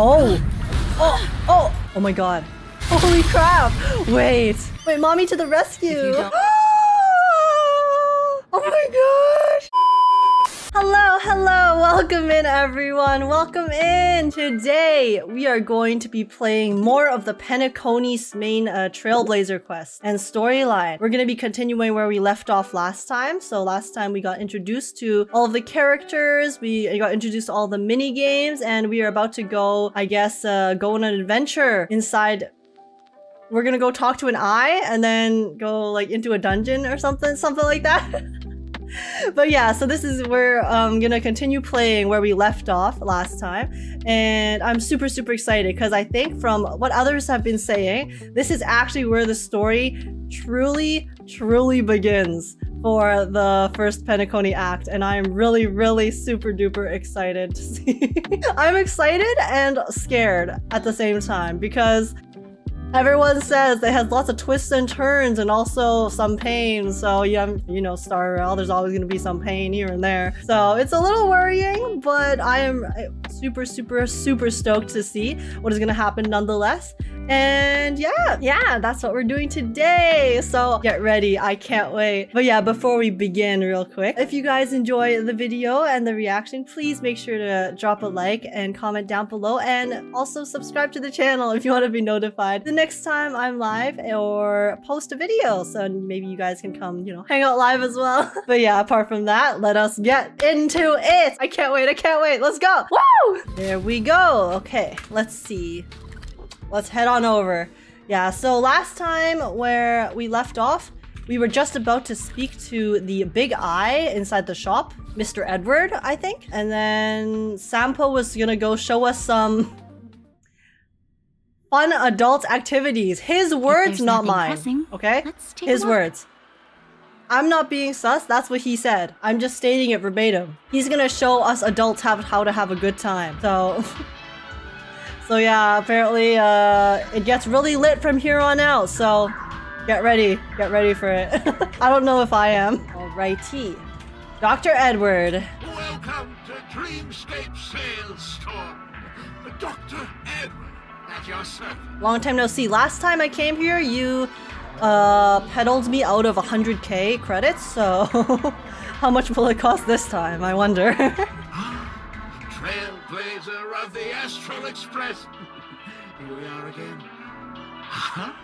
Oh. Oh. Oh. Oh my god. Holy crap. Wait. Wait, mommy to the rescue. Oh my gosh. Hello, hello, welcome in everyone, welcome in! Today, we are going to be playing more of the Penacony's main Trailblazer quest and storyline. We're going to be continuing where we left off last time. So last time we got introduced to all of the characters, we got introduced to all the mini-games, and we are about to go, I guess, go on an adventure inside. We're going to go talk to an eye and then go like into a dungeon or something like that. But yeah, so this is where I'm gonna continue playing where we left off last time. And I'm super, super excited because I think from what others have been saying, this is actually where the story truly, truly begins for the first Penacony act. And I'm really, really super duper excited to see. I'm excited and scared at the same time because everyone says they have lots of twists and turns and also some pain. So yeah, you know, Star Rail, there's always going to be some pain here and there. So it's a little worrying, but I am super, super, super stoked to see what is going to happen nonetheless. And yeah, that's what we're doing today. So get ready. I can't wait. But yeah, before we begin real quick, if you guys enjoy the video and the reaction, please make sure to drop a like and comment down below and also subscribe to the channel if you want to be notified the next time I'm live or post a video. So maybe you guys can come, you know, hang out live as well. But yeah, apart from that, let us get into it. I can't wait. I can't wait. Let's go. Woo! There we go. Okay, let's see. Let's head on over. Yeah, so last time where we left off, we were just about to speak to the big eye inside the shop, Mr. Edward, I think. And then Sampo was gonna go show us some fun adult activities. His words, not mine. Pressing, okay? His words. I'm not being sus, that's what he said. I'm just stating it verbatim. He's gonna show us adults how to have a good time. So... So yeah, apparently it gets really lit from here on out, so get ready for it. I don't know if I am. Alrighty. Dr. Edward. Welcome to Dreamscape Sales Store. Dr. Edward, at your service. Long time no see. Last time I came here, you peddled me out of 100k credits, so how much will it cost this time, I wonder? Trailblazer of the Astral Express. Here we are again. Uh-huh. I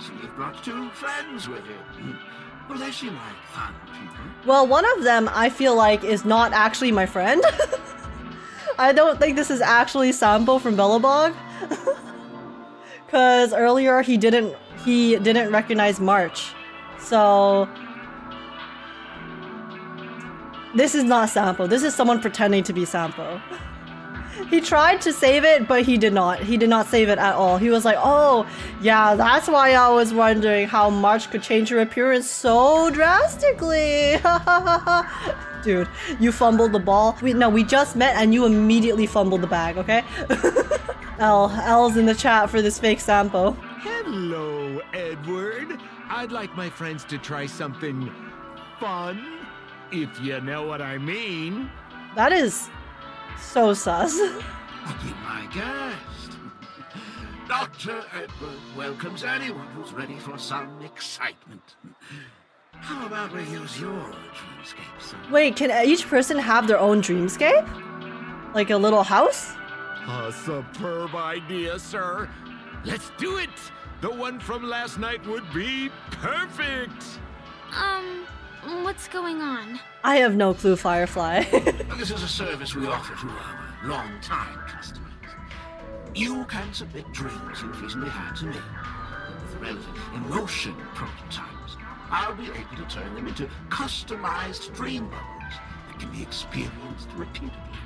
see you've brought two friends with you. Well, they seem like fun people. Well, one of them, I feel like, is not actually my friend. I don't think this is actually Sampo from Belobog. Because earlier he didn't recognize March. So... this is not Sampo. This is someone pretending to be Sampo. He tried to save it, but he did not. He did not save it at all. He was like, oh, yeah, that's why I was wondering how March could change her appearance so drastically. Dude, you fumbled the ball. No, we just met and you immediately fumbled the bag, okay? L's in the chat for this fake Sampo. Hello, Edward. I'd like my friends to try something fun. If you know what I mean. That is so sus. I'll be my guest. Dr. Edward welcomes anyone who's ready for some excitement. How about we use your dreamscape, sir? Wait, can each person have their own dreamscape? Like a little house? A superb idea, sir. Let's do it. The one from last night would be perfect. What's going on? I have no clue, Firefly. This is a service we offer to our long-time customers. You can submit dreams you've recently had to me. With relevant emotion prototypes, I'll be able to turn them into customized dream bubbles that can be experienced repeatedly.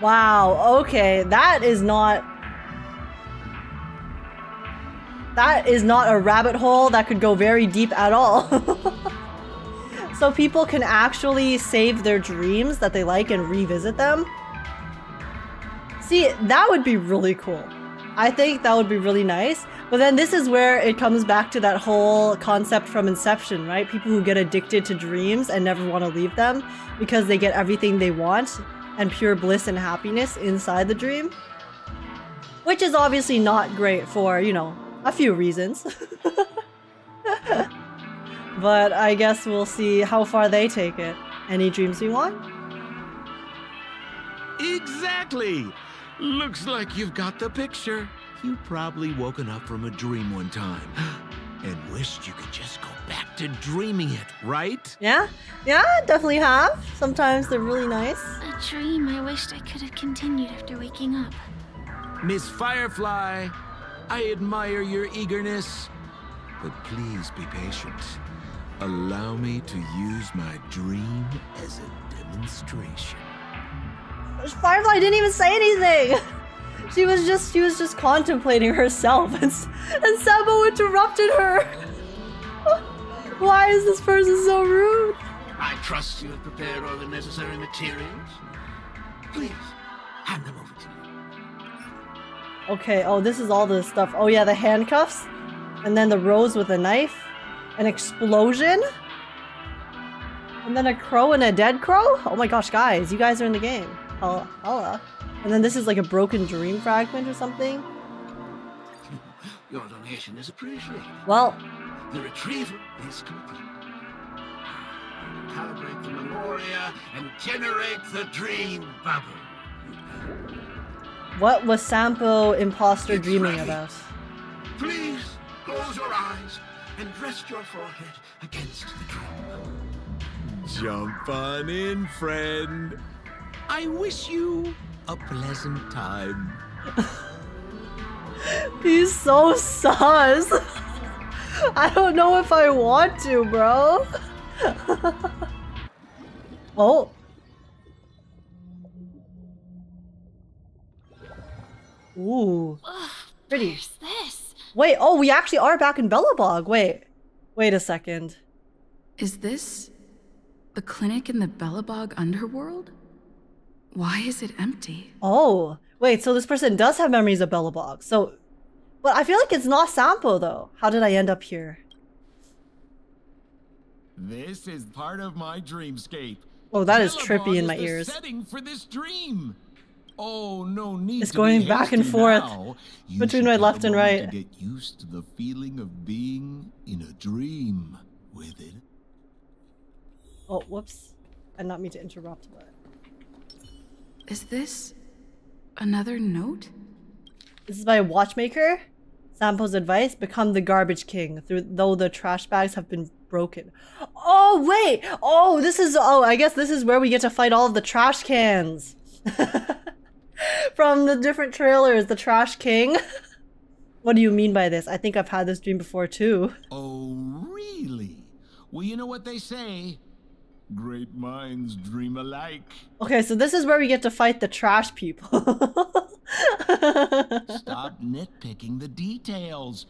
Wow, okay, that is not... that is not a rabbit hole that could go very deep at all. So people can actually save their dreams that they like and revisit them. See, that would be really cool. I think that would be really nice. But then this is where it comes back to that whole concept from Inception, right? People who get addicted to dreams and never want to leave them because they get everything they want and pure bliss and happiness inside the dream. Which is obviously not great for, you know, a few reasons. But I guess we'll see how far they take it. Any dreams you want? Exactly! Looks like you've got the picture. You probably woken up from a dream one time and wished you could just go back to dreaming it, right? Yeah, yeah, definitely have. Sometimes they're really nice. A dream I wished I could have continued after waking up. Miss Firefly, I admire your eagerness, but please be patient. Allow me to use my dream as a demonstration. Firefly didn't even say anything. She was just contemplating herself, and Sampo interrupted her. Why is this person so rude? I trust you have prepared all the necessary materials. Please hand them over to me. Okay. Oh, this is all the stuff. Oh yeah, the handcuffs, and then the rose with a knife, an explosion, and then a crow and a dead crow. Oh my gosh, guys, you guys are in the game. Holla. And then this is like a broken dream fragment or something. Your donation is appreciated. Well, the retrieval is complete. Calibrate the memoria and generate the dream bubble. What was Sampo imposter dreaming about? Please close your eyes and rest your forehead against the dream. Jump on in, friend. I wish you a pleasant time. He's so sus. I don't know if I want to, bro. Oh. Ooh. Pretty. Where's this? Wait, oh, we actually are back in Belobog. Wait a second. Is this the clinic in the Belobog underworld? Why is it empty? Oh, wait, so this person does have memories of Belobog. So, but I feel like it's not Sampo though. How did I end up here? This is part of my dreamscape. Oh, that Belobog is trippy in my ears. Setting for this dream. Oh, no need. It's going back and forth between my left and right. Get used to the feeling of being in a dream with it. Oh, whoops. I did not mean to interrupt, but is this another note? This is by Watchmaker. Sampo's advice: become the garbage king, though the trash bags have been broken. Oh wait! Oh, this is I guess this is where we get to fight all of the trash cans from the different trailers. The trash king. What do you mean by this? I think I've had this dream before too. Oh really? Well, you know what they say. Great minds dream alike. Okay, so this is where we get to fight the trash people. Stop nitpicking the details.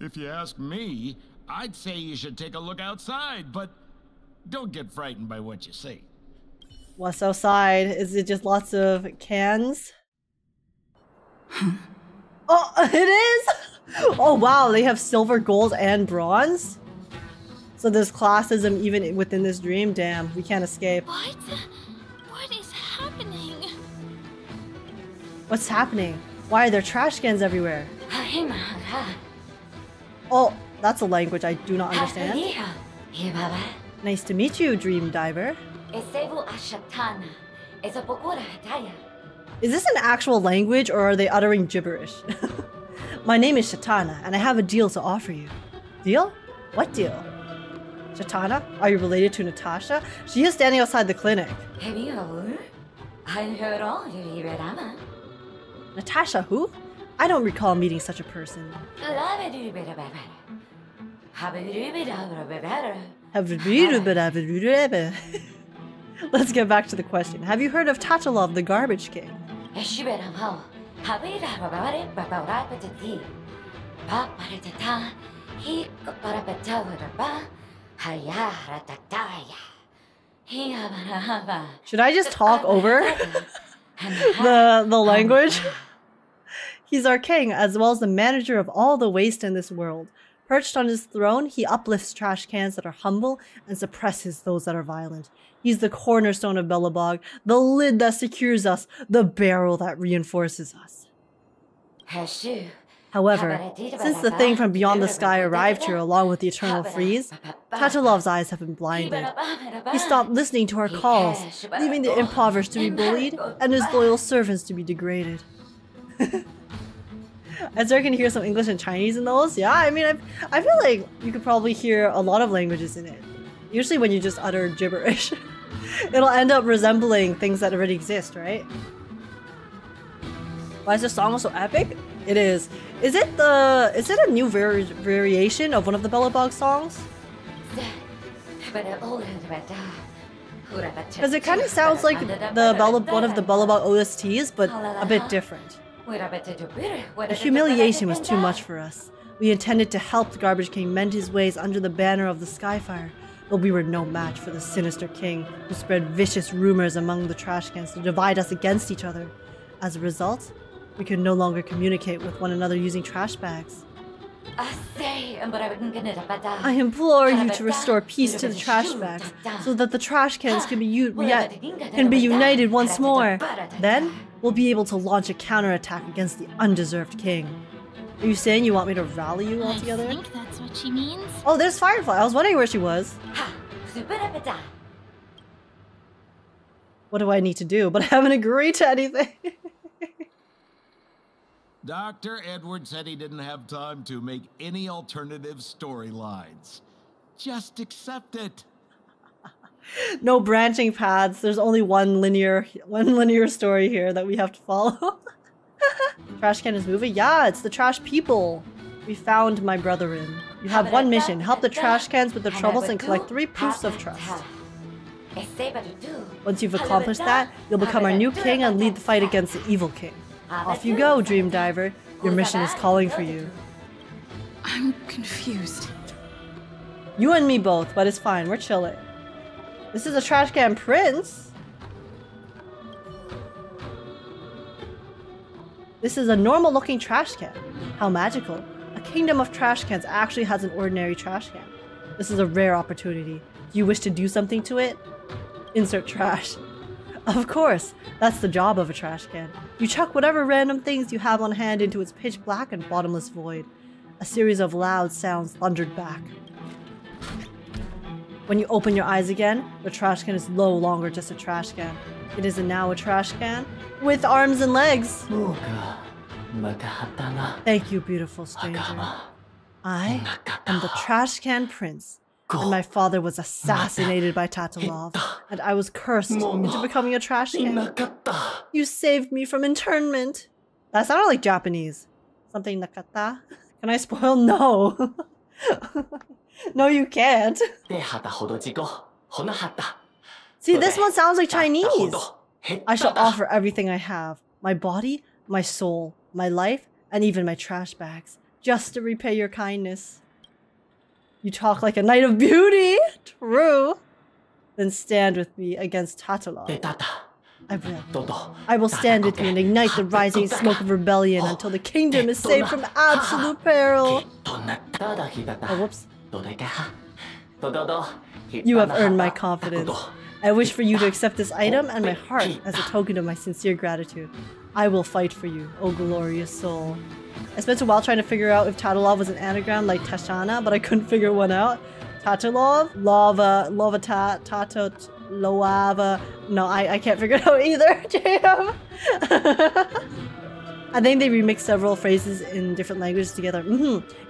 If you ask me, I'd say you should take a look outside, but don't get frightened by what you see. What's outside? Is it just lots of cans? Oh, it is? Oh, wow, they have silver, gold, and bronze? So there's classism even within this dream. Damn, we can't escape. What is happening? What's happening? Why are there trash cans everywhere? Oh, that's a language I do not understand. Nice to meet you, dream diver. Is this an actual language or are they uttering gibberish? My name is Shatana and I have a deal to offer you. Deal? What deal? Shatana? Are you related to Natasha? She is standing outside the clinic. I heard all you Rama. Natasha who? I don't recall meeting such a person. Let's get back to the question. Have you heard of Tatalov the Garbage King? Should I just talk over the language? He's our king, as well as the manager of all the waste in this world. Perched on his throne, he uplifts trash cans that are humble and suppresses those that are violent. He's the cornerstone of Belobog, the lid that secures us, the barrel that reinforces us. However, since the thing from beyond the sky arrived here along with the eternal freeze, Tatalov's eyes have been blinded. He stopped listening to our calls, leaving the impoverished to be bullied and his loyal servants to be degraded. As there can hear some English and Chinese in those, yeah, I mean, I feel like you could probably hear a lot of languages in it. Usually when you just utter gibberish, it'll end up resembling things that already exist, right? Why is this song so epic? It is. Is it a new variation of one of the Belobog songs? Because it kind of sounds like the one of the Belobog OSTs, but a bit different. The humiliation was too much for us. We intended to help the Garbage King mend his ways under the banner of the Skyfire, but we were no match for the sinister king who spread vicious rumors among the trash cans to divide us against each other. As a result, we could no longer communicate with one another using trash bags. I implore you to restore peace to the trash bags so that the trash cans can be united once more. Then, we'll be able to launch a counterattack against the undeserved king. Are you saying you want me to rally you all together? I think that's what she means. Oh, there's Firefly. I was wondering where she was. What do I need to do? But I haven't agreed to anything. Dr. Edward said he didn't have time to make any alternative storylines. Just accept it. No branching paths. There's only one linear story here that we have to follow. Trash can is moving. Yeah, it's the trash people. We found my brethren. You have one mission. Help the trash cans with their troubles and collect 3 proofs of trust. Once you've accomplished that, you'll become our new king and lead the fight against the evil king. Off you go, Dream Diver. Your mission is calling for you. I'm confused. You and me both, but it's fine. We're chilling. This is a trash can prince. This is a normal-looking trash can. How magical. A kingdom of trash cans actually has an ordinary trash can. This is a rare opportunity. Do you wish to do something to it? Insert trash. Of course, that's the job of a trash can. You chuck whatever random things you have on hand into its pitch black and bottomless void. A series of loud sounds thundered back. When you open your eyes again, the trash can is no longer just a trash can. It is now a trash can with arms and legs. Thank you, beautiful stranger. I am the trash can prince. And my father was assassinated by Tatalov, and I was cursed into becoming a trash can. You saved me from internment. That sounded like Japanese. Something nakata? Can I spoil? No. No, you can't. See, this one sounds like Chinese. I shall offer everything I have. My body, my soul, my life, and even my trash bags. Just to repay your kindness. You talk like a knight of beauty, true. Then stand with me against Tatalov. I will. I will stand with you and ignite the rising smoke of rebellion until the kingdom is saved from absolute peril. Oh, whoops. You have earned my confidence. I wish for you to accept this item and my heart as a token of my sincere gratitude. I will fight for you, oh glorious soul. I spent a while trying to figure out if Tatalov was an anagram like Tashana, but I couldn't figure one out. Tatalov? Lava, lava, tato, loava. No, I can't figure it out either, JM. I think they remixed several phrases in different languages together.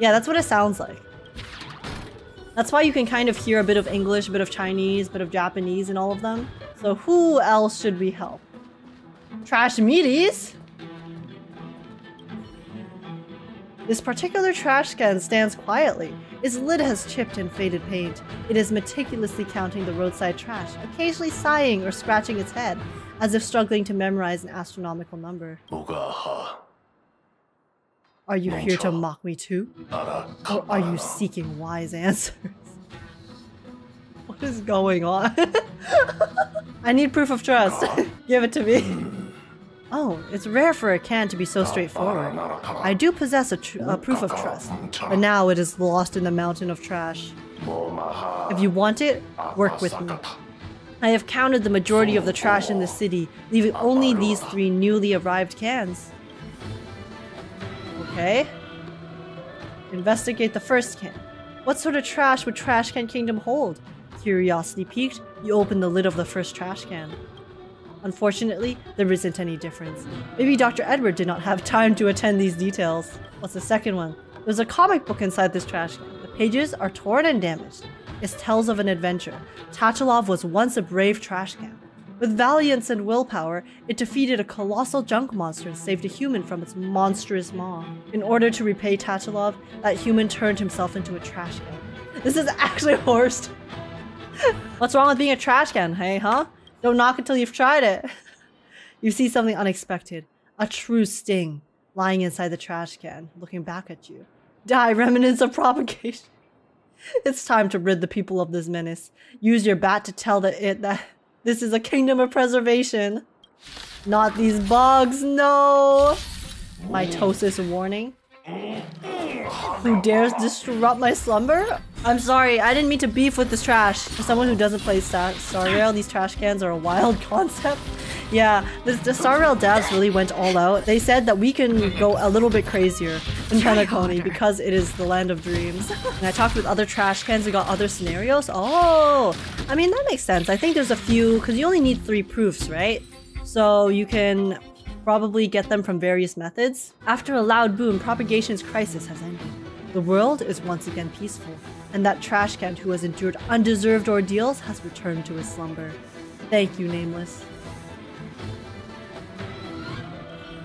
Yeah, that's what it sounds like. That's why you can kind of hear a bit of English, a bit of Chinese, a bit of Japanese in all of them. So who else should we help? Trash meaties? This particular trash can stands quietly. Its lid has chipped and faded paint. It is meticulously counting the roadside trash, occasionally sighing or scratching its head, as if struggling to memorize an astronomical number. Are you here to mock me too? Or are you seeking wise answers? What is going on? I need proof of trust. Give it to me. Oh, it's rare for a can to be so straightforward. I do possess a proof of trust, but now it is lost in the mountain of trash. If you want it, work with me. I have counted the majority of the trash in the city, leaving only these 3 newly arrived cans. Okay. Investigate the first can. What sort of trash would Trash Can Kingdom hold? Curiosity piqued, you open the lid of the first trash can. Unfortunately, there isn't any difference. Maybe Dr. Edward did not have time to attend these details. What's the second one? There's a comic book inside this trash can. The pages are torn and damaged. It's Tales of an Adventure. Tatalov was once a brave trash can. With valiance and willpower, it defeated a colossal junk monster and saved a human from its monstrous maw. In order to repay Tatalov, that human turned himself into a trash can. This is actually worst. What's wrong with being a trash can, hey, huh? Don't knock until you've tried it. You see something unexpected, a true sting, lying inside the trash can, looking back at you. Die, remnants of propagation. It's time to rid the people of this menace. Use your bat to tell it that this is a kingdom of preservation. Not these bugs, no! Mitosis warning. Who dares disrupt my slumber? I'm sorry, I didn't mean to beef with this trash. For someone who doesn't play Star Rail, these trash cans are a wild concept. Yeah, the Star Rail devs really went all out. They said that we can go a little bit crazier in Penacony because it is the land of dreams. And I talked with other trash cans and got other scenarios. Oh, I mean, that makes sense. I think there's a few, because you only need 3 proofs, right? So you can probably get them from various methods. After a loud boom, propagation's crisis has ended. The world is once again peaceful, and that trash can who has endured undeserved ordeals has returned to his slumber. Thank you, Nameless.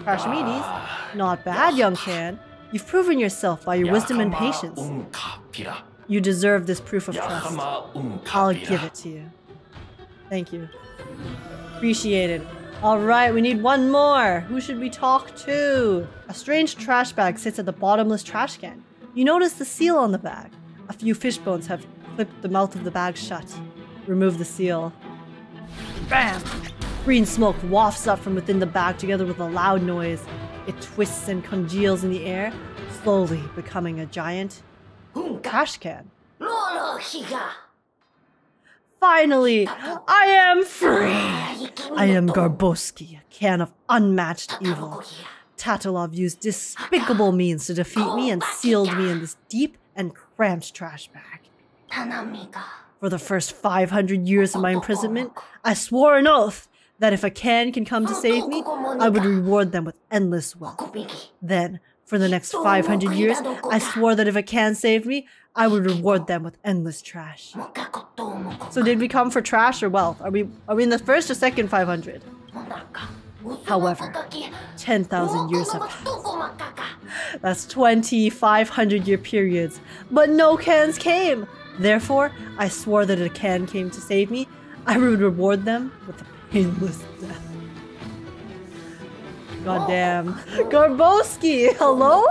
Trashmides, not bad, young can. You've proven yourself by your wisdom and patience. You deserve this proof of trust. I'll give it to you. Thank you. Appreciated. Alright, we need one more! Who should we talk to? A strange trash bag sits at the bottomless trash can. You notice the seal on the bag. A few fish bones have clipped the mouth of the bag shut. Remove the seal. Bam! Green smoke wafts up from within the bag together with a loud noise. It twists and congeals in the air, slowly becoming a giant trash can. Finally, I am free! I am Garboski, a can of unmatched evil. Tatalov used despicable means to defeat me and sealed me in this deep and cramped trash bag. For the first 500 years of my imprisonment, I swore an oath that if a can come to save me, I would reward them with endless wealth. Then, for the next 500 years, I swore that if a can saved me, I would reward them with endless trash. So did we come for trash or wealth? Are we in the first or second 500? However, 10,000 years have passed. That's 20 500-year periods. But no cans came! Therefore, I swore that if a can came to save me, I would reward them with a painless death. Goddamn. Garboski! Hello?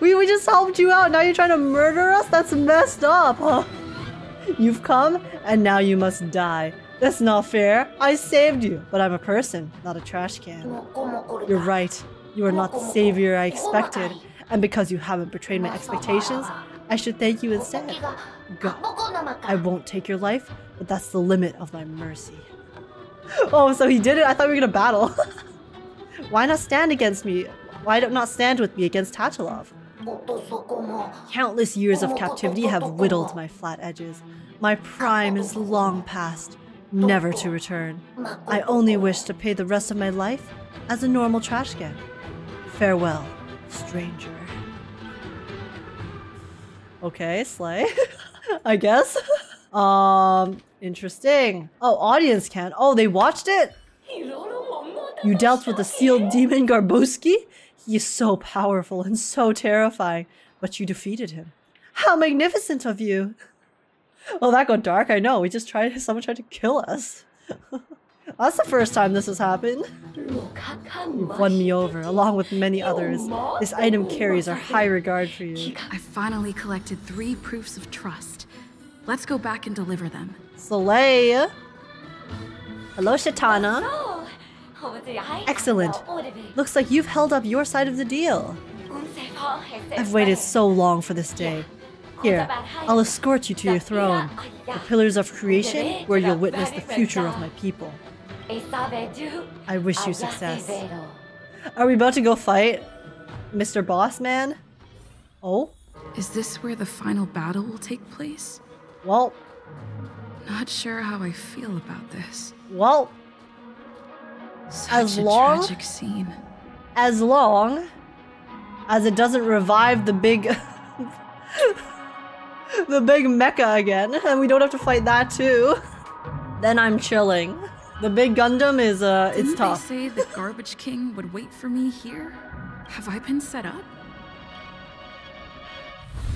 We just helped you out, now you're trying to murder us? That's messed up, huh? You've come, and now you must die. That's not fair. I saved you, but I'm a person, not a trash can. You're right. You are not the savior I expected, and because you haven't betrayed my expectations, I should thank you instead. Go. I won't take your life, but that's the limit of my mercy. Oh, so he did it? I thought we were gonna battle. Why not stand against me? Why not stand with me against Tatalov? Countless years of captivity have whittled my flat edges. My prime is long past, never to return. I only wish to pay the rest of my life as a normal trash can. Farewell, stranger. Okay, slay. I guess. Interesting. Oh, audience can. Oh, they watched it? You dealt with the sealed demon Garboski? He is so powerful and so terrifying, but you defeated him. How magnificent of you! Oh, that got dark, I know. Someone tried to kill us. That's the first time this has happened. You've won me over, along with many others. This item carries our high regard for you. I finally collected 3 proofs of trust. Let's go back and deliver them. Soleil! Hello, Shatana. Excellent. Looks like you've held up your side of the deal. I've waited so long for this day. Here, I'll escort you to your throne, the pillars of creation, where you'll witness the future of my people. I wish you success. Are we about to go fight? Mr. Boss Man. Oh? Is this where the final battle will take place? Well. Not sure how I feel about this. Well. Such a tragic scene. As long as it doesn't revive the big... the big mecha again, and we don't have to fight that too. Then I'm chilling. The big Gundam is, it's tough. Didn't they say the Garbage King would wait for me here? Have I been set up?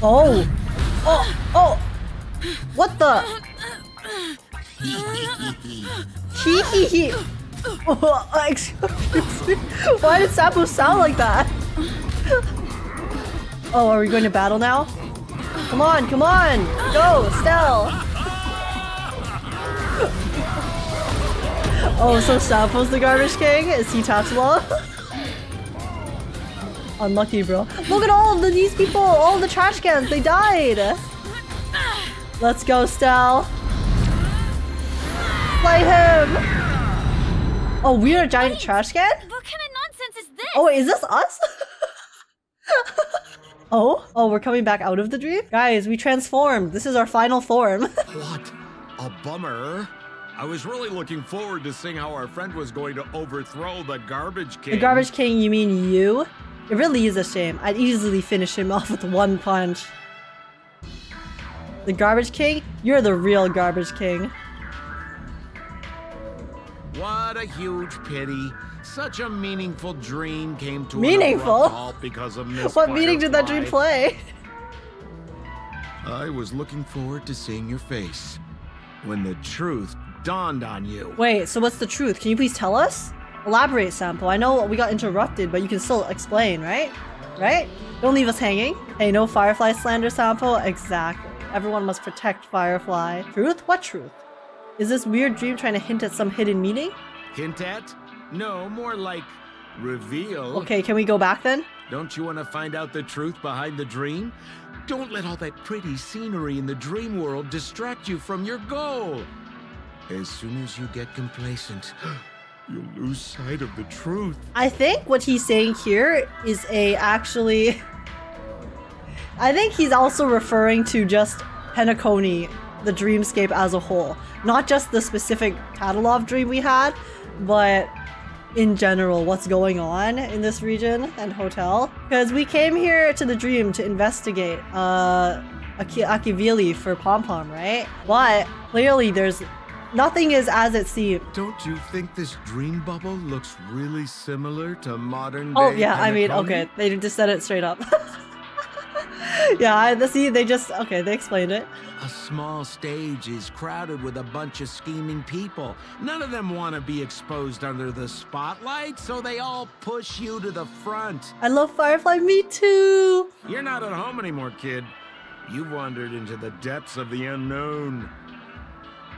Oh! Oh! Oh! What the? Hee hee hee! Oh, excuse me. Why did Sampo sound like that? Oh, are we going to battle now? Come on, come on! Go, Stell! Oh, so Sampo's the Garbage King? Is he Tatalov? Unlucky, bro. Look at all of these people! All the trash cans! They died! Let's go, Stell! Play him! Oh, we are a giant trash can? What kind of nonsense is this? Oh, wait, is this us? Oh? Oh, we're coming back out of the dream? Guys, we transformed. This is our final form. What a bummer. I was really looking forward to seeing how our friend was going to overthrow the Garbage King. The Garbage King, you mean you? It really is a shame. I'd easily finish him off with one punch. The Garbage King? You're the real Garbage King. What a huge pity. Such a meaningful dream came to an abrupt halt because of Miss Firefly. What meaning did that dream play? I was looking forward to seeing your face when the truth dawned on you. Wait, so what's the truth? Can you please tell us? Elaborate, Sampo. I know we got interrupted, but you can still explain, right? Right? Don't leave us hanging. Hey, no Firefly slander, Sampo. Exactly. Everyone must protect Firefly. Truth? What truth? Is this weird dream trying to hint at some hidden meaning? Hint at? No, more like reveal. Okay, can we go back then? Don't you want to find out the truth behind the dream? Don't let all that pretty scenery in the dream world distract you from your goal. As soon as you get complacent, you'll lose sight of the truth. I think what he's saying here is actually... I think he's also referring to just Penacony, the dreamscape as a whole. Not just the specific Tatalov dream we had, but in general, what's going on in this region and hotel? Because we came here to the dream to investigate Akivili for Pom Pom, right? But clearly, there's nothing is as it seemed. Don't you think this dream bubble looks really similar to modern day? Oh yeah, Penacony? I mean, okay, they just said it straight up. Yeah, see, they just they explained it. A small stage is crowded with a bunch of scheming people. None of them want to be exposed under the spotlight, so they all push you to the front. I love Firefly, me too. You're not at home anymore, kid. You've wandered into the depths of the unknown.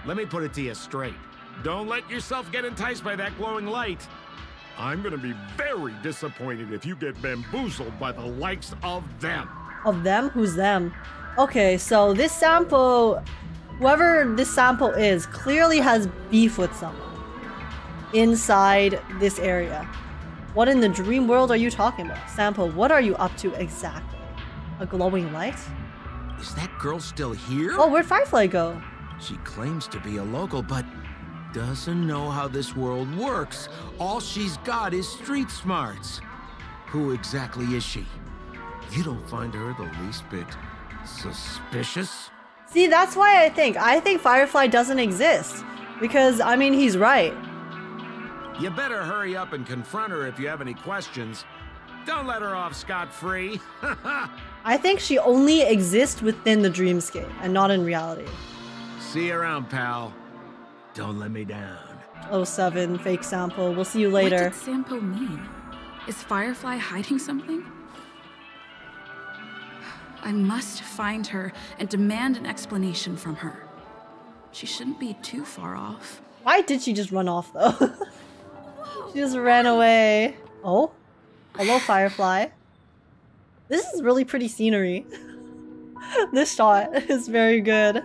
Let me put it to you straight. Don't let yourself get enticed by that glowing light. I'm gonna be very disappointed if you get bamboozled by the likes of them. Of them? Who's them? Okay, so this Sampo, whoever this Sampo is, clearly has beef with someone inside this area. What in the dream world are you talking about? Sampo, what are you up to exactly? A glowing light? Is that girl still here? Oh, where'd Firefly go? She claims to be a local, but doesn't know how this world works. All she's got is street smarts. Who exactly is she? You don't find her the least bit suspicious? See, that's why I think Firefly doesn't exist. Because, I mean, he's right. You better hurry up and confront her if you have any questions. Don't let her off scot-free. I think she only exists within the dreamscape and not in reality. See you around, pal. Don't let me down. 07, fake Sampo. We'll see you later. What did Sampo mean? Is Firefly hiding something? I must find her and demand an explanation from her. She shouldn't be too far off. Why did she just run off though? She just ran away. Oh? Hello, Firefly. This is really pretty scenery. This shot is very good.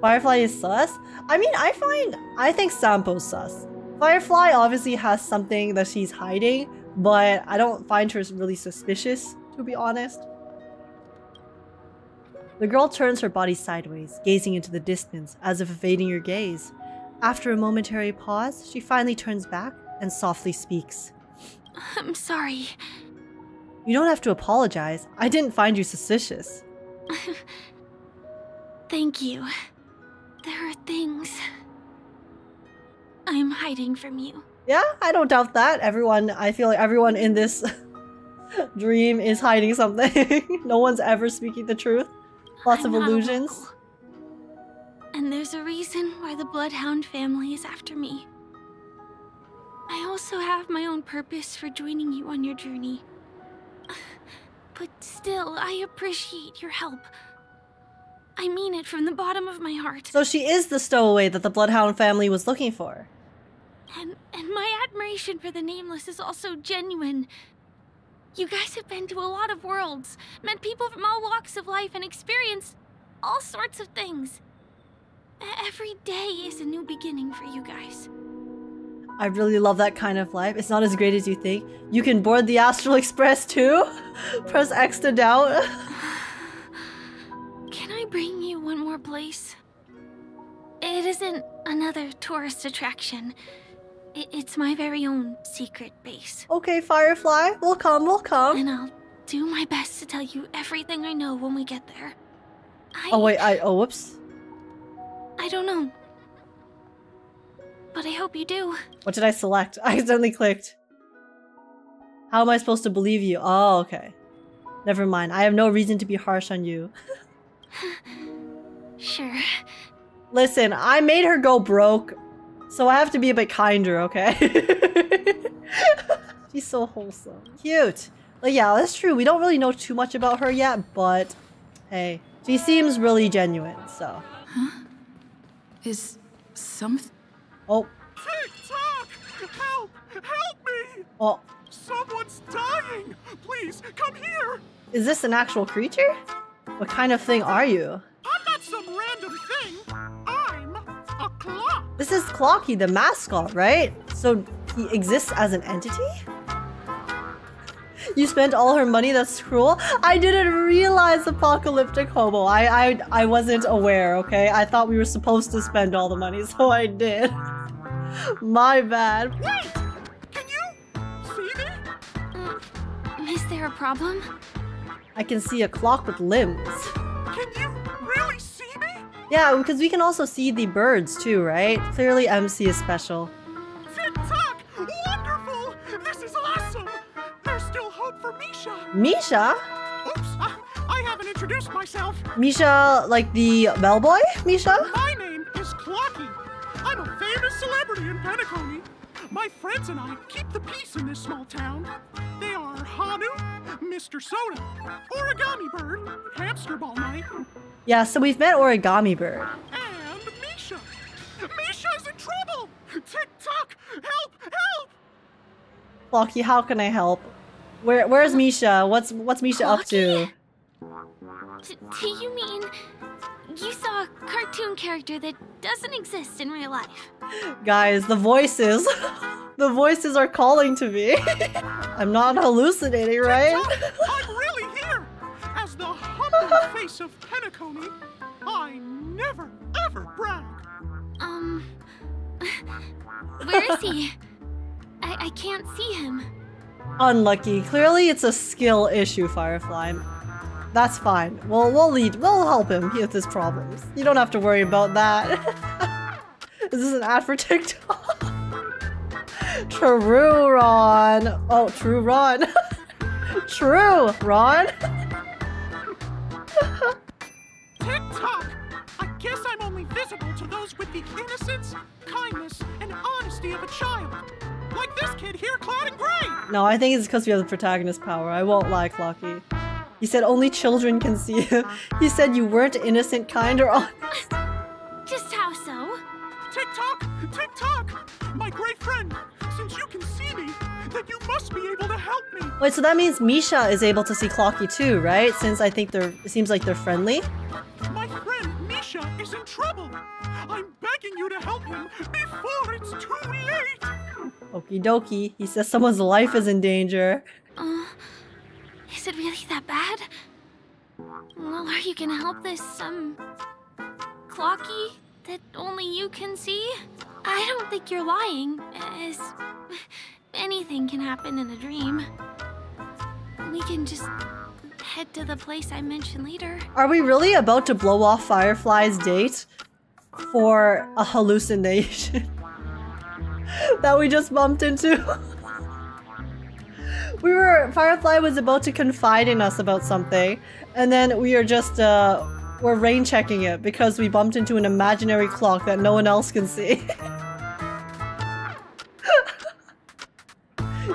Firefly is sus? I mean, I think Sampo's sus. Firefly obviously has something that she's hiding, but I don't find her really suspicious, to be honest. The girl turns her body sideways, gazing into the distance, as if evading your gaze. After a momentary pause, she finally turns back and softly speaks. I'm sorry. You don't have to apologize. I didn't find you suspicious. Thank you. There are things I'm hiding from you. Yeah, I don't doubt that. Everyone, I feel like everyone in this dream is hiding something. No one's ever speaking the truth. Lots of illusions. And there's a reason why the Bloodhound family is after me. I also have my own purpose for joining you on your journey. But still, I appreciate your help. I mean it from the bottom of my heart. So she is the stowaway that the Bloodhound family was looking for. And my admiration for the Nameless is also genuine. You guys have been to a lot of worlds, met people from all walks of life, and experienced all sorts of things. Every day is a new beginning for you guys. I really love that kind of life. It's not as great as you think. You can board the Astral Express too? Press X to doubt. Can I bring you one more place? It isn't another tourist attraction. It's my very own secret base. Okay, Firefly. We'll come, we'll come. And I'll do my best to tell you everything I know when we get there. I don't know. But I hope you do. What did I select? I accidentally clicked. How am I supposed to believe you? Oh, okay. Never mind. I have no reason to be harsh on you. Sure. Listen, I made her go broke, so I have to be a bit kinder, okay? She's so wholesome. Cute. But yeah, that's true. We don't really know too much about her yet, but hey. She seems really genuine, so. Huh? Is something... Oh. TikTok! Help! Help me! Oh. Someone's dying! Please, come here! Is this an actual creature? What kind of thing are you? I'm not some random thing. I'm a clock. This is Clockie, the mascot, right? So he exists as an entity? You spent all her money? That's cruel. I didn't realize apocalyptic homo. I wasn't aware, okay? I thought we were supposed to spend all the money, so I did. My bad. Wait! Can you see me? Is there a problem? I can see a clock with limbs. Can you really see me? Yeah, because we can also see the birds too, right? Clearly MC is special. TikTok! Wonderful! This is awesome! There's still hope for Misha. Misha? Oops, I haven't introduced myself. Misha, like the bellboy? Misha? My name is Clockie. I'm a famous celebrity in Penacony. My friends and I keep the peace in this small town. They are Hanu, Mr. Soda, Origami Bird, Hamster Ball Night. Yeah, so we've met Origami Bird. And Misha. Misha's in trouble! Tick-tock! Help! Help! Clockie, how can I help? Where's Misha? What's Misha Clockie? Up to? Do you mean you saw a cartoon character that doesn't exist in real life? Guys, the voices. The voices are calling to me. I'm not hallucinating, right? I'm really here. As the humble face of Penacony, I never, ever brag. Where is he? I can't see him. Unlucky. Clearly it's a skill issue, Firefly. That's fine. We'll help him with his problems. You don't have to worry about that. Is this an ad for TikTok? True, Ron. Oh, true, Ron. True, Ron. TikTok. I guess I'm only visible to those with the innocence, kindness, and honesty of a child. Like this kid here, Cloud and Gray. No, I think it's because we have the protagonist power. I won't lie, Clockie. He said only children can see him. He said you weren't innocent, kind, or honest. Just how so? TikTok! TikTok! My great friend, since you can see me, then you must be able to help me. Wait, so that means Misha is able to see Clockie too, right? Since I think it seems like they're friendly. My friend Misha Natasha is in trouble. I'm begging you to help him before it's too late. Okie dokie. He says someone's life is in danger. Is it really that bad? Well, are you gonna help this, Clockie that only you can see? I don't think you're lying, as anything can happen in a dream. We can just head to the place I mentioned later. Are we really about to blow off Firefly's date for a hallucination that we just bumped into? Firefly was about to confide in us about something, and then we are just, we're rain checking it because we bumped into an imaginary clock that no one else can see.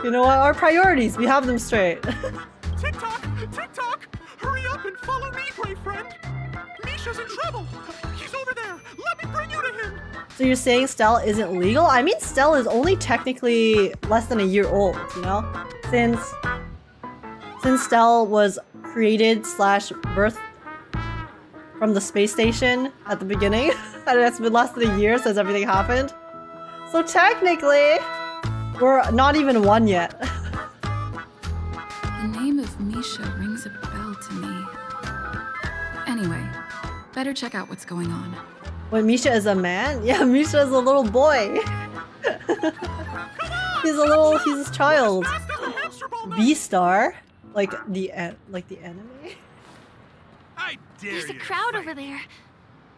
You know what? Our priorities, we have them straight. Tick-tock! Tick-tock! Hurry up and follow me, great friend! Misha's in trouble! He's over there! Let me bring you to him! So you're saying Stell isn't legal? I mean, Stell is only technically less than a year old, you know? Since Stell was created slash birthed from the space station at the beginning, and it's been less than a year since everything happened. So technically, we're not even one yet. The name of Misha rings a bell to me. Anyway, better check out what's going on. Wait, Misha is a man? Yeah, Misha is a little boy. He's a child. B-Star, like the anime. There's a crowd over there.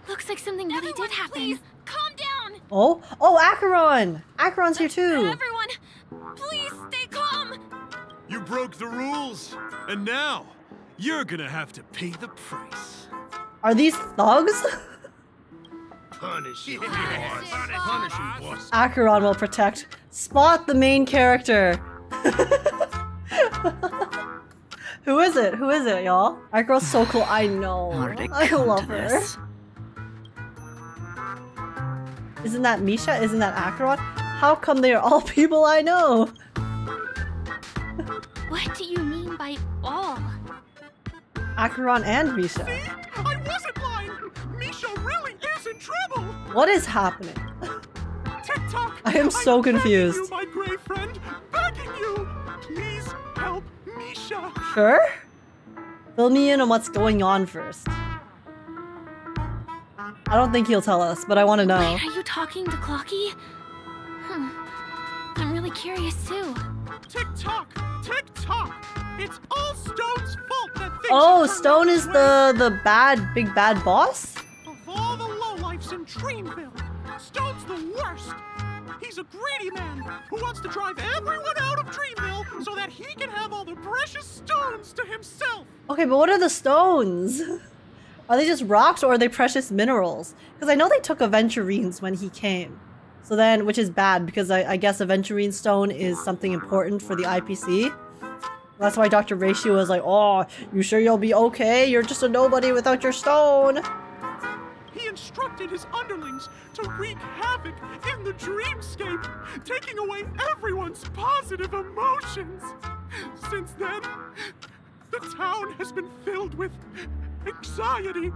Looks like something really did happen. Please, calm down. Oh, Acheron. Acheron's here too. Everyone, please stay calm. You broke the rules, and now you're gonna have to pay the price. Are these thugs? Punish him, boss. Acheron will protect. Spot the main character. Who is it? Who is it, y'all? Our girl's so cool. I know. I love her. Isn't that Misha? Isn't that Acheron? How come they are all people I know? What do you mean by all? Acheron and Misha. See? I wasn't lying. Misha really is in trouble. What is happening? TikTok. I am so confused. You, my gray friend, begging you, please help Misha. Sure? Fill me in on what's going on first. I don't think he'll tell us, but I want to know. Wait, are you talking to Clockie? I'm really curious too. Tick-tock! Tick-tock! It's all Stone's fault that things— Oh, Stone is the big bad boss? Of all the lowlifes in Dreamville, Stone's the worst! He's a greedy man who wants to drive everyone out of Dreamville so that he can have all the precious stones to himself! Okay, but what are the stones? Are they just rocks or are they precious minerals? Because I know they took Aventurines when he came. So then, which is bad because I guess Aventurine Stone is something important for the IPC. That's why Dr. Ratio was like, oh, you sure you'll be okay? You're just a nobody without your stone. He instructed his underlings to wreak havoc in the Dreamscape, taking away everyone's positive emotions. Since then, the town has been filled with anxiety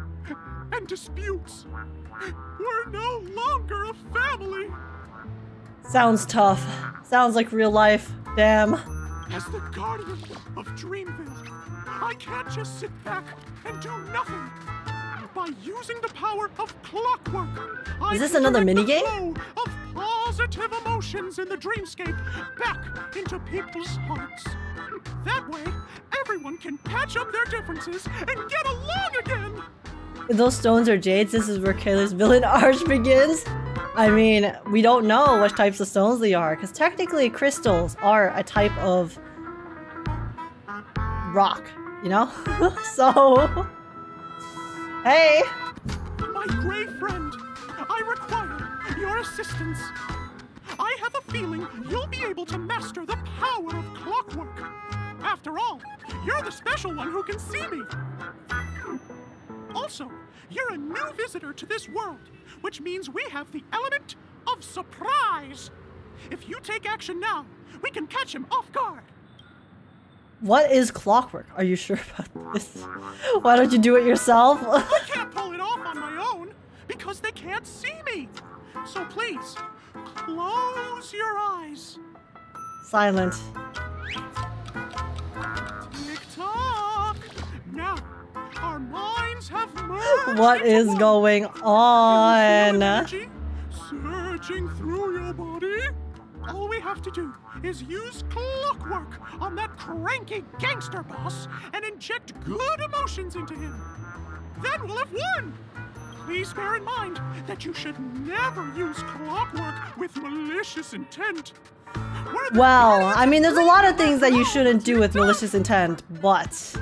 and disputes. We're no longer a family. Sounds tough. Sounds like real life. Damn. As the guardian of Dreamville, I can't just sit back and do nothing. By using the power of clockwork, is this another minigame? Of positive emotions in the Dreamscape back into people's hearts. That way, everyone can patch up their differences and get along again. If those stones are jades, this is where Kayla's villain arch begins. I mean, we don't know what types of stones they are, because technically crystals are a type of rock, you know? So, hey! My gray friend, I require your assistance. I have a feeling you'll be able to master the power of clockwork. After all, you're the special one who can see me. Also, you're a new visitor to this world, which means we have the element of surprise. If you take action now, we can catch him off guard. What is clockwork? Are you sure about this? Why don't you do it yourself? I can't pull it off on my own. because they can't see me. So please, close your eyes. Silent. Tick-tock. Now, our minds have merged. What is going on? Energy surging through your body. All we have to do is use clockwork on that cranky gangster boss and inject good emotions into him. Then we'll have won! Please bear in mind that you should never use clockwork with malicious intent. Well, I mean, there's a lot of things that you shouldn't do with malicious intent, but...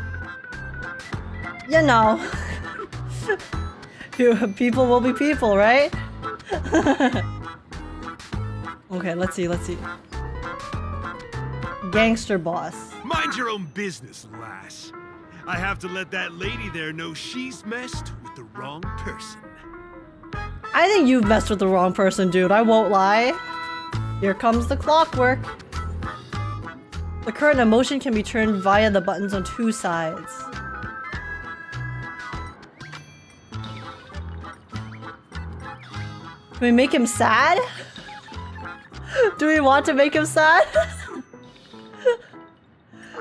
you know. People will be people, right? Okay, let's see. Gangster boss. Mind your own business, lass. I have to let that lady there know she's messed with the wrong person. I think you've messed with the wrong person, dude. I won't lie. Here comes the clockwork. The current emotion can be turned via the buttons on two sides. Can we make him sad? Do we want to make him sad?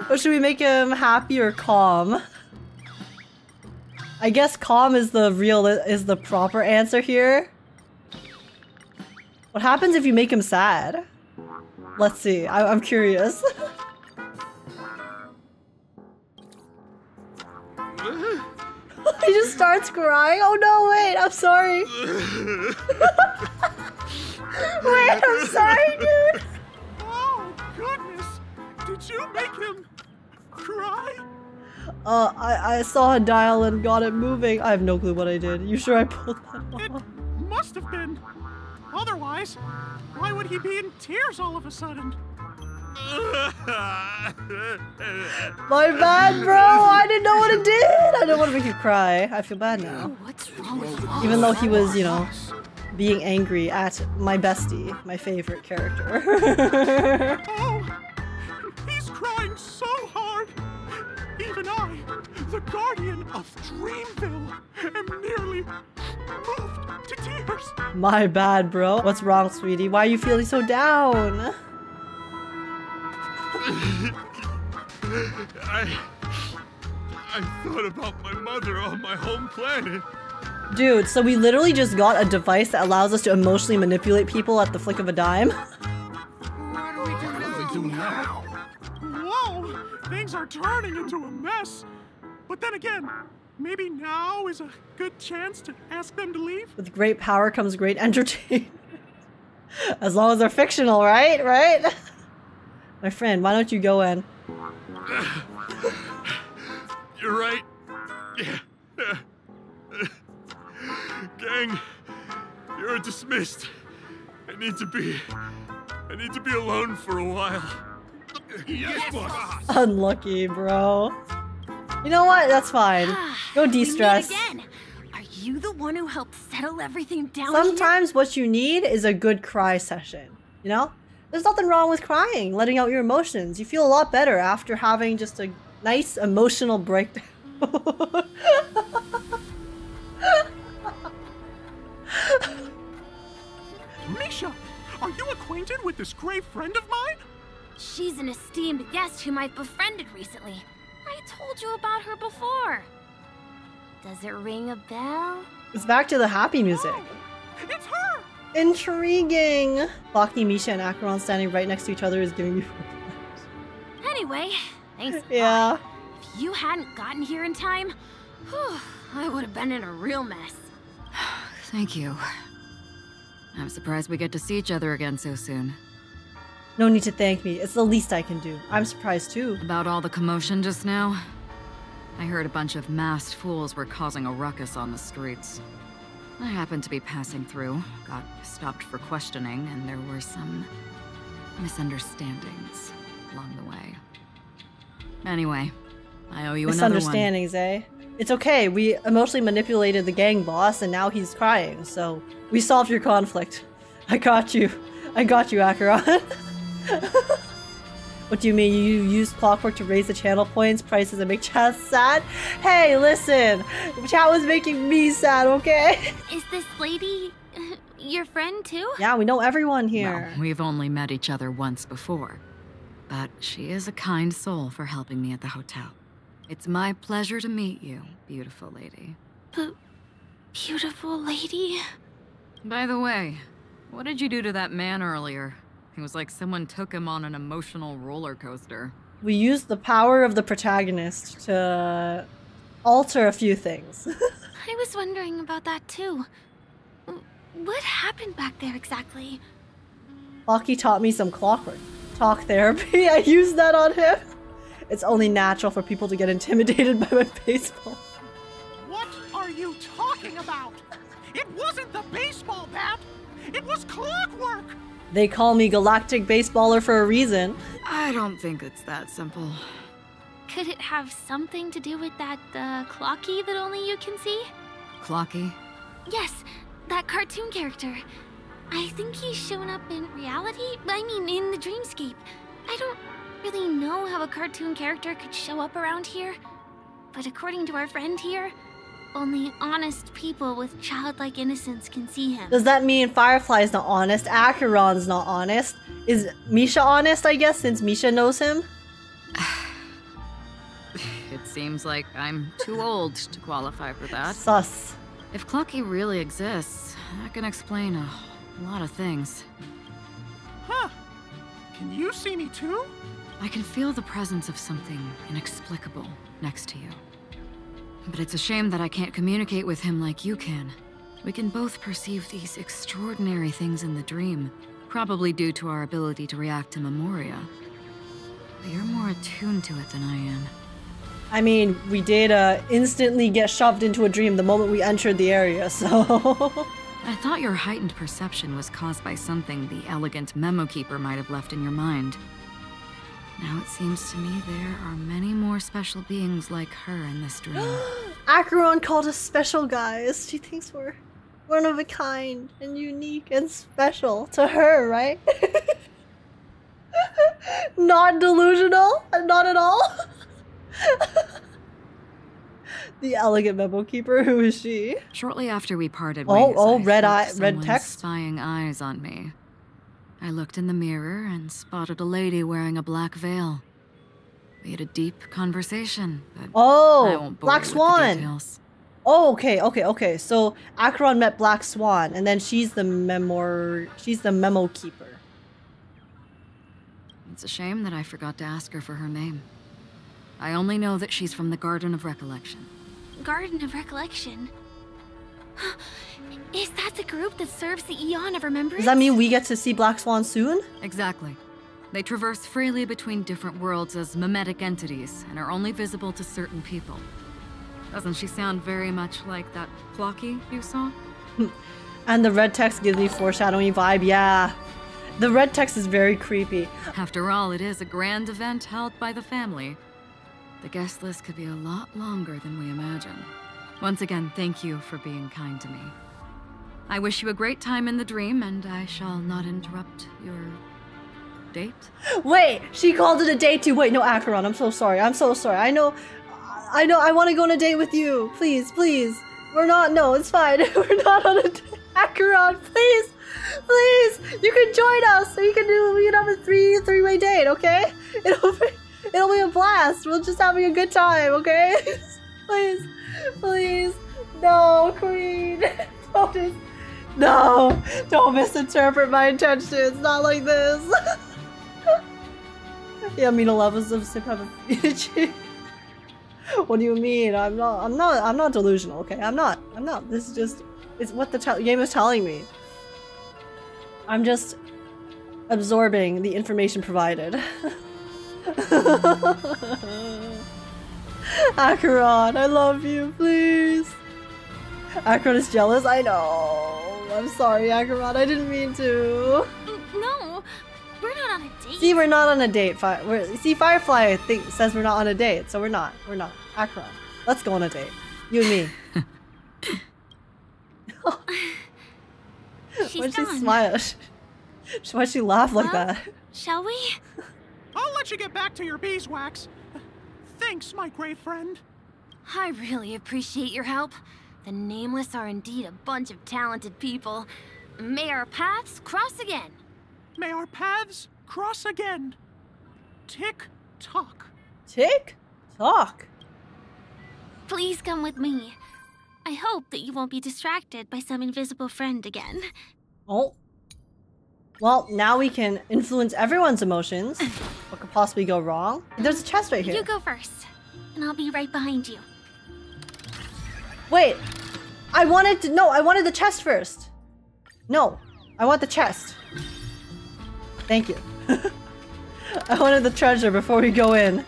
Or should we make him happy or calm? I guess calm is the proper answer here. What happens if you make him sad? Let's see. I'm curious. He just starts crying. Oh no, wait, I'm sorry. Wait, I'm sorry, dude. Oh goodness. Did you make him cry? I saw a dial and got it moving. I have no clue what I did. You sure I pulled that off? It must have been. Otherwise, why would he be in tears all of a sudden? My bad, bro. I didn't know what it did. I don't want to make you cry. I feel bad now. What's wrong with you? Even though he was, you know, being angry at my bestie, my favorite character. Oh, he's crying so hard. Even I, the guardian of Dreamville, am nearly moved to tears. My bad, bro. What's wrong, sweetie? Why are you feeling so down? I thought about my mother on my home planet. Dude, so we literally just got a device that allows us to emotionally manipulate people at the flick of a dime. What do we do now? Whoa, things are turning into a mess. But then again, maybe now is a good chance to ask them to leave. With great power comes great entertainment. As long as they're fictional, right? Right? My friend, why don't you go in? You're right. Gang, you're dismissed. I need to be alone for a while. Yes, boss. Unlucky, bro. You know what? That's fine. Go de-stress. Are you the one who helped settle everything down? Sometimes what you need is a good cry session. You know? There's nothing wrong with crying, letting out your emotions. You feel a lot better after having just a nice emotional breakdown. Misha, are you acquainted with this grave friend of mine? She's an esteemed guest whom I've befriended recently. I told you about her before. Does it ring a bell? It's back to the happy music. Oh, it's her! Intriguing! Clockie, Misha, and Acheron standing right next to each other is giving you... Anyway, thanks. Yeah. If you hadn't gotten here in time, whew, I would have been in a real mess. Thank you. I'm surprised we get to see each other again so soon. No need to thank me. It's the least I can do. I'm surprised too. About all the commotion just now? I heard a bunch of masked fools were causing a ruckus on the streets. I happened to be passing through, got stopped for questioning, and there were some misunderstandings along the way. Anyway, I owe you another one. Misunderstandings, eh? It's okay, we emotionally manipulated the gang boss and now he's crying, so we solved your conflict. I got you. I got you, Acheron. What do you mean? You use clockwork to raise the channel points, prices, and make chat sad? Hey, listen! Chat was making me sad, okay? Is this lady your friend too? Yeah, we know everyone here. Well, we've only met each other once before. But she is a kind soul for helping me at the hotel. It's my pleasure to meet you, beautiful lady. Beautiful lady? By the way, what did you do to that man earlier? It was like someone took him on an emotional roller coaster. We used the power of the protagonist to alter a few things. I was wondering about that too. What happened back there exactly? Clockie taught me some clockwork. Talk therapy. I used that on him. It's only natural for people to get intimidated by my baseball. What are you talking about? It wasn't the baseball bat. It was clockwork. They call me Galactic Baseballer for a reason. I don't think it's that simple. Could it have something to do with that Clockie that only you can see? Clockie? Yes, that cartoon character. I think he's shown up in reality. I mean, in the Dreamscape. I don't really know how a cartoon character could show up around here. But according to our friend here, only honest people with childlike innocence can see him. Does that mean Firefly is not honest? Acheron's not honest? Is Misha honest, I guess, since Misha knows him? It seems like I'm too old to qualify for that. Sus. If Clockie really exists, that can explain a lot of things. Huh. Can you see me too? I can feel the presence of something inexplicable next to you. But it's a shame that I can't communicate with him like you can. We can both perceive these extraordinary things in the dream, probably due to our ability to react to Memoria. But you're more attuned to it than I am. I mean, we did instantly get shoved into a dream the moment we entered the area, so... I thought your heightened perception was caused by something the elegant memo keeper might have left in your mind. Now it seems to me there are many more special beings like her in this dream. Acheron called us special, guys. She thinks we're one of a kind and unique and special to her, right? Not delusional, not at all. The elegant memo keeper, who is she? Shortly after we parted ways, oh, red eye, red text, spying eyes on me. I looked in the mirror and spotted a lady wearing a black veil. We had a deep conversation, but I won't bore you with the details. Oh, okay, okay, okay. So Acheron met Black Swan, and then she's the memo keeper. It's a shame that I forgot to ask her for her name. I only know that she's from the Garden of Recollection. Garden of Recollection? Is that the group that serves the Eon of Remembrance? Does that mean we get to see Black Swan soon? Exactly. They traverse freely between different worlds as mimetic entities and are only visible to certain people. Doesn't she sound very much like that Clockie you saw? And the red text gives me foreshadowing vibe, yeah. The red text is very creepy. After all, it is a grand event held by the family. The guest list could be a lot longer than we imagine. Once again, thank you for being kind to me. I wish you a great time in the dream, and I shall not interrupt your date. Wait, she called it a date too. Wait, no, Acheron, I'm so sorry. I'm so sorry. I know, I want to go on a date with you. Please, please. We're not, no, it's fine. We're not on a date. Acheron, please, please. You can join us. So we can have a three-way date, okay? It'll be a blast. We'll just having a good time, okay? Please, please, no, Queen. No, don't misinterpret my intentions. It's not like this. Yeah, Mina loves of sip have a What do you mean? I'm not delusional, okay? I'm not. This is just, it's what the game is telling me. I'm just absorbing the information provided. Acheron, I love you, please. Acheron is jealous? I know. I'm sorry, Acheron. I didn't mean to. No, we're not on a date. See, we're not on a date. Firefly says we're not on a date, so we're not. We're not. Acheron, let's go on a date. You and me. Why'd she smile? Why'd she laugh like that? Shall we? I'll let you get back to your beeswax. Thanks, my grave friend. I really appreciate your help. The Nameless are indeed a bunch of talented people. May our paths cross again. May our paths cross again. Tick tock. Tick tock. Please come with me. I hope that you won't be distracted by some invisible friend again. Oh. Well, now we can influence everyone's emotions. What could possibly go wrong? There's a chest right here. You go first, and I'll be right behind you. Wait. I wanted the chest first. No, I want the chest. Thank you. I wanted the treasure before we go in.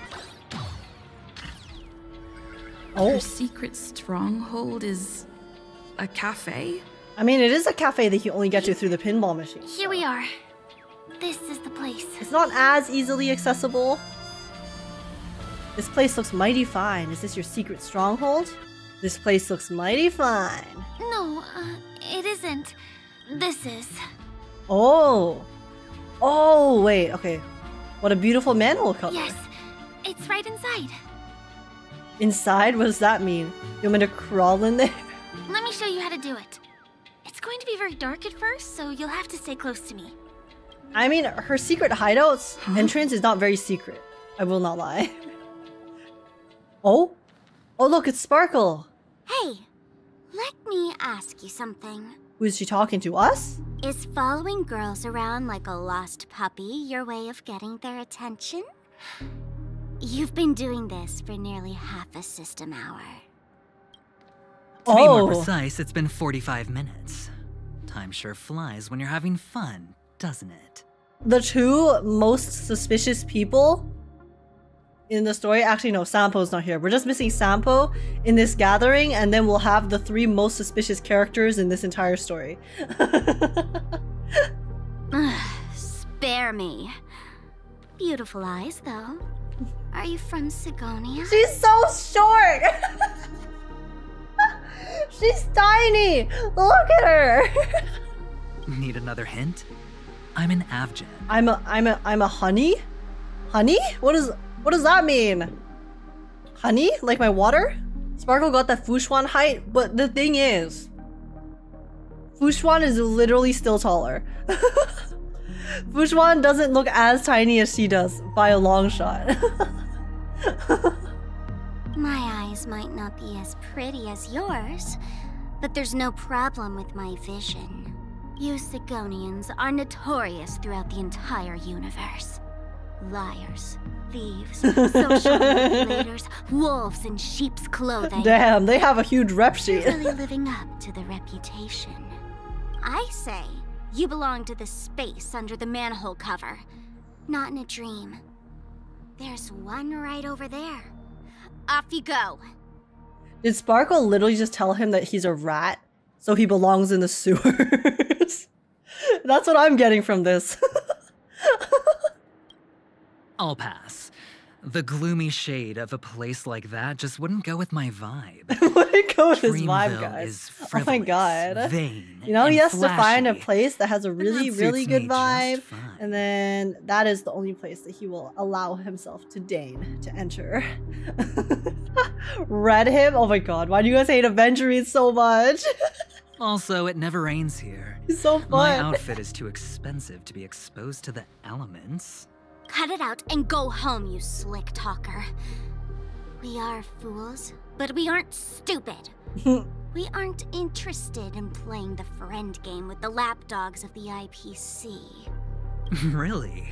Oh. Her secret stronghold is a cafe? I mean, it is a cafe that you only get to through the pinball machine. Here we are. This is the place. It's not as easily accessible. This place looks mighty fine. Is this your secret stronghold? This place looks mighty fine. No, it isn't. This is. Oh. Oh, wait. Okay. What a beautiful manhole cover. Yes. It's right inside. Inside? What does that mean? You want me to crawl in there? Let me show you how to do it. It's going to be very dark at first, so you'll have to stay close to me. I mean, her secret hideout's entrance is not very secret. I will not lie. Oh? Oh, look, it's Sparkle. Hey, let me ask you something. Who is she talking to? Us? Is following girls around like a lost puppy your way of getting their attention? You've been doing this for nearly half a system hour. To be more precise, it's been 45 minutes. Time sure flies when you're having fun, doesn't it? The two most suspicious people in the story... Actually, no, Sampo's not here. We're just missing Sampo in this gathering, and then we'll have the three most suspicious characters in this entire story. Spare me. Beautiful eyes, though. Are you from Sigonia? She's so short! She's tiny! Look at her! Need another hint? I'm an Avgen. I'm a honey? Honey? What does that mean? Honey? Like my water? Sparkle got that Fushuan height, but the thing is, Fushuan is literally still taller. Fushuan doesn't look as tiny as she does by a long shot. My eyes might not be as pretty as yours, but there's no problem with my vision. You Sigonians are notorious throughout the entire universe. Liars, thieves, social manipulators, wolves in sheep's clothing. Damn, they have a huge rep sheet. You're really living up to the reputation. I say you belong to the space under the manhole cover, not in a dream. There's one right over there. Off you go. Did Sparkle literally just tell him that he's a rat, so he belongs in the sewers? That's what I'm getting from this. I'll pass. The gloomy shade of a place like that just wouldn't go with my vibe. Wouldn't go with his vibe, guys. Oh my god. Vain, you know, he has to find a place that has a really, really good vibe. And then that is the only place that he will allow himself to deign to enter. Read him? Oh my god. Why do you guys hate Aventurine so much? Also, it never rains here. It's so fun. My outfit is too expensive to be exposed to the elements. Cut it out and go home, you slick talker. We are fools, but we aren't stupid. We aren't interested in playing the friend game with the lapdogs of the IPC. Really?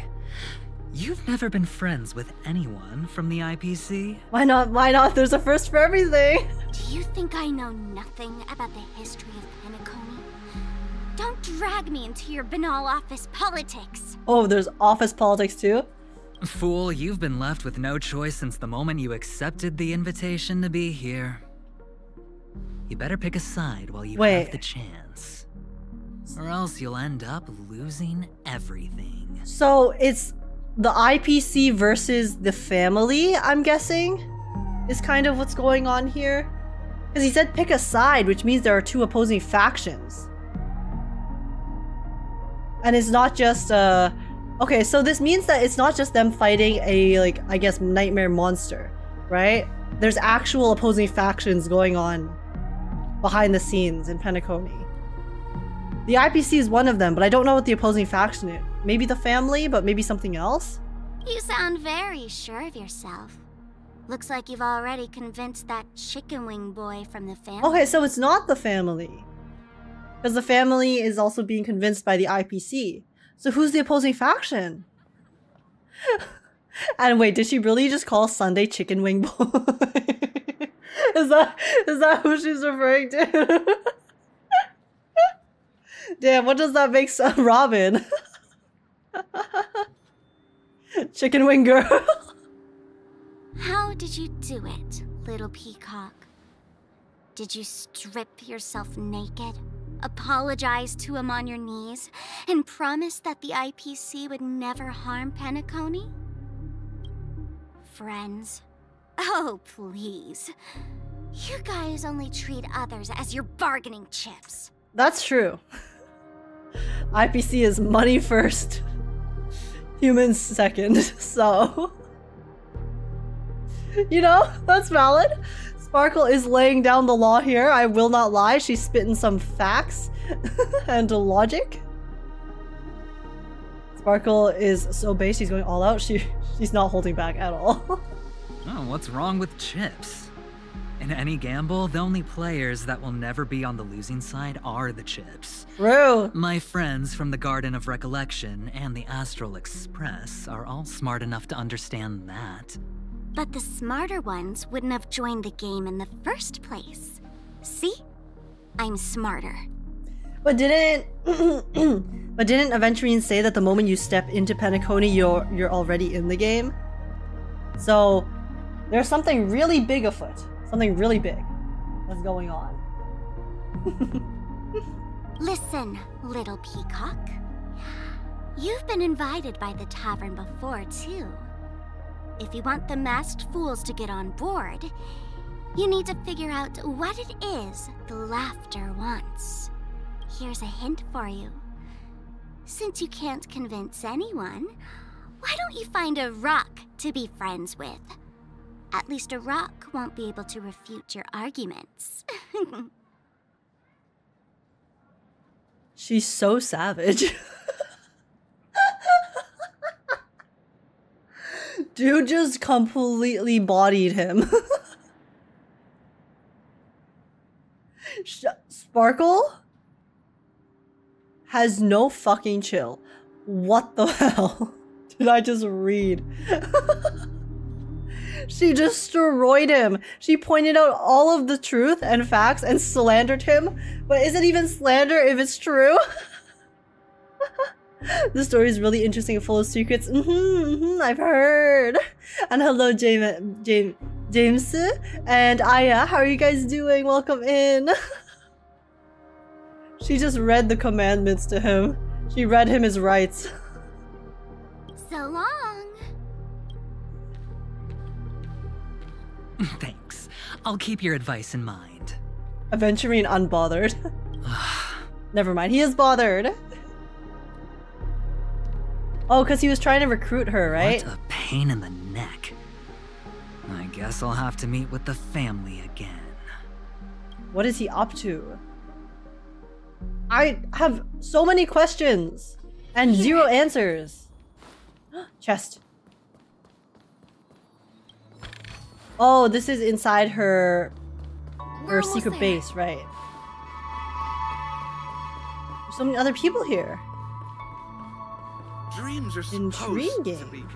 You've never been friends with anyone from the IPC? Why not? Why not? There's a first for everything. Do you think I know nothing about the history of Penacony? Don't drag me into your banal office politics. Oh, there's office politics too? Fool, you've been left with no choice since the moment you accepted the invitation to be here. You better pick a side while you have the chance, or else you'll end up losing everything. So it's the IPC versus the family, I'm guessing, is kind of what's going on here. Because he said pick a side, which means there are two opposing factions. And it's not just Okay, so this means that it's not just them fighting a, like, I guess, nightmare monster, right? There's actual opposing factions going on behind the scenes in Penacony. The IPC is one of them, but I don't know what the opposing faction is. Maybe the family, but maybe something else? You sound very sure of yourself. Looks like you've already convinced that chicken wing boy from the family. Okay, so it's not the family. Because the family is also being convinced by the IPC. So who's the opposing faction? And wait, did she really just call Sunday chicken wing boy? Is that who she's referring to? Damn, what does that make Robin? Chicken wing girl. How did you do it, little peacock? Did you strip yourself naked, apologize to him on your knees, and promise that the IPC would never harm Penacony? Friends, oh please. You guys only treat others as your bargaining chips. That's true. IPC is money first, humans second, so... You know, that's valid. Sparkle is laying down the law here, I will not lie. She's spitting some facts and logic. Sparkle is so base, she's going all out. She's not holding back at all. Oh, what's wrong with chips? In any gamble, the only players that will never be on the losing side are the chips. True. My friends from the Garden of Recollection and the Astral Express are all smart enough to understand that. But the smarter ones wouldn't have joined the game in the first place. See? I'm smarter. But didn't Aventurine say that the moment you step into Penacony, you're already in the game? So there's something really big afoot. Something really big that's going on. Listen, little peacock. You've been invited by the tavern before, too. If you want the masked fools to get on board, you need to figure out what it is the laughter wants. Here's a hint for you. Since you can't convince anyone, why don't you find a rock to be friends with? At least a rock won't be able to refute your arguments. She's so savage. Dude just completely bodied him. Sparkle has no fucking chill. What the hell did I just read? She destroyed him. She pointed out all of the truth and facts and slandered him. But is it even slander if it's true? This story is really interesting and full of secrets. I've heard. And hello, James and Aya. How are you guys doing? Welcome in. She just read the commandments to him. She read him his rights. So long. Thanks. I'll keep your advice in mind. Aventurine unbothered. Never mind, he is bothered. Oh, because he was trying to recruit her, right? What a pain in the neck. I guess I'll have to meet with the family again. What is he up to? I have so many questions and zero answers. Chest. Oh, this is inside her secret base, right? There's so many other people here. Dreams are supposed to be confusing.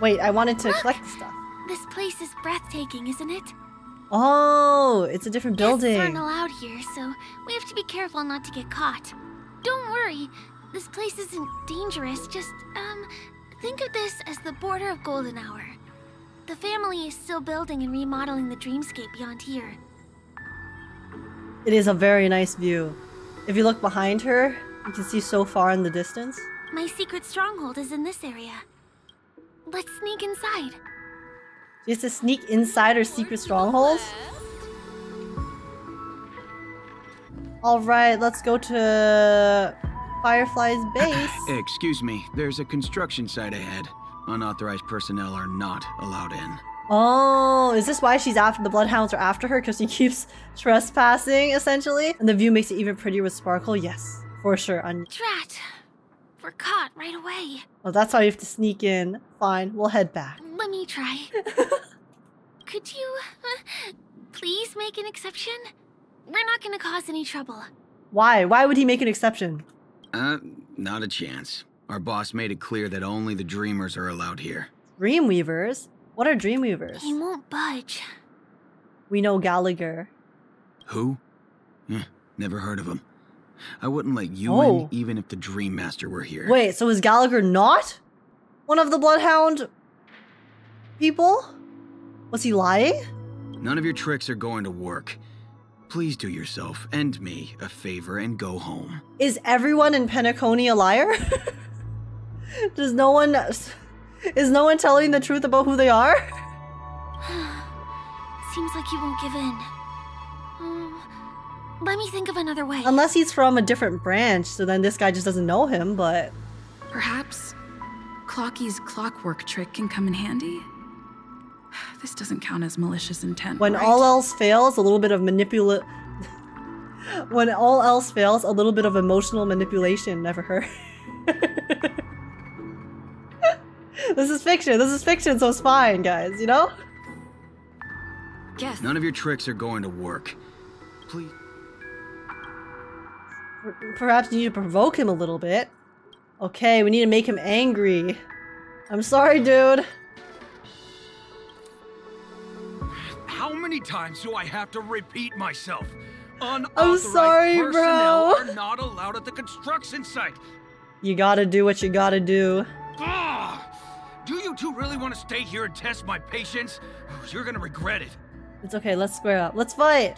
Wait, I wanted to collect stuff. This place is breathtaking, isn't it? Oh, it's a different building. Guests aren't allowed here, so we have to be careful not to get caught. Don't worry, this place isn't dangerous. Just think of this as the border of Golden Hour. The family is still building and remodeling the Dreamscape beyond here. It is a very nice view. If you look behind her, you can see so far in the distance. My secret stronghold is in this area. Let's sneak inside. She has to sneak inside her secret strongholds? Alright, let's go to Firefly's base. Excuse me, there's a construction site ahead. Unauthorized personnel are not allowed in. Oh, is this why she's after the bloodhounds are after her? Because she keeps trespassing, essentially. And the view makes it even prettier with Sparkle. Yes, for sure. Drat, we're caught right away. Well, that's why you have to sneak in. Fine, we'll head back. Let me try. Could you please make an exception? We're not going to cause any trouble. Why? Why would he make an exception? Not a chance. Our boss made it clear that only the Dreamers are allowed here. Dreamweavers? What are Dreamweavers? He won't budge. We know Gallagher. Who? Never heard of him. I wouldn't let you in even if the Dream Master were here. Wait, so is Gallagher not one of the Bloodhound people? Was he lying? None of your tricks are going to work. Please do yourself and me a favor and go home. Is everyone in Penacony a liar? Does no one... Is no one telling the truth about who they are? Seems like you won't give in. Let me think of another way. Unless he's from a different branch, so then this guy just doesn't know him, but... Perhaps Clockie's clockwork trick can come in handy? This doesn't count as malicious intent, right? All else fails, a little bit of When all else fails, a little bit of emotional manipulation never hurt. This is fiction, so it's fine, guys, you know? Yes. None of your tricks are going to work. Please. Perhaps you need to provoke him a little bit. Okay, we need to make him angry. I'm sorry, dude. How many times do I have to repeat myself? I'm sorry, bro. Unauthorized personnel are not allowed at the construction site. You gotta do what you gotta do. Do you two really want to stay here and test my patience? You're gonna regret it. It's okay, let's square up. Let's fight.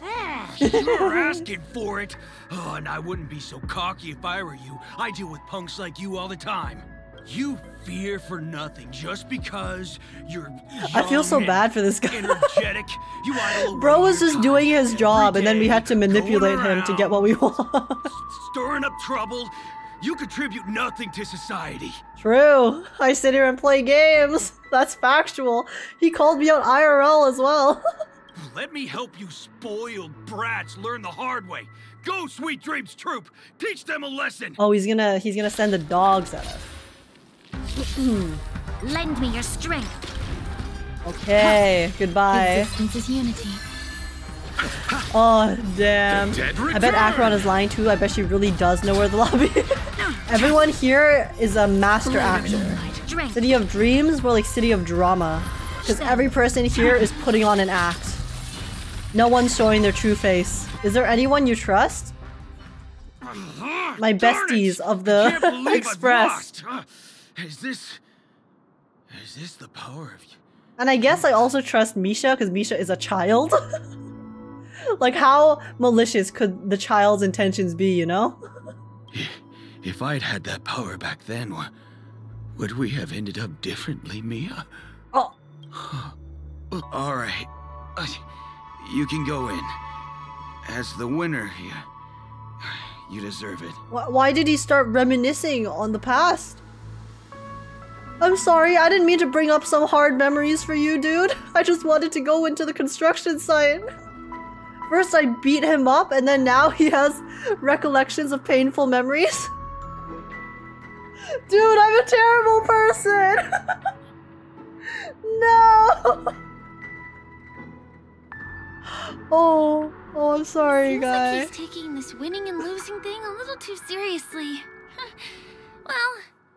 You're asking for it. And I wouldn't be so cocky if I were you. I deal with punks like you all the time. You fear for nothing just because you're young. I feel so bad for this guy. Energetic. Bro was just doing his job and then we had to manipulate him to get what we want. Stirring up trouble. You contribute nothing to society. True. I sit here and play games. That's factual. He called me out IRL as well. Let me help you spoiled brats learn the hard way. Go, Sweet Dreams Troop. Teach them a lesson. Oh, he's gonna send the dogs at us. Lend me your strength. Okay, goodbye. Existence is unity. Oh, damn. I bet Acheron is lying too. I bet she really does know where the lobby is. Everyone here is a master actor. City of Dreams, more like City of Drama. Because every person here is putting on an act. No one's showing their true face. Is there anyone you trust? My besties of the Express. Is this the power of you? And I guess I also trust Misha because Misha is a child. Like, how malicious could the child's intentions be, you know? If I'd had that power back then, would we have ended up differently, Mia? Oh. All right. You can go in. As the winner here, you deserve it. Why did he start reminiscing on the past? I'm sorry, I didn't mean to bring up some hard memories for you, dude. I just wanted to go into the construction site. First I beat him up, and then now he has recollections of painful memories. Dude, I'm a terrible person! No! Oh, I'm sorry, guys. Seems like he's taking this winning and losing thing a little too seriously. Well,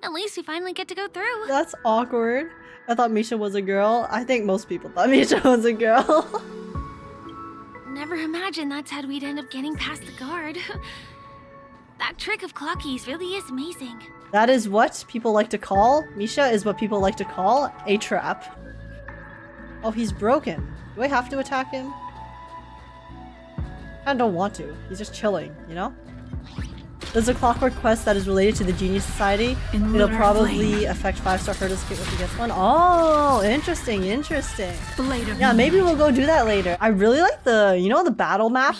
at least we finally get to go through. That's awkward. I thought Misha was a girl. I think most people thought Misha was a girl. Never imagined that's how we'd end up getting past the guard. That trick of Clockie's really is amazing. That is what people like to call, Misha is what people like to call, a trap. Oh, he's broken. Do I have to attack him? I don't want to. He's just chilling, you know? There's a clockwork quest that is related to the Genius Society. It'll probably affect 5-star Herdescape if we get one. Oh, interesting, interesting. Yeah, maybe we'll go do that later. I really like the, you know, the battle map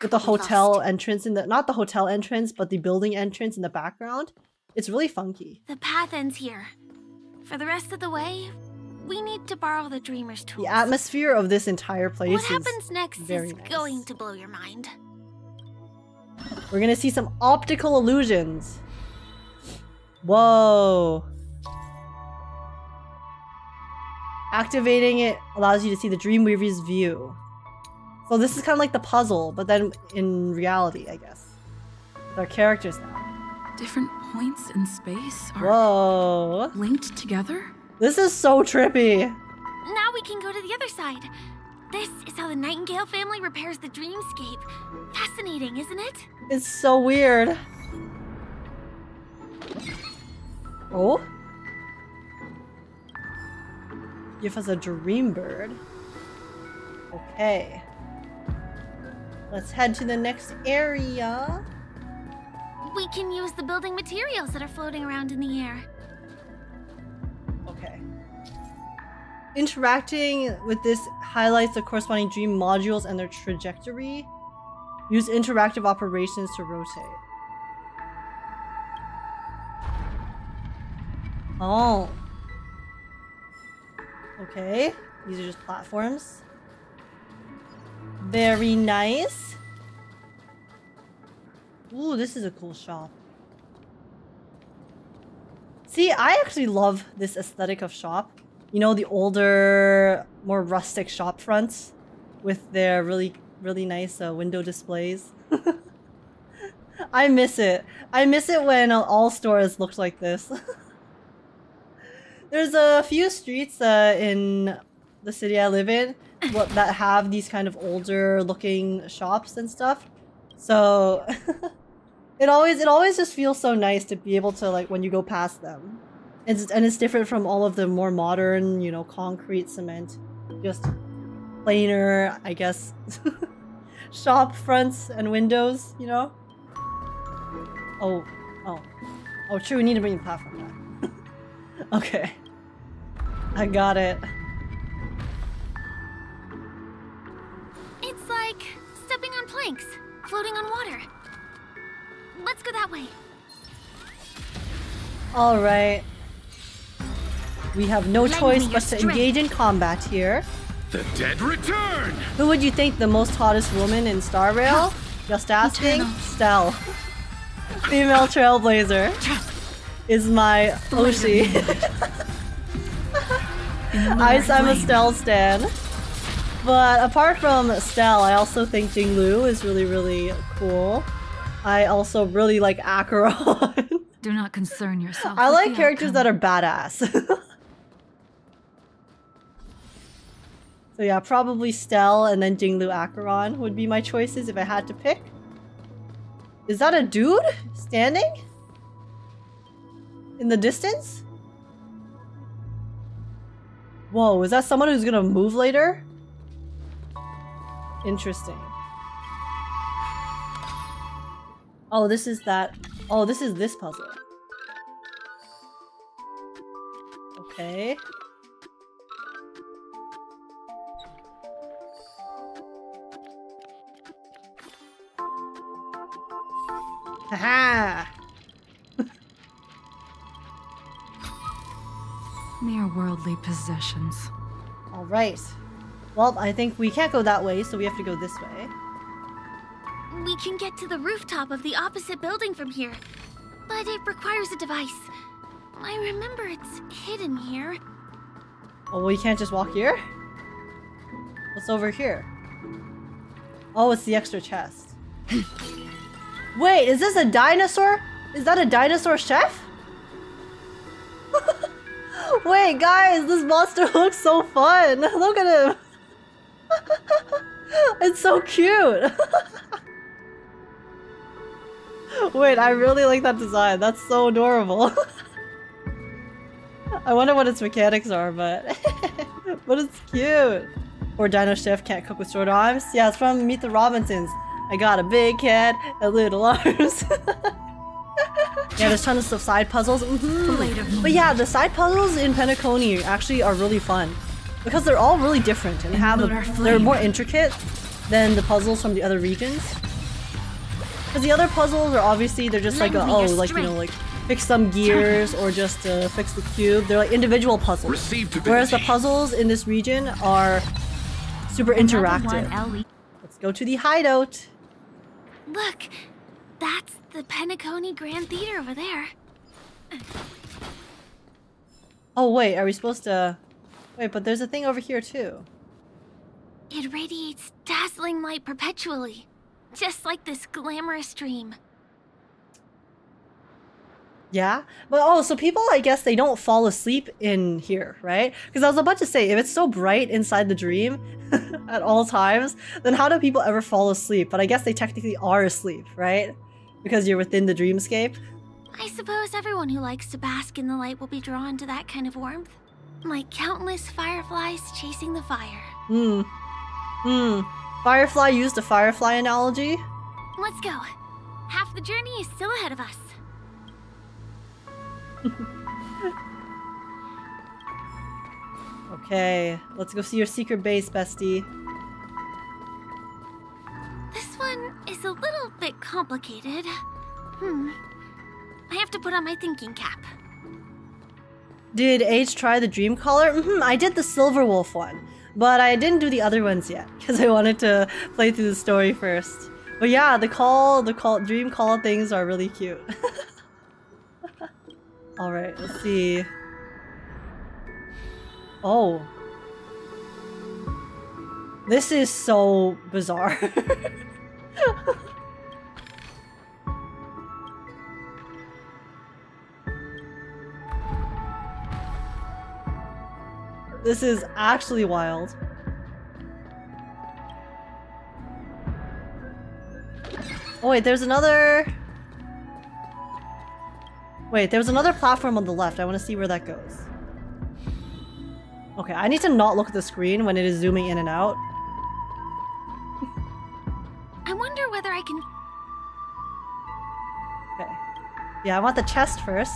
with the hotel entrance in the, not the hotel entrance, but the building entrance in the background. It's really funky. The path ends here. For the rest of the way, we need to borrow the Dreamer's tools. The atmosphere of this entire place is very nice. What happens next is going to blow your mind. We're gonna see some optical illusions. Whoa. Activating it allows you to see the Dreamweaver's view. So this is kind of like the puzzle, but then in reality, I guess. With our characters now. Different points in space are linked together? This is so trippy. Now we can go to the other side. This is how the Nightingale family repairs the Dreamscape. Fascinating, isn't it? It's so weird. Oh? Give us a dream bird. Okay. Let's head to the next area. We can use the building materials that are floating around in the air. Okay. Interacting with this highlights the corresponding dream modules and their trajectory. Use interactive operations to rotate. Oh. Okay. These are just platforms. Very nice. Ooh, this is a cool shop. See, I actually love this aesthetic of shop. You know, the older, more rustic shop fronts with their really nice window displays. I miss it. I miss it when all stores looked like this. There's a few streets in the city I live in that have these kind of older looking shops and stuff. So it always just feels so nice to be able to, like, when you go past them. And it's different from all of the more modern, you know, concrete, cement, just plainer, I guess, shop fronts and windows, you know? Oh, true, we need to bring the platform back. Okay. I got it. It's like stepping on planks, floating on water. Let's go that way. All right. We have no choice but to engage in combat here. The dead return! Who would you think the most hottest woman in Star Rail? Just asking. Stell. Female Trailblazer is my Oshi. I'm a Stell stan. But apart from Stell, I also think Jing Liu is really cool. I also really like Acheron. Do not concern yourself. I like characters that are badass. So yeah, probably Stell and then Jing Liu Acheron would be my choices if I had to pick. Is that a dude standing in the distance? Whoa, is that someone who's gonna move later? Interesting. Oh, this is that. Oh, this is this puzzle. Okay. Haha! Mere worldly possessions. Alright. Well, I think we can't go that way, so we have to go this way. We can get to the rooftop of the opposite building from here, but it requires a device. I remember it's hidden here. Oh, well, you can't just walk here? What's over here? Oh, it's the extra chest. Wait, is this a dinosaur? Is that a dinosaur chef? Wait, guys, this monster looks so fun. Look at him. It's so cute. Wait, I really like that design. That's so adorable. I wonder what its mechanics are, but it's cute. Or Dino Chef can't cook with short arms. Yeah, it's from Meet the Robinsons. I I got a big head and little arms. Yeah, there's tons of side puzzles. Mm-hmm. But yeah, the side puzzles in Penacony actually are really fun because they're all really different and have they're more intricate than the puzzles from the other regions. Because the other puzzles are obviously they're just like fix some gears or just fix the cube. They're like individual puzzles. Whereas the puzzles in this region are super interactive. Let's go to the hideout. Look, that's the Penacony Grand Theater over there. Oh wait, are we supposed to... Wait, but there's a thing over here too. It radiates dazzling light perpetually, just like this glamorous dream. Yeah, but oh, so people, I guess they don't fall asleep in here, right? Because I was about to say, if it's so bright inside the dream at all times, then how do people ever fall asleep? But I guess they technically are asleep, right? Because you're within the dreamscape. I suppose everyone who likes to bask in the light will be drawn to that kind of warmth, like countless fireflies chasing the fire. Hmm. Hmm. Firefly used a firefly analogy. Let's go. Half the journey is still ahead of us. Okay, let's go see your secret base, bestie. This one is a little bit complicated. I have to put on my thinking cap. Did H try the dream collar? I did the silver wolf one, but I didn't do the other ones yet because I wanted to play through the story first. But yeah, the dream call things are really cute. Alright, let's see. Oh. This is so bizarre. This is actually wild. Oh wait, there's another... Wait, there was another platform on the left. I want to see where that goes. Okay, I need to not look at the screen when it is zooming in and out. I wonder whether I can... Okay. Yeah, I want the chest first.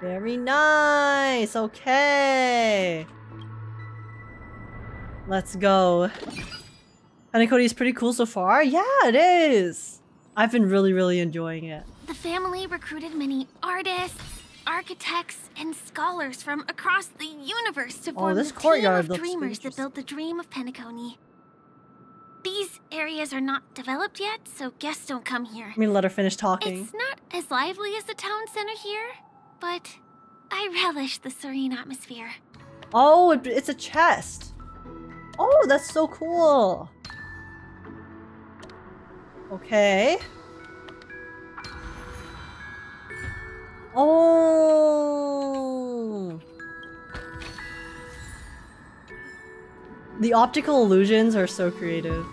Very nice! Okay! Let's go. Penacony is pretty cool so far. Yeah, it is. I've been really enjoying it. The family recruited many artists, architects, and scholars from across the universe to form this courtyard of dreamers that built the dream of Penacony. These areas are not developed yet, so guests don't come here. I mean, let her finish talking. It's not as lively as the town center here, but I relish the serene atmosphere. Oh, it's a chest. Oh, that's so cool. Okay. Oh. The optical illusions are so creative.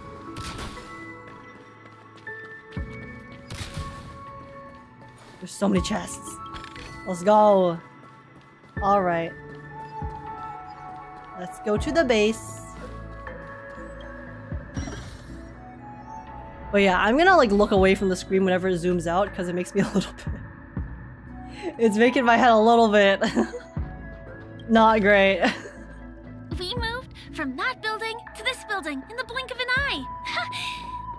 There's so many chests. Let's go. All right. Let's go to the base. But yeah, I'm gonna like look away from the screen whenever it zooms out because it makes me a little bit... It's making my head a little bit... Not great. We moved from that building to this building in the blink of an eye.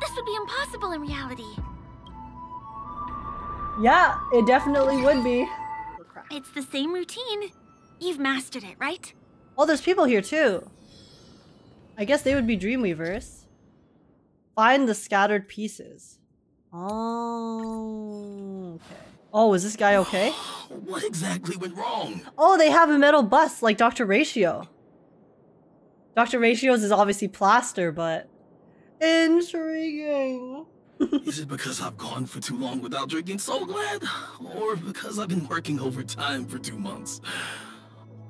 This would be impossible in reality. Yeah, it definitely would be. It's the same routine. You've mastered it, right? Oh, there's people here too. I guess they would be Dreamweavers. Find the scattered pieces. Oh, okay. Oh, is this guy okay? What exactly went wrong? Oh, they have a metal bust like Dr. Ratio. Dr. Ratio's is obviously plaster, but... Intriguing. Is it because I've gone for too long without drinking so glad? Or because I've been working overtime for 2 months?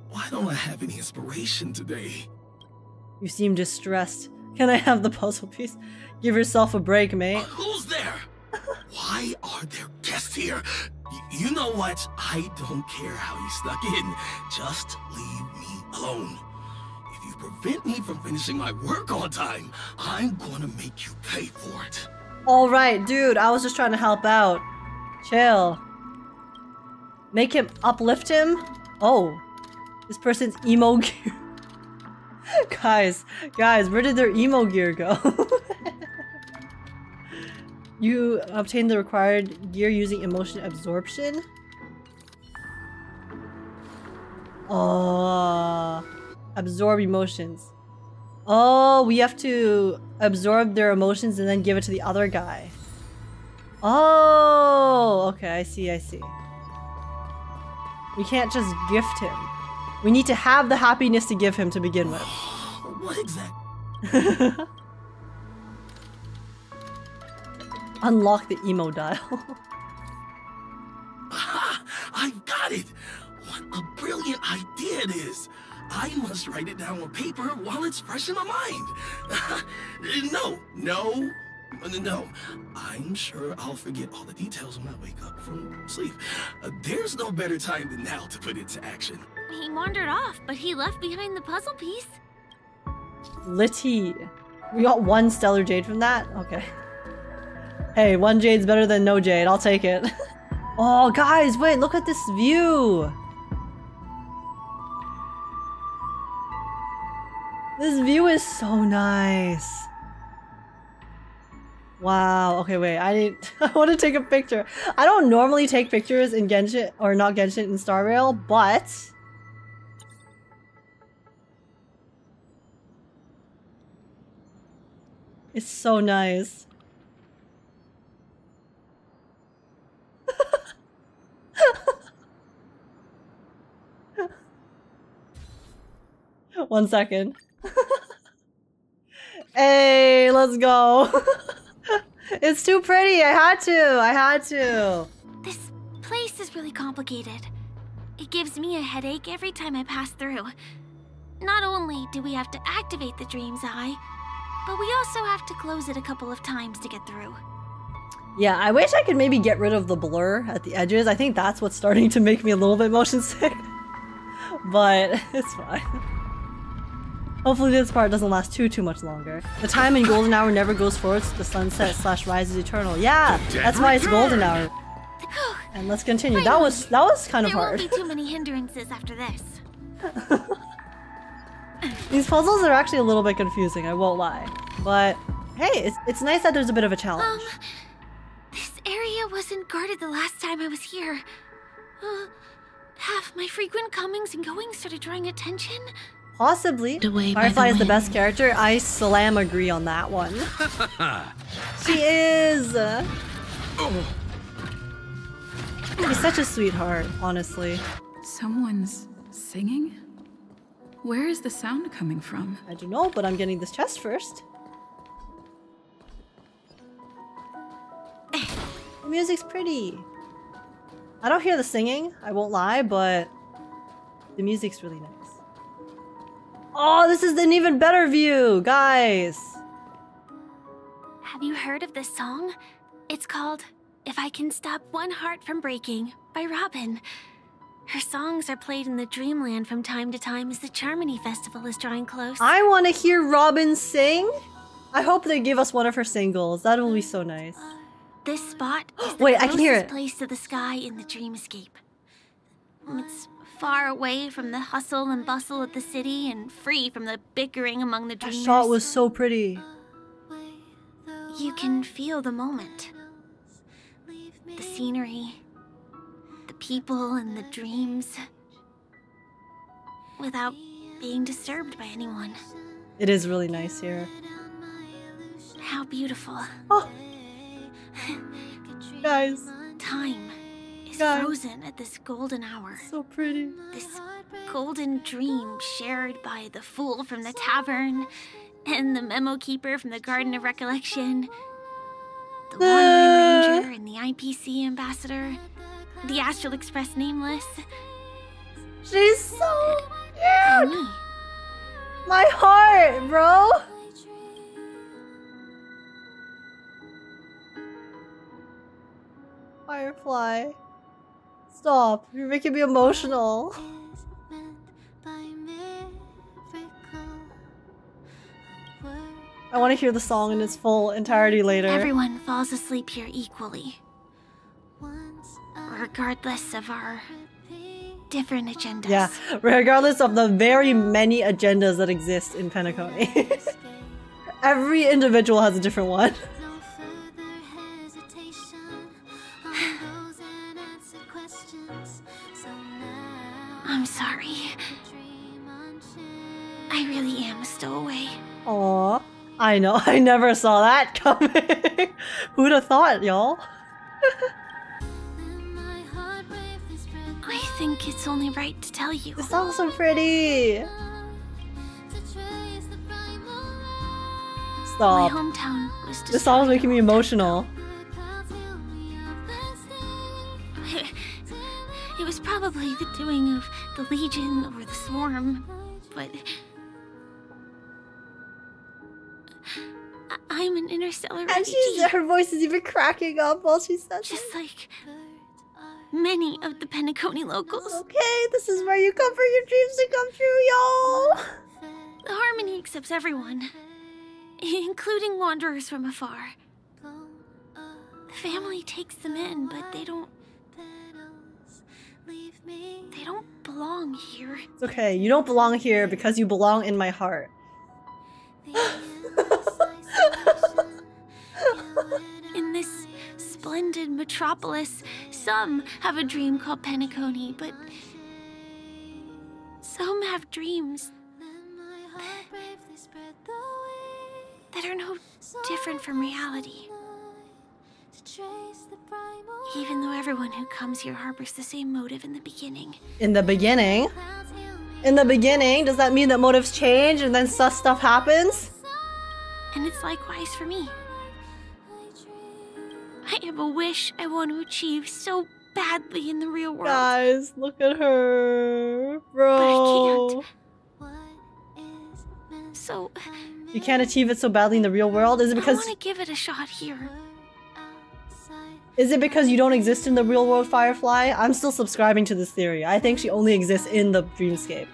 Why don't I have any inspiration today? You seem distressed. Can I have the puzzle piece? Give yourself a break, mate. Who's there? Why are there guests here? You know what? I don't care how you snuck in. Just leave me alone. If If you prevent me from finishing my work on time, I'm gonna make you pay for it. Alright, dude, I was just trying to help out. Chill. Make him uplift him? Oh. This person's emo gear. Guys, where did their emo gear go? You obtain the required gear using emotion absorption? Oh, absorb emotions. Oh, we have to absorb their emotions and then give it to the other guy. Oh, okay, I see. We can't just gift him. We need to have the happiness to give him to begin with. What exactly? Unlock the emo dial. Ah, I got it! What a brilliant idea it is! I must write it down on paper while it's fresh in my mind! No. I'm sure I'll forget all the details when I wake up from sleep. There's no better time than now to put it to action. He wandered off, but he left behind the puzzle piece. Litty. We got one Stellar Jade from that? Okay. Hey, one jade's better than no jade. I'll take it. Oh, guys, wait, look at this view. This view is so nice. Wow. Okay, wait. I want to take a picture. I don't normally take pictures in Genshin or not Genshin in Star Rail, but it's so nice. One second. Hey, let's go. It's too pretty. I had to. This place is really complicated. It gives me a headache every time I pass through. Not only do we have to activate the Dream's Eye, but we also have to close it a couple of times to get through. Yeah, I wish I could maybe get rid of the blur at the edges. I think that's what's starting to make me a little bit motion sick. But it's fine. Hopefully this part doesn't last too much longer. The time in golden hour never goes forward, so the sunset slash rise is eternal. Yeah, that's why it's golden hour. And let's continue. That was kind of hard. There won't be too many hindrances after this. These puzzles are actually a little bit confusing, I won't lie. But hey, it's nice that there's a bit of a challenge. This area wasn't guarded the last time I was here. Have my frequent comings and goings started drawing attention? Possibly. Firefly is the best character. I slam agree on that one. She is. She's such a sweetheart, honestly. Someone's singing? Where is the sound coming from? I don't know, but I'm getting this chest first. The music's pretty. I don't hear the singing, I won't lie, but the music's really nice. Oh, this is an even better view, guys! Have you heard of this song? It's called If I Can Stop One Heart From Breaking by Robin. Her songs are played in the Dreamland from time to time as the Charmony Festival is drawing close. I want to hear Robin sing! I hope they give us one of her singles. That will be so nice. This spot is the closest place to the sky in the Dreamscape. It's far away from the hustle and bustle of the city and free from the bickering among the dreamers. That shot was so pretty. You can feel the moment. The scenery, the people and the dreams without being disturbed by anyone. It is really nice here. How beautiful. Oh. Guys. Time. Guys. Frozen at this golden hour. So pretty. This golden dream shared by the fool from the tavern and the memo keeper from the Garden of Recollection, the Wandering Ranger and the IPC ambassador, the Astral Express nameless. She's so cute! My heart, bro! Firefly. Stop, you're making me emotional. I want to hear the song in its full entirety later. Everyone falls asleep here equally, regardless of our different agendas. Yeah, regardless of the very many agendas that exist in Penacony. Every individual has a different one. I'm sorry. I really am a stowaway. Aww. I know, I never saw that coming. Who'd have thought, y'all? I think it's only right to tell you. It's also pretty. Stop. My hometown was destroyed. This song's making me emotional. It was probably the doing of the Legion or the Swarm, but I'm an interstellar refugee. And she's, her voice is even cracking up while she says just like many of the Penacony locals. Okay, this is where you come for your dreams to come true, y'all. The Harmony accepts everyone, including wanderers from afar. The family takes them in, but they don't belong here. It's okay, you don't belong here because you belong in my heart. In this splendid metropolis, some have a dream called Penacony, but some have dreams that are no different from reality. Even though everyone who comes here harbors the same motive in the beginning. In the beginning? In the beginning? Does that mean that motives change and then sus stuff happens? And it's likewise for me. I have a wish I want to achieve so badly in the real world. Guys, look at her. Bro. But I can't. So... You can't achieve it so badly in the real world? Is it because... I want to give it a shot here. Is it because you don't exist in the real world, Firefly? I'm still subscribing to this theory. I think she only exists in the Dreamscape.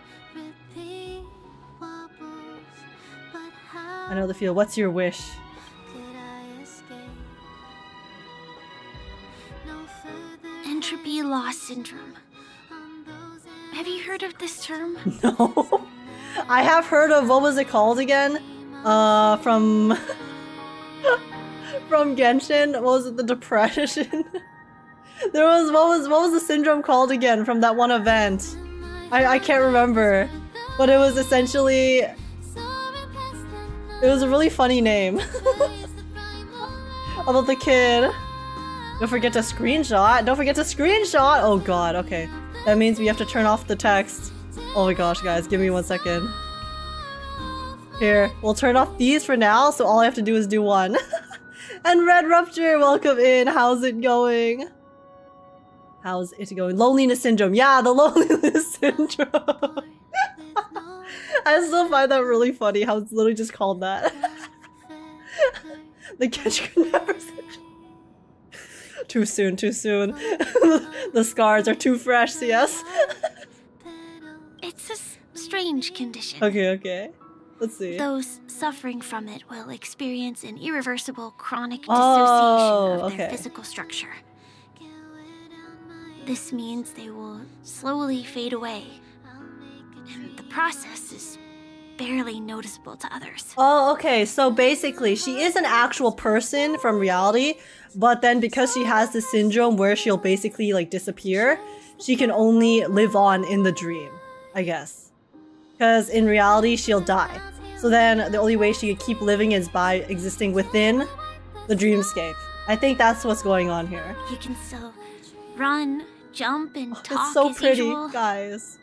I know the feel. What's your wish? Entropy loss syndrome. Have you heard of this term? No. I have heard of, what was it called again? From... from Genshin, what was it, the depression? There was, what was the syndrome called again from that one event? I can't remember, but it was essentially, it was a really funny name. About the kid. Don't forget to screenshot, don't forget to screenshot! Oh god, okay. That means we have to turn off the text. Oh my gosh guys, give me 1 second. Here, we'll turn off these for now, so all I have to do is do one. And Red Rupture, welcome in. How's it going? How's it going? Loneliness syndrome. Yeah, the loneliness syndrome. I still find that really funny how it's literally just called that. The catch could never syndrome. Too soon, too soon. The scars are too fresh, CS. It's a strange condition. Okay, okay. Let's see. Those suffering from it will experience an irreversible chronic dissociation of their physical structure. This means they will slowly fade away, and the process is barely noticeable to others. Oh, okay. So basically, she is an actual person from reality, but then because she has this syndrome where she'll basically like disappear, she can only live on in the dream, I guess. Because in reality, she'll die. So then the only way she could keep living is by existing within the Dreamscape. I think that's what's going on here. You can still run, jump, and talk. It's so pretty, guys.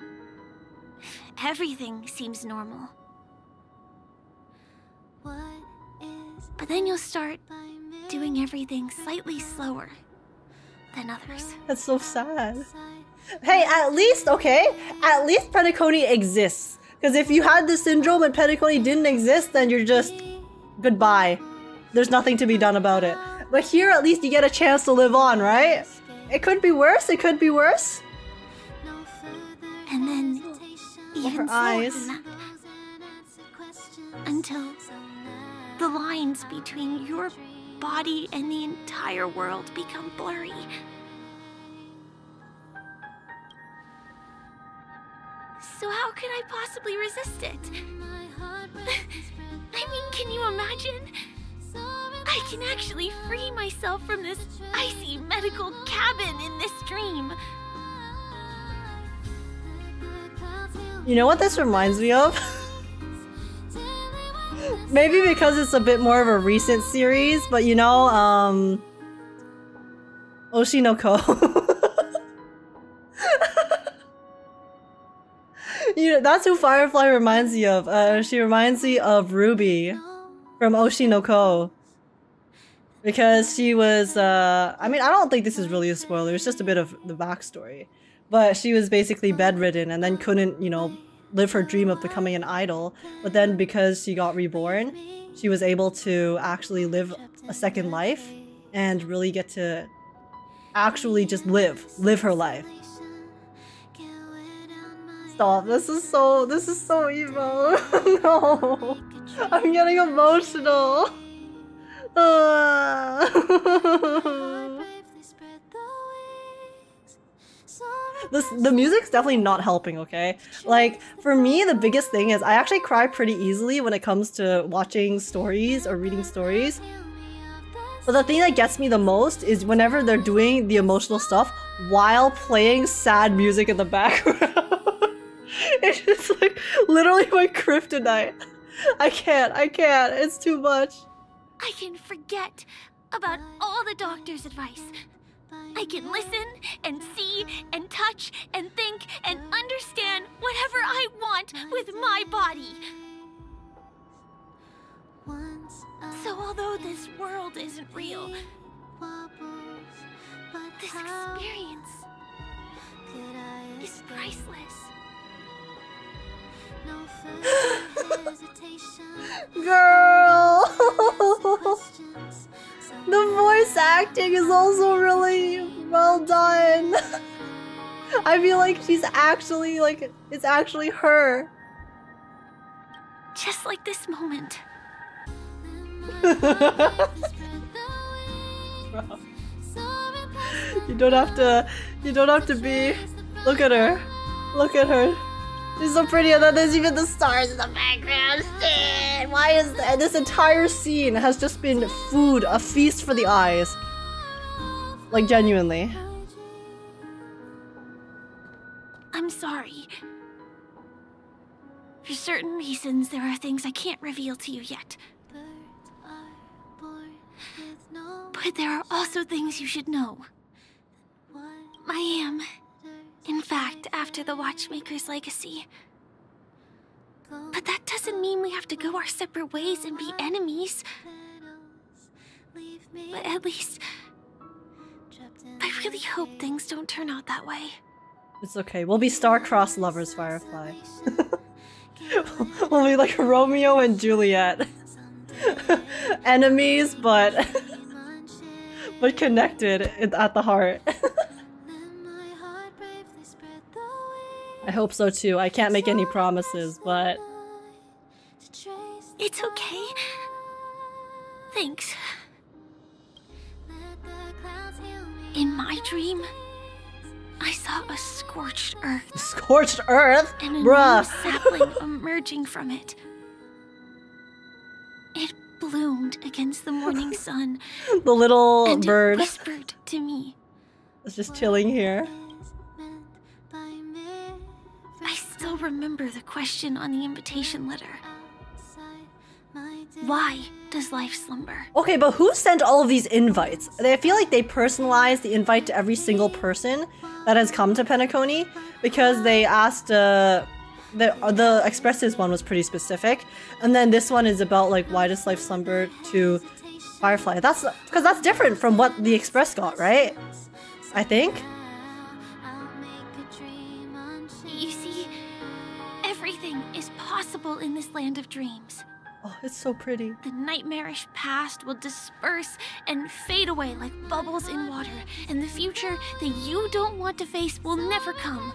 Everything seems normal. But then you'll start doing everything slightly slower than others. That's so sad. Hey, at least, okay, at least Penacony exists. Because if you had this syndrome and Penacony didn't exist, then you're just... goodbye. There's nothing to be done about it. But here, at least you get a chance to live on, right? It could be worse, it could be worse. And then... even slower than that. Until... The lines between your body and the entire world become blurry. So how could I possibly resist it? I mean, can you imagine? I can actually free myself from this icy medical cabin in this dream. You know what this reminds me of? Maybe because it's a bit more of a recent series, but you know, Oshinoko. You know, that's who Firefly reminds me of. She reminds me of Ruby from Oshinoko. Because she was, I mean, I don't think this is really a spoiler, it's just a bit of the backstory. But she was basically bedridden and then couldn't, you know, live her dream of becoming an idol. But then because she got reborn, she was able to actually live a second life and really get to actually just live her life. Stop, this is so evil. No, I'm getting emotional. The music's definitely not helping, okay? Like, for me, the biggest thing is I actually cry pretty easily when it comes to watching stories or reading stories. But the thing that gets me the most is whenever they're doing the emotional stuff while playing sad music in the background. It's just like literally my kryptonite. I can't, it's too much. I can forget about all the doctor's advice. I can listen and see and touch and think and understand whatever I want with my body. So although this world isn't real, this experience is priceless. Girl! The voice acting is also really well done. I feel like she's actually, like, it's actually her. Just like this moment. You don't have to be. Look at her. Look at her. She's so pretty, and then there's even the stars in the background. Why is that? This entire scene has just been food, a feast for the eyes. Like, genuinely. I'm sorry. For certain reasons, there are things I can't reveal to you yet. But there are also things you should know. I am. In fact, after the Watchmaker's legacy. But that doesn't mean we have to go our separate ways and be enemies. But at least, I really hope things don't turn out that way. It's okay, we'll be star-crossed lovers, Firefly. We'll be like Romeo and Juliet. Enemies, but connected at the heart. I hope so too. I can't make any promises, but... It's okay. Thanks. In my dream, I saw a scorched earth. Scorched earth? And a new sapling emerging from it. It bloomed against the morning sun. The little and bird. It whispered to me. It's just chilling here. I still remember the question on the invitation letter. Why does life slumber? Okay, but who sent all of these invites? I feel like they personalized the invite to every single person that has come to Penacony, because they asked, the Expresses one was pretty specific, and then this one is about, like, why does life slumber to Firefly. That's because that's different from what the Express got, right? I think. Possible in this land of dreams. Oh, it's so pretty. The nightmarish past will disperse and fade away like bubbles in water, and the future that you don't want to face will never come.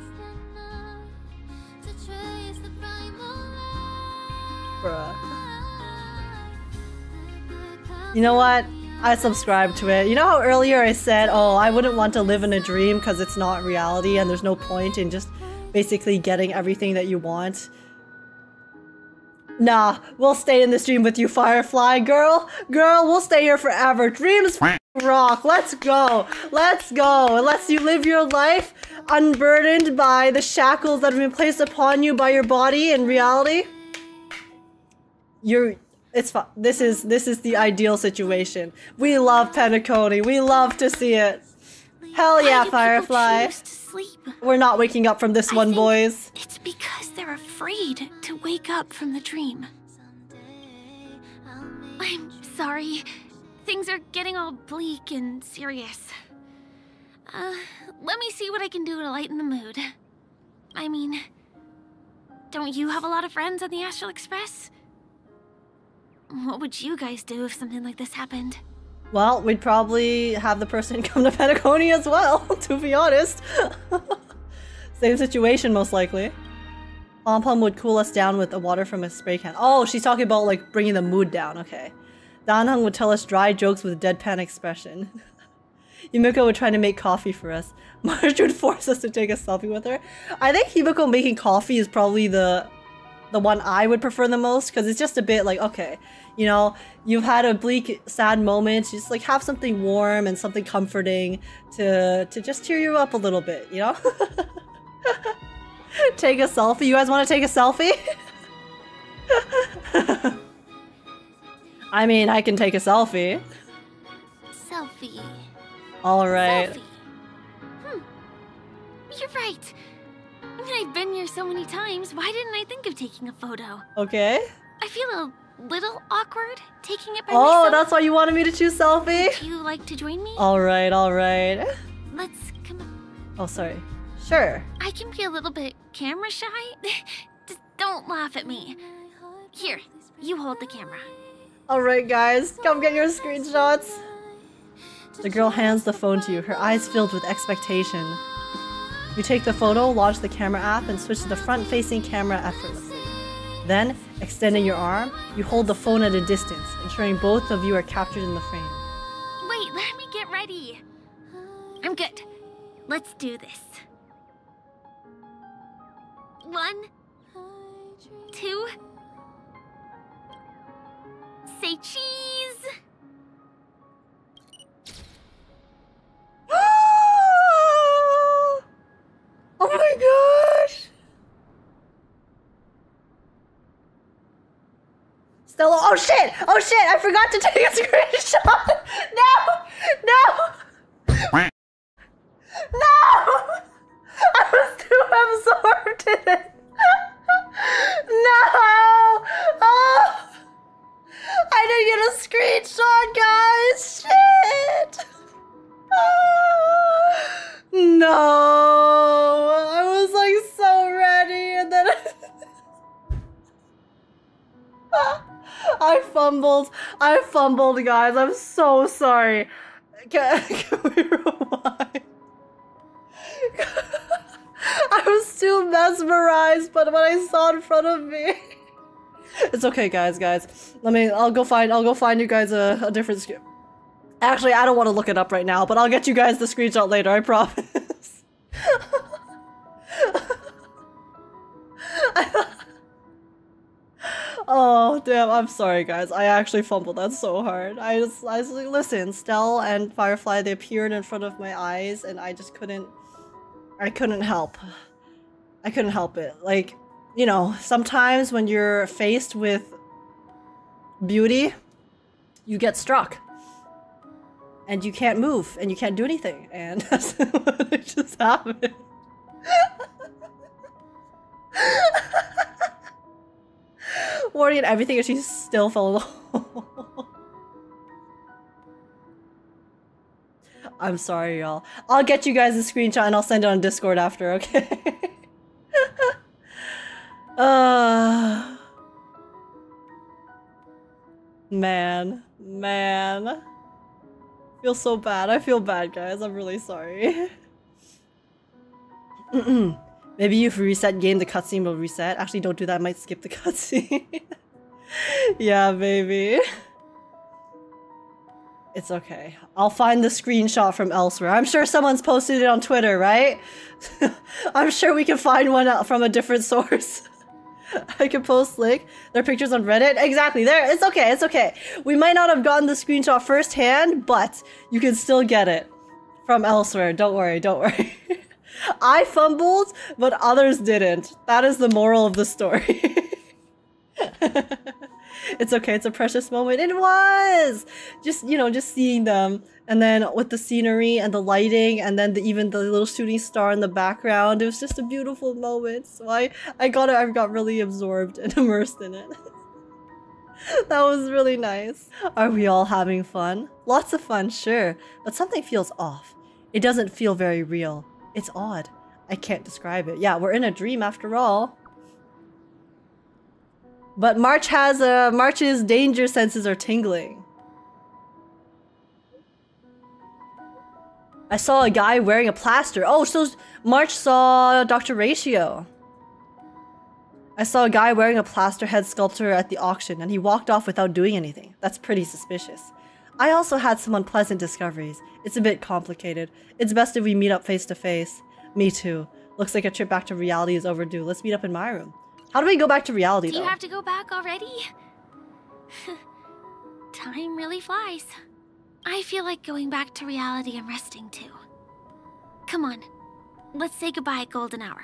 Bruh. You know what? I subscribe to it. You know how earlier I said, oh, I wouldn't want to live in a dream because it's not reality and there's no point in just basically getting everything that you want? Nah, we'll stay in this dream with you, Firefly. Girl, we'll stay here forever. Dreams rock. Let's go. Unless you live your life unburdened by the shackles that have been placed upon you by your body and reality, this is the ideal situation. We love Penacony. We love to see it. Hell yeah, Firefly. We're not waking up from this one, boys. It's because they're afraid to wake up from the dream. I'm sorry. Things are getting all bleak and serious. Let me see what I can do to lighten the mood. I mean, don't you have a lot of friends on the Astral Express? What would you guys do if something like this happened? Well, we'd probably have the person come to Penacony as well, to be honest. Same situation, most likely. Pom Pom would cool us down with the water from a spray can. Oh, she's talking about, like, bringing the mood down, okay. Dan Heng would tell us dry jokes with a deadpan expression. Himiko would try to make coffee for us. Marge would force us to take a selfie with her. I think Himiko making coffee is probably the one I would prefer the most, because it's just a bit like, okay, you know, you've had a bleak, sad moment, just like have something warm and something comforting to just cheer you up a little bit, you know? Take a selfie. You guys want to take a selfie? I mean, I can take a selfie. Selfie. All right. Selfie. You're right. I mean, I've been here so many times, why didn't I think of taking a photo? Okay. I feel a little awkward taking it by myself. Oh, that's why you wanted me to choose selfie? Would you like to join me? All right. Let's come up. Oh, sorry. Sure. I can be a little bit camera shy. Just don't laugh at me. Here, you hold the camera. All right, guys. Come get your screenshots. The girl hands the phone to you, her eyes filled with expectation. You take the photo, launch the camera app, and switch to the front-facing camera effortlessly. Then, extending your arm, you hold the phone at a distance, ensuring both of you are captured in the frame. Wait, let me get ready. I'm good. Let's do this. 1, 2, say cheese. Oh my gosh! Stella, oh shit, I forgot to take a screenshot! No! I was too absorbed in it! No! Oh! I didn't get a screenshot, guys! Shit! No, I was like so ready, and then I fumbled, guys. I'm so sorry. Can we rewind? I was too mesmerized, but what I saw in front of me. It's okay, guys. I'll go find you guys a different script. Actually, I don't want to look it up right now, but I'll get you guys the screenshot later, I promise. Oh, damn, I'm sorry, guys. I actually fumbled that so hard. I just listen, Stell and Firefly, they appeared in front of my eyes, and I just couldn't... I couldn't help it. Like, you know, sometimes when you're faced with beauty, you get struck. And you can't move, and you can't do anything, and that's what just happened. Warning and everything, and she still fell alone. I'm sorry, y'all. I'll get you guys a screenshot, and I'll send it on Discord after, okay? Man. I feel so bad. I feel bad, guys. I'm really sorry. Maybe if you reset game, the cutscene will reset. Actually, don't do that. I might skip the cutscene. Yeah, baby. It's okay. I'll find the screenshot from elsewhere. I'm sure someone's posted it on Twitter, right? I'm sure we can find one out from a different source. I can post, like, their pictures on Reddit. Exactly, there. It's okay, it's okay. We might not have gotten the screenshot firsthand, but you can still get it from elsewhere. Don't worry, don't worry. I fumbled, but others didn't. That is the moral of the story. It's okay, it's a precious moment. It was! Just, you know, just seeing them. And then with the scenery and the lighting and then even the little shooting star in the background. It was just a beautiful moment. So I got really absorbed and immersed in it. That was really nice. Are we all having fun? Lots of fun, sure. But something feels off. It doesn't feel very real. It's odd. I can't describe it. Yeah, we're in a dream after all. But March's danger senses are tingling. I saw a guy wearing a plaster. Oh, so March saw Dr. Ratio. I saw a guy wearing a plaster head sculpture at the auction and he walked off without doing anything. That's pretty suspicious. I also had some unpleasant discoveries. It's a bit complicated. It's best if we meet up face to face. Me too. Looks like a trip back to reality is overdue. Let's meet up in my room. How do we go back to reality, though? Do you have to go back already? Time really flies. I feel like going back to reality and resting, too. Come on. Let's say goodbye at golden hour.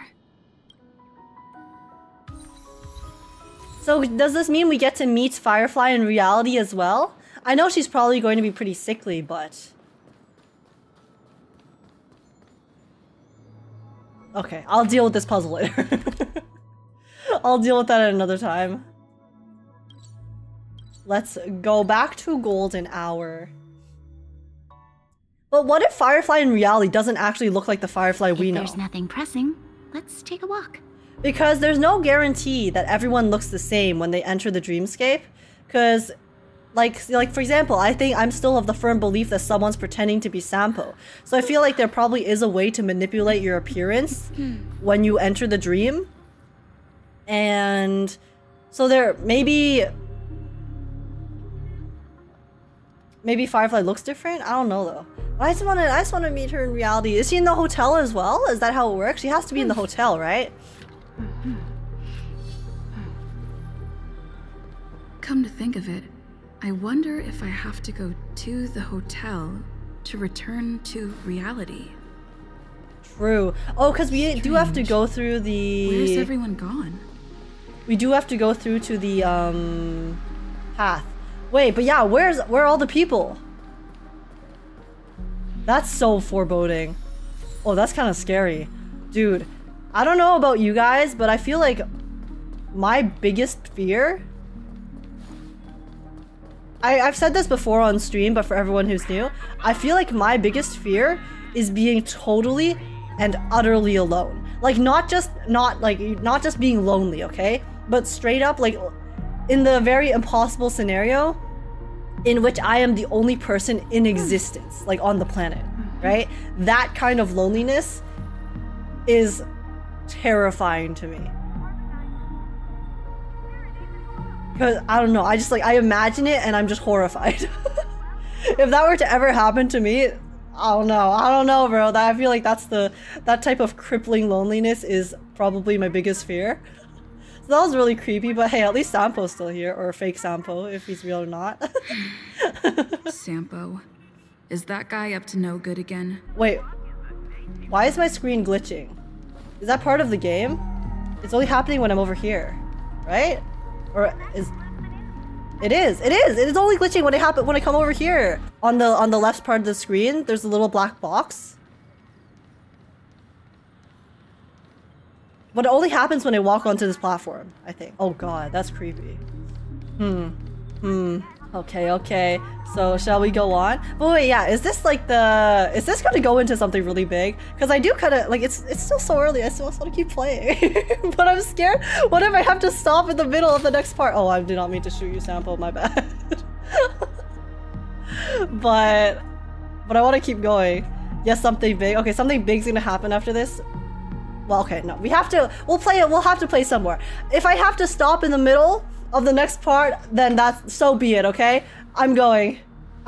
So does this mean we get to meet Firefly in reality as well? I know she's probably going to be pretty sickly, but... okay, I'll deal with this puzzle later. I'll deal with that at another time. Let's go back to golden hour. But what if Firefly in reality doesn't actually look like the Firefly we know? There's nothing pressing. Let's take a walk. Because there's no guarantee that everyone looks the same when they enter the dreamscape. Because, like for example, I think I'm still of the firm belief that someone's pretending to be Sampo. So I feel like there probably is a way to manipulate your appearance when you enter the dream. And so there maybe Firefly looks different. I don't know though. I just want to meet her in reality. Is she in the hotel as well? Is that how it works? She has to be in the hotel, right? Come to think of it, I wonder if I have to go to the hotel to return to reality. True. Oh, because we do have to go through the... where's everyone gone? We do have to go through to the path. Wait, but yeah, where are all the people? That's so foreboding. Oh, that's kind of scary. Dude, I don't know about you guys, but I feel like my biggest fear... I've said this before on stream, but for everyone who's new, I feel like my biggest fear is being totally and utterly alone. Like not just being lonely, okay? But straight up, like, in the very impossible scenario in which I am the only person in existence, like, on the planet, right? That kind of loneliness is terrifying to me. Because, I don't know, I just, like, I imagine it and I'm just horrified. If that were to ever happen to me, I don't know, bro. I feel like that type of crippling loneliness is probably my biggest fear. So that was really creepy, but hey, at least Sampo's still here, or fake Sampo, if he's real or not. Sampo, is that guy up to no good again? Wait, why is my screen glitching? Is that part of the game? It's only happening when I'm over here, right? Or is... It is. It is only glitching when I come over here. On the left part of the screen, there's a little black box. But it only happens when I walk onto this platform, I think. Oh god, that's creepy. Okay. So shall we go on? But wait, yeah, is this gonna go into something really big? Because I do kinda like it's still so early, I still wanna keep playing. But I'm scared. What if I have to stop in the middle of the next part? Oh, I did not mean to shoot you, Sampo, my bad. but I wanna keep going. Yes, something big. Okay, something big's gonna happen after this. Well, okay, no. We'll have to play some more. If I have to stop in the middle of the next part, then that's so be it, okay? I'm going.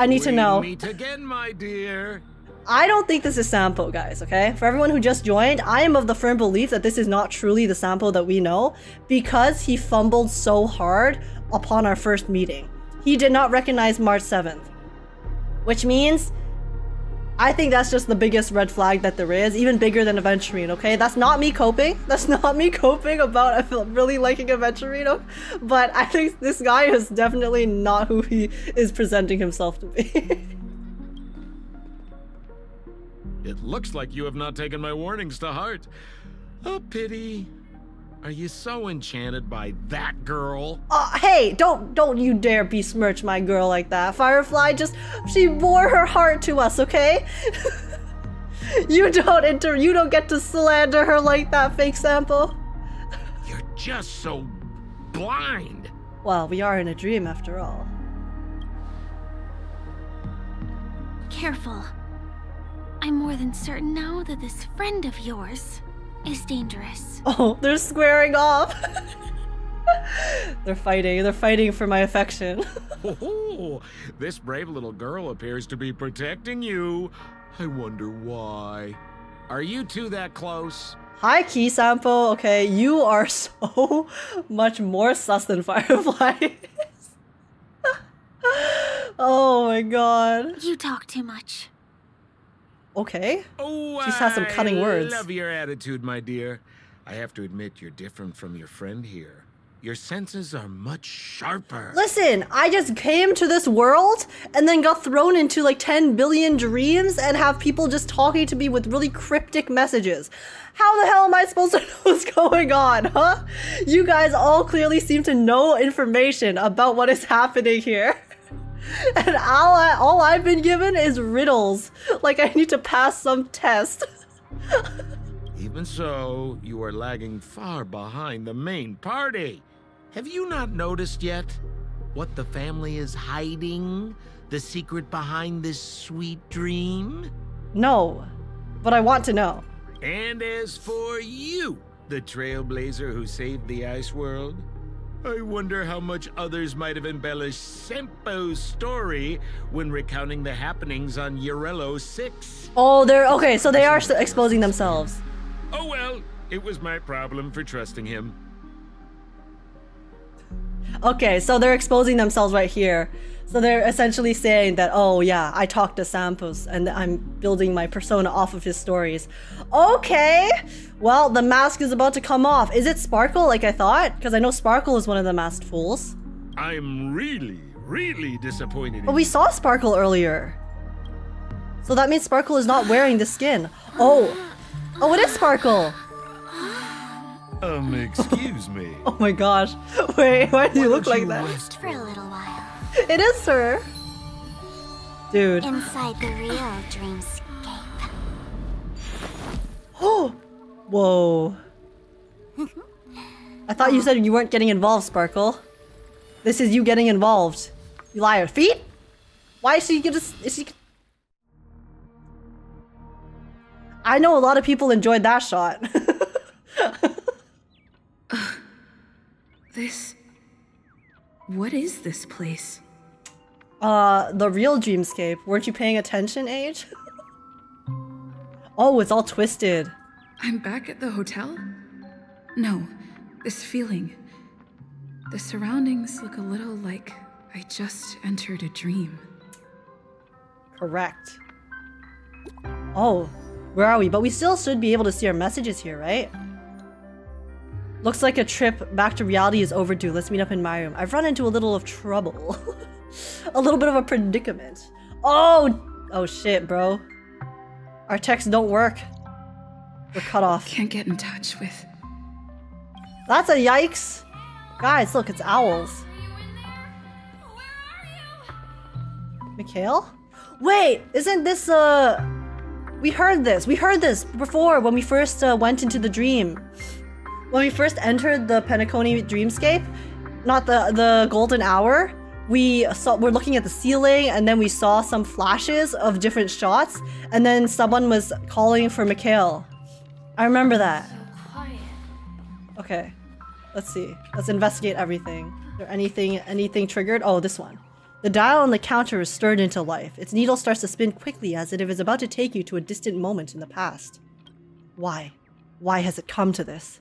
I need to know. Meet again, my dear. I don't think this is Sampo, guys, okay? For everyone who just joined, I am of the firm belief that this is not truly the Sampo that we know because he fumbled so hard upon our first meeting. He did not recognize March 7th, which means I think that's just the biggest red flag that there is, even bigger than Aventurine, okay? That's not me coping. That's not me coping about I feel really liking Aventurine, but I think this guy is definitely not who he is presenting himself to be. It looks like you have not taken my warnings to heart. A pity. Are you so enchanted by that girl? Hey, don't you dare besmirch my girl like that. Firefly she bore her heart to us, okay? you don't get to slander her like that, fake Sample. You're just so blind. Well, we are in a dream after all. Careful. I'm more than certain now that this friend of yours is dangerous. Oh, they're squaring off. They're fighting for my affection. Oh, this brave little girl appears to be protecting you. I wonder why. Are you two that close? Hi, Ki Sampo. Okay, you are so much more sus than Firefly is. Oh my god. You talk too much. Okay. Oh, she's had some cutting words. I love your attitude, my dear. I have to admit you're different from your friend here. Your senses are much sharper. Listen, I just came to this world and then got thrown into like 10 billion dreams and have people just talking to me with really cryptic messages. How the hell am I supposed to know what's going on, huh? You guys all clearly seem to know information about what is happening here. And all I've been given is riddles. Like I need to pass some test. Even so, you are lagging far behind the main party. Have you not noticed yet what the family is hiding? The secret behind this sweet dream? No, but I want to know. And as for you, the trailblazer who saved the ice world, I wonder how much others might have embellished Sampo's story when recounting the happenings on Urello 6. Oh, they're okay, so they are exposing themselves. Oh well, it was my problem for trusting him. Okay, so they're exposing themselves right here. So they're essentially saying that, oh yeah, I talked to Sampo and I'm building my persona off of his stories. Okay, well, the mask is about to come off. Is it Sparkle like I thought? Because I know Sparkle is one of the masked fools. I'm really disappointed. But we saw Sparkle earlier. So that means Sparkle is not wearing the skin. Oh, oh, it is Sparkle. Excuse me. Oh my gosh. Wait, why do you look like that? Rest for a little while. It is her. Dude. Inside the real dreamscape. Oh! Whoa. I thought you said you weren't getting involved, Sparkle. This is you getting involved. You liar. Feet? Why is she gonna I know a lot of people enjoyed that shot. What is this place? The real dreamscape. Weren't you paying attention, Age? Oh, it's all twisted. I'm back at the hotel? No, this feeling. The surroundings look a little like I just entered a dream. Correct. Oh, where are we? But we still should be able to see our messages here, right? Looks like a trip back to reality is overdue. Let's meet up in my room. I've run into a little of trouble. A little bit of a predicament. Oh shit, bro. Our texts don't work. We're cut off. Can't get in touch with. That's a yikes. Guys, look, it's owls. Mikhail? Wait, isn't this we heard this. We heard this before when we first went into the dream. When we first entered the Penacony dreamscape, not the golden hour, we're looking at the ceiling and then we saw some flashes of different shots and then someone was calling for Mikhail. I remember that. Okay, let's see. Let's investigate everything. Is there anything triggered? Oh, this one. The dial on the counter is stirred into life. Its needle starts to spin quickly as if it is about to take you to a distant moment in the past. Why? Why has it come to this?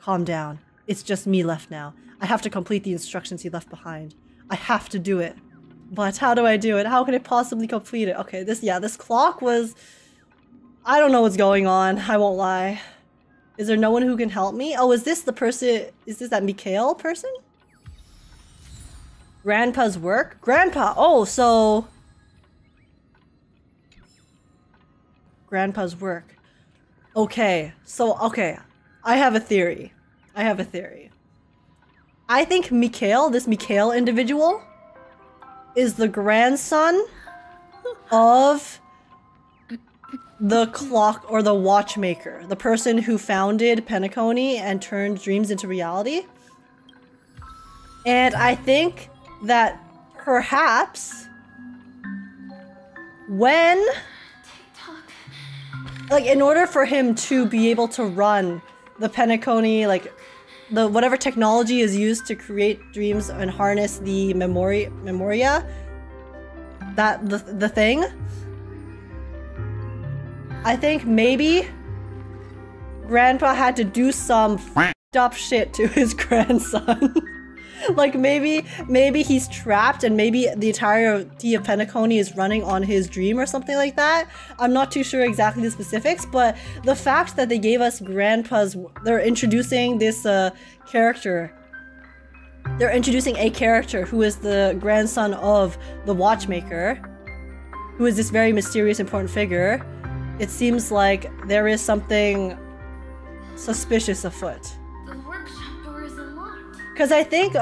Calm down. It's just me left now. I have to complete the instructions he left behind. I have to do it. But how do I do it? How can I possibly complete it? Okay, this clock was... I don't know what's going on. I won't lie. Is there no one who can help me? Oh, is this the person... Is this that Mikhail person? Grandpa's work? Grandpa! Oh, so... Grandpa's work. Okay. So, okay. I have a theory. I think Mikhail, this Mikhail individual, is the grandson of the clock or the watchmaker, the person who founded Penacony and turned dreams into reality. And I think that perhaps when, like, in order for him to be able to run the Penacony, like, the whatever technology is used to create dreams and harness the Memoria, that the thing. I think maybe Grandpa had to do some f***ed up shit to his grandson. Like maybe he's trapped and maybe the entirety of Penacony is running on his dream or something like that. I'm not too sure exactly the specifics, but the fact that they gave us Grandpa's... They're introducing this character. They're introducing a character who is the grandson of the Watchmaker, who is this very mysterious, important figure. It seems like there is something suspicious afoot. Because I think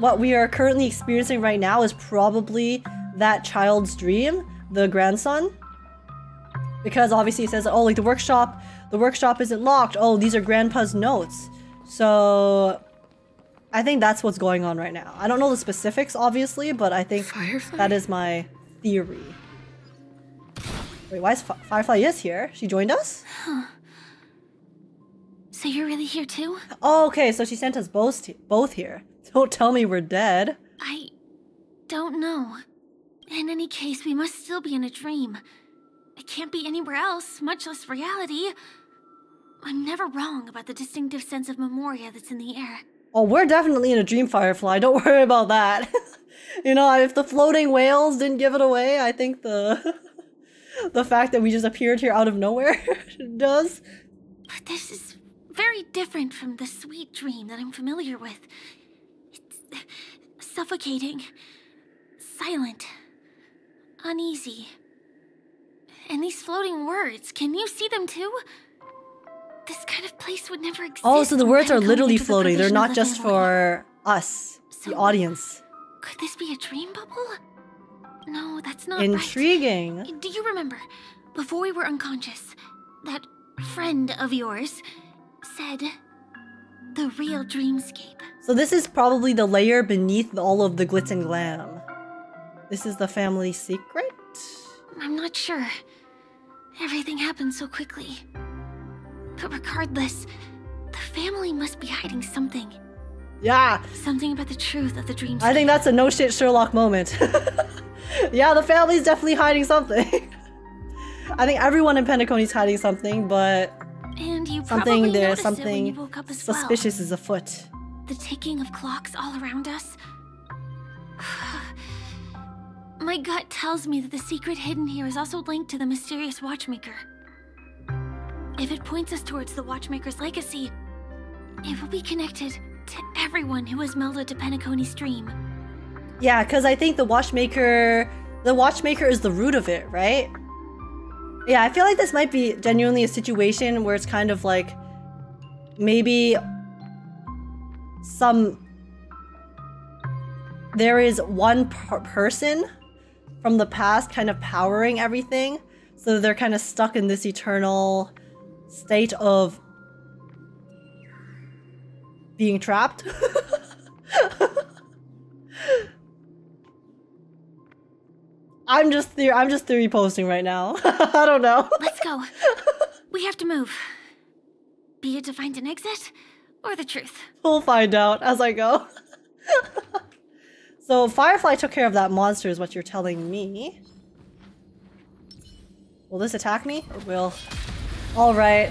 what we are currently experiencing right now is probably that child's dream, the grandson. Because obviously it says, oh, like the workshop isn't locked. Oh, these are Grandpa's notes. So I think that's what's going on right now. I don't know the specifics, obviously, but I think Firefly? That is my theory. Wait, why is Firefly is here? She joined us? Huh. So you're really here too? Oh, okay, so she sent us both here. Don't tell me we're dead. I don't know. In any case, we must still be in a dream. It can't be anywhere else, much less reality. I'm never wrong about the distinctive sense of Memoria that's in the air. Oh, we're definitely in a dream, Firefly. Don't worry about that. You know, if the floating whales didn't give it away, I think the the fact that we just appeared here out of nowhere does. But this is... very different from the sweet dream that I'm familiar with. It's suffocating, silent, uneasy. And these floating words, can you see them too? This kind of place would never exist. Oh, so the words are literally floating. They're not just for us, the audience. Could this be a dream bubble? No, that's not right. Intriguing. Do you remember, before we were unconscious, that friend of yours said the real dreamscape. So this is probably the layer beneath all of the glitz and glam. This is the family secret? I'm not sure. Everything happened so quickly. But regardless, the family must be hiding something. Yeah. Something about the truth of the dreamscape. I think that's a no shit Sherlock moment. Yeah, the family's definitely hiding something. I think everyone in Penacony's hiding something, but... And you probably noticed it when you woke up as suspicious is afoot. The ticking of clocks all around us. My gut tells me that the secret hidden here is also linked to the mysterious Watchmaker. If it points us towards the Watchmaker's legacy, it will be connected to everyone who has melded to Penacony's dream. Yeah, because I think the Watchmaker is the root of it, right? Yeah, I feel like this might be genuinely a situation where it's kind of like maybe there is one person from the past kind of powering everything, so they're kind of stuck in this eternal state of being trapped. I'm just theory posting right now. I don't know. Let's go. We have to move. Be it to find an exit or the truth. We'll find out as I go. So Firefly took care of that monster is what you're telling me. Will this attack me? Or will... Alright.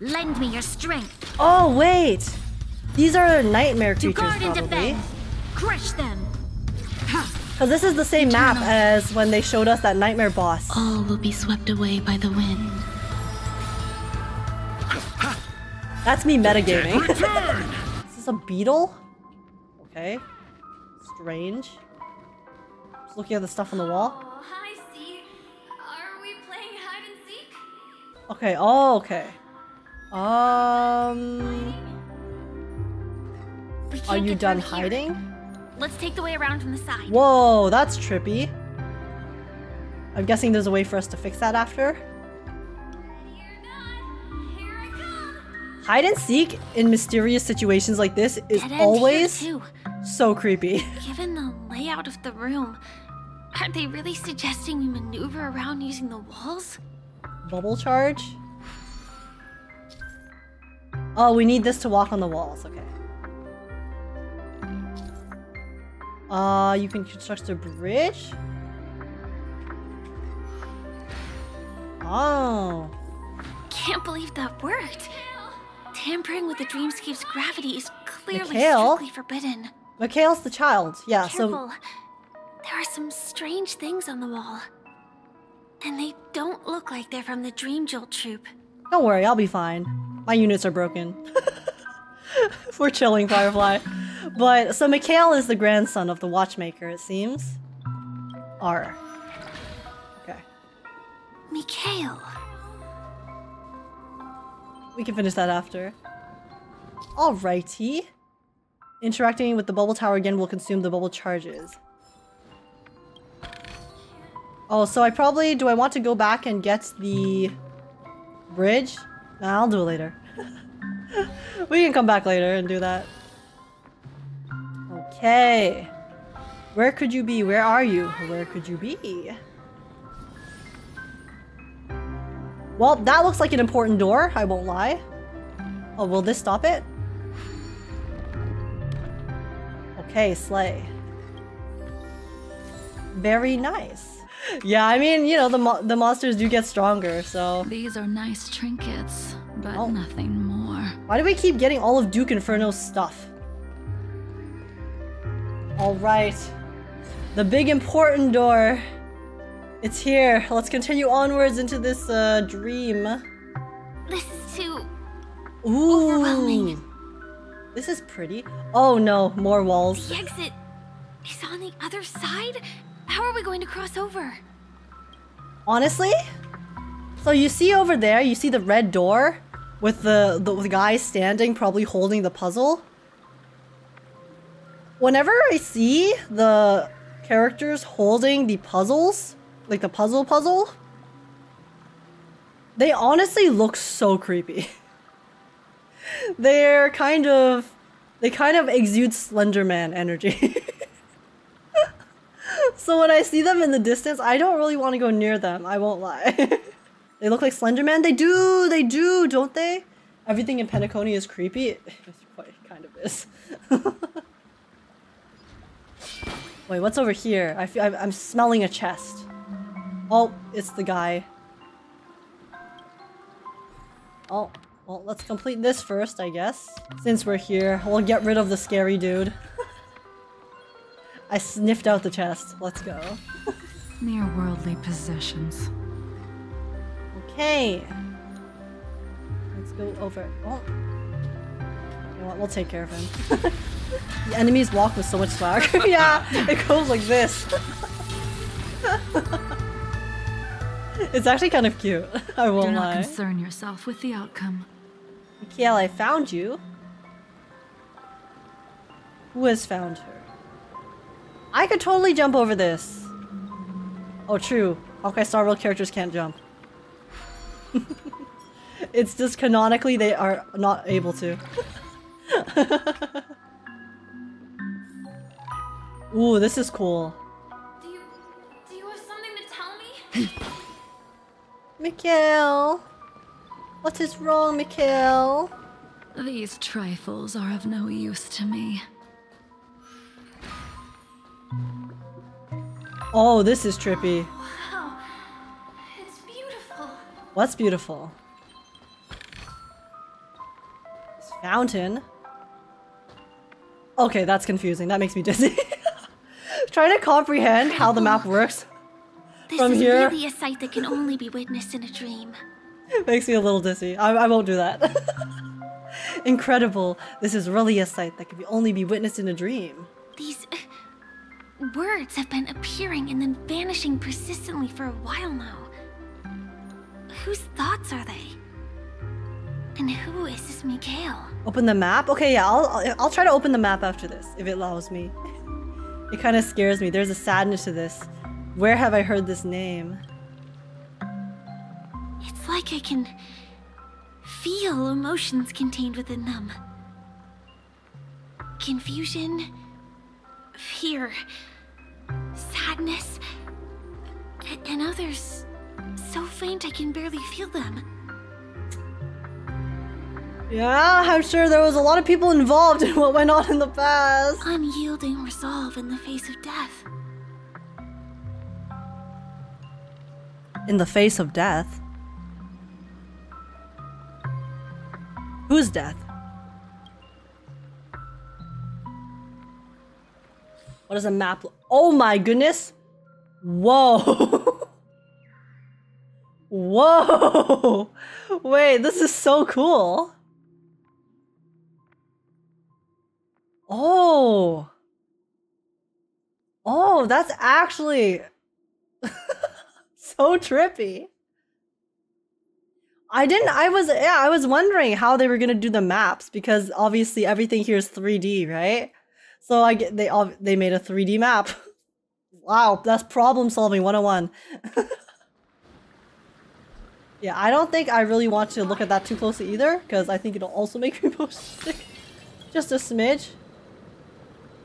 Lend me your strength. Oh, wait! These are nightmare creatures, probably. Crush them. Because this is the same map as when they showed us that nightmare boss. All will be swept away by the wind. That's me metagaming. Is this a beetle? Okay. Strange. Just looking at the stuff on the wall. Oh, hi, C. Are we playing hide and seek? Okay. Oh, okay. Are you done hiding? Let's take the way around from the side. Whoa, that's trippy. I'm guessing there's a way for us to fix that after. Hide and seek in mysterious situations like this is always so creepy. Given the layout of the room, are they really suggesting we maneuver around using the walls? Bubble charge? Oh, we need this to walk on the walls. Okay. You can construct a bridge? Oh. Can't believe that worked. Tampering with the Dreamscape's gravity is clearly strictly forbidden. Mikhail's the child. Yeah, careful. So... There are some strange things on the wall. And they don't look like they're from the Dream Jolt troop. Don't worry, I'll be fine. My units are broken. We're chilling, Firefly. But, so Mikhail is the grandson of the Watchmaker, it seems. R. Okay. Mikhail. We can finish that after. Alrighty. Interacting with the bubble tower again will consume the bubble charges. Oh, so I probably... Do I want to go back and get the... bridge? Nah, I'll do it later. We can come back later and do that. Okay. Where could you be? Where are you? Where could you be? Well, that looks like an important door, I won't lie. Oh, will this stop it? Okay, slay. Very nice. Yeah, I mean, you know, the monsters do get stronger, so... These are nice trinkets, but nothing more. Why do we keep getting all of Duke Inferno's stuff? Alright. The big important door. It's here. Let's continue onwards into this, dream. This is too... Ooh. Overwhelming. This is pretty. Oh no, more walls. The exit is on the other side? How are we going to cross over? Honestly? So you see over there, you see the red door with the guy standing, probably holding the puzzle. Whenever I see the characters holding the puzzles, like the puzzle, they honestly look so creepy. They're kind of... They kind of exude Slenderman energy. So when I see them in the distance, I don't really want to go near them, I won't lie. They look like Slenderman? They do, don't they? Everything in Penacony is creepy. It quite kind of is. Wait, what's over here? I feel, I'm smelling a chest. Oh, it's the guy. Oh, well, let's complete this first, I guess. Since we're here, we'll get rid of the scary dude. I sniffed out the chest. Let's go. Mere worldly possessions. Okay. Let's go over. Oh. You know what? We'll take care of him. The enemies walk with so much swag. Yeah, it goes like this. It's actually kind of cute. I won't lie. Do not concern yourself with the outcome. Mikhail, I found you. Who has found her? I could totally jump over this. Oh, true. Okay, Star Wars characters can't jump. It's just canonically they are not able to. Ooh, this is cool. Do you have something to tell me? Mikhail. What is wrong, Mikhail? These trifles are of no use to me. Oh, this is trippy. Wow, it's beautiful. What's beautiful? This fountain. Okay, that's confusing. That makes me dizzy. Trying to comprehend how the map works from here. This is really a sight that can only be witnessed in a dream. Makes me a little dizzy. I won't do that. Incredible. This is really a sight that can only be witnessed in a dream. These words have been appearing and then vanishing persistently for a while now. Whose thoughts are they? And who is this Mikhail? Open the map? Okay, yeah, I'll try to open the map after this, if it allows me. It kind of scares me. There's a sadness to this. Where have I heard this name? It's like I can feel emotions contained within them. Confusion, fear, sadness, and others so faint I can barely feel them. Yeah, I'm sure there was a lot of people involved in what went on in the past. Unyielding resolve in the face of death. In the face of death? Whose death? What does a map look? Oh my goodness! Whoa! Whoa! Wait, this is so cool! Oh! Oh, that's actually so trippy. I was wondering how they were gonna do the maps, because obviously everything here is 3D, right? So they made a 3D map. Wow, that's problem solving 101. Yeah, I don't think I really want to look at that too closely either, because I think it'll also make me motion sick. Just a smidge.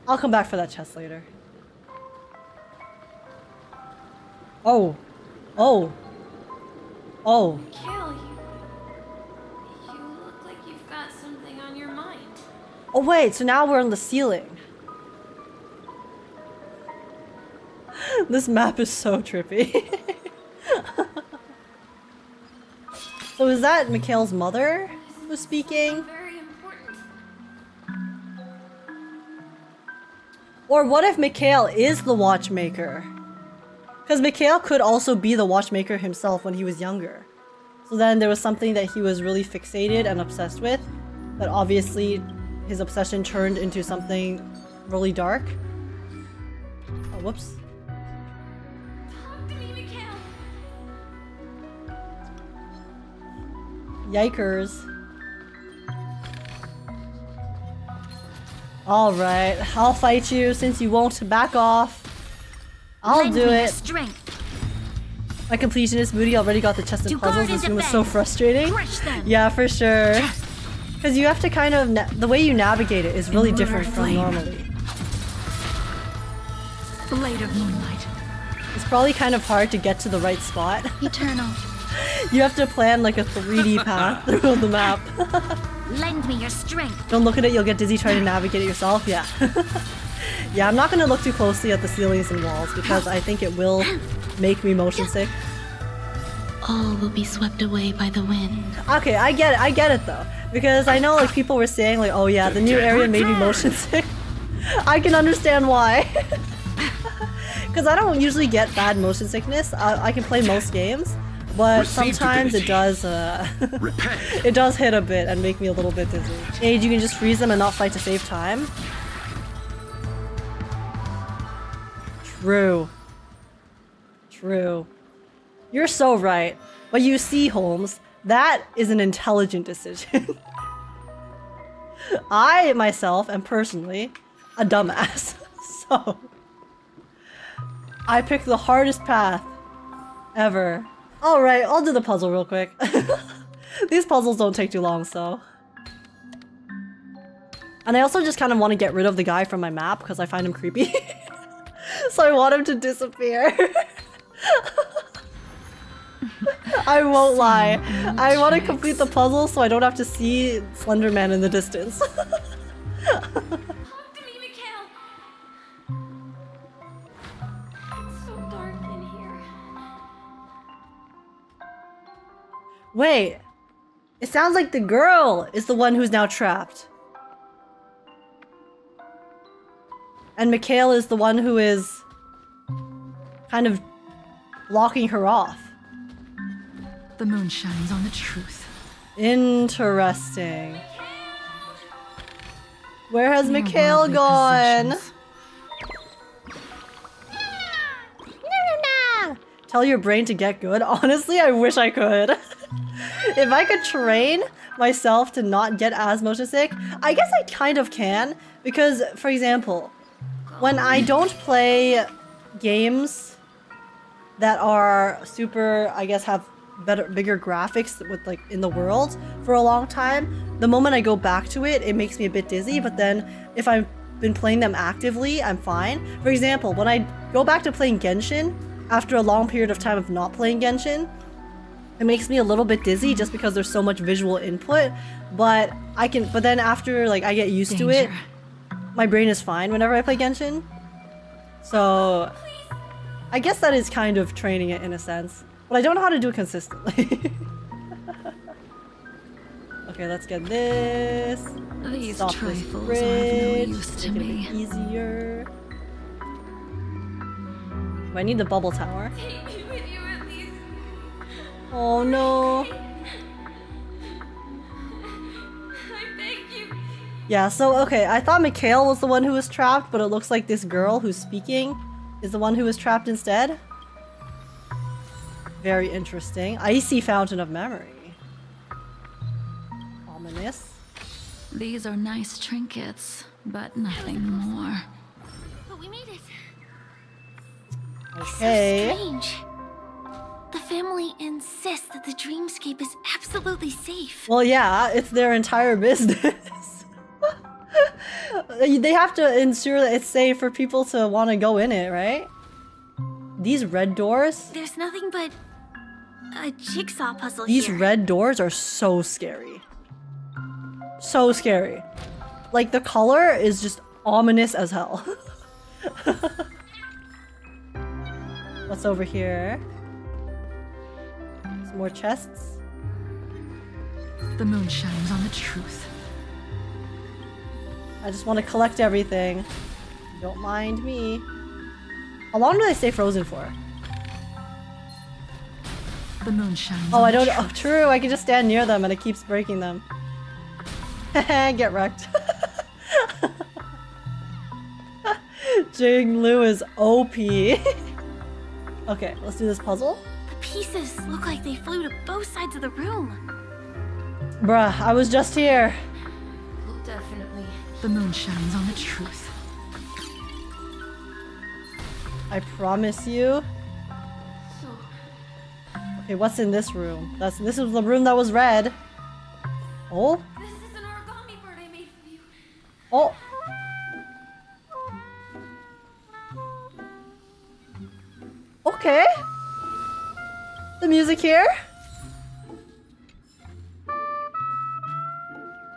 I'll come back for that chest later. Oh. Oh. Oh. Mikhail, you look like you've got something on your mind. Oh wait, so now we're on the ceiling. This map is so trippy. So is that Mikhail's mother who's speaking? Or what if Mikhail is the Watchmaker? Because Mikhail could also be the Watchmaker himself when he was younger. So then there was something that he was really fixated and obsessed with, that obviously his obsession turned into something really dark. Oh, whoops. Talk to me, Mikhail. Yikers. All right, I'll fight you since you won't back off. I'll do it. Strength. My completionist booty already got the chest of puzzles. This one was so frustrating. Yeah, for sure. Because you have to kind of, the way you navigate it is really different from normally. Blade of moonlight. It's probably kind of hard to get to the right spot. Eternal. You have to plan like a 3D path through the map. Lend me your strength. Don't look at it, you'll get dizzy trying to navigate it yourself. Yeah. Yeah, I'm not going to look too closely at the ceilings and walls because I think it will make me motion sick. All will be swept away by the wind. Okay, I get it though. Because I know like people were saying like, oh yeah, the new area made me motion sick. I can understand why. Because I don't usually get bad motion sickness. I can play most games. But sometimes it does it does hit a bit and make me a little bit dizzy. Age, you can just freeze them and not fight to save time. True. True. You're so right. But you see, Holmes, that is an intelligent decision. I myself am personally a dumbass. So I picked the hardest path ever. Alright, I'll do the puzzle real quick. These puzzles don't take too long, so. And I also just kind of want to get rid of the guy from my map because I find him creepy. So I want him to disappear. I won't lie. I want to complete the puzzle so I don't have to see Slender Man in the distance. Talk to me, Mikhail. It's so Wait, it sounds like the girl is the one who's now trapped. And Mikhail is the one who is kind of locking her off. The moon shines on the truth. Interesting. Where has Mikhail gone? No. Tell your brain to get good. Honestly, I wish I could. If I could train myself to not get as motion sick, I guess I kind of can. Because, for example, when I don't play games that are super, I guess, have bigger graphics with like in the world for a long time, the moment I go back to it, it makes me a bit dizzy. But then if I've been playing them actively, I'm fine. For example, when I go back to playing Genshin after a long period of time of not playing Genshin, it makes me a little bit dizzy just because there's so much visual input. But I can, but then after like I get used to it, my brain is fine whenever I play Genshin. So I guess that is kind of training it in a sense. But I don't know how to do it consistently. Okay, let's get this. These stop trifles this bridge. Are no to me. It easier. Do I need the bubble tower? Take me with you at least. Oh no. I beg you. Yeah, so okay, I thought Mikhail was the one who was trapped, but it looks like this girl who's speaking is the one who was trapped instead. Very interesting. Icy Fountain of Memory. Ominous. These are nice trinkets, but nothing more. But we made it. Okay. It's so strange. The family insists that the Dreamscape is absolutely safe. Well, yeah, it's their entire business. They have to ensure that it's safe for people to want to go in it, right? These red doors? There's nothing but a jigsaw puzzle here. These red doors are so scary. So scary. Like, the color is just ominous as hell. What's over here? Some more chests. The moon shines on the truth. I just want to collect everything. Don't mind me. How long do they stay frozen for? The moon shines. Oh, I don't. Oh, true. I can just stand near them and it keeps breaking them. Get wrecked. Jing Liu is OP. Okay, let's do this puzzle. The pieces look like they flew to both sides of the room. Bruh, I was just here. Definitely. The moon shines on the truth. I promise you. Okay, what's in this room? This is the room that was red. Oh? This is an origami bird I made for you. Oh! Okay. The music here.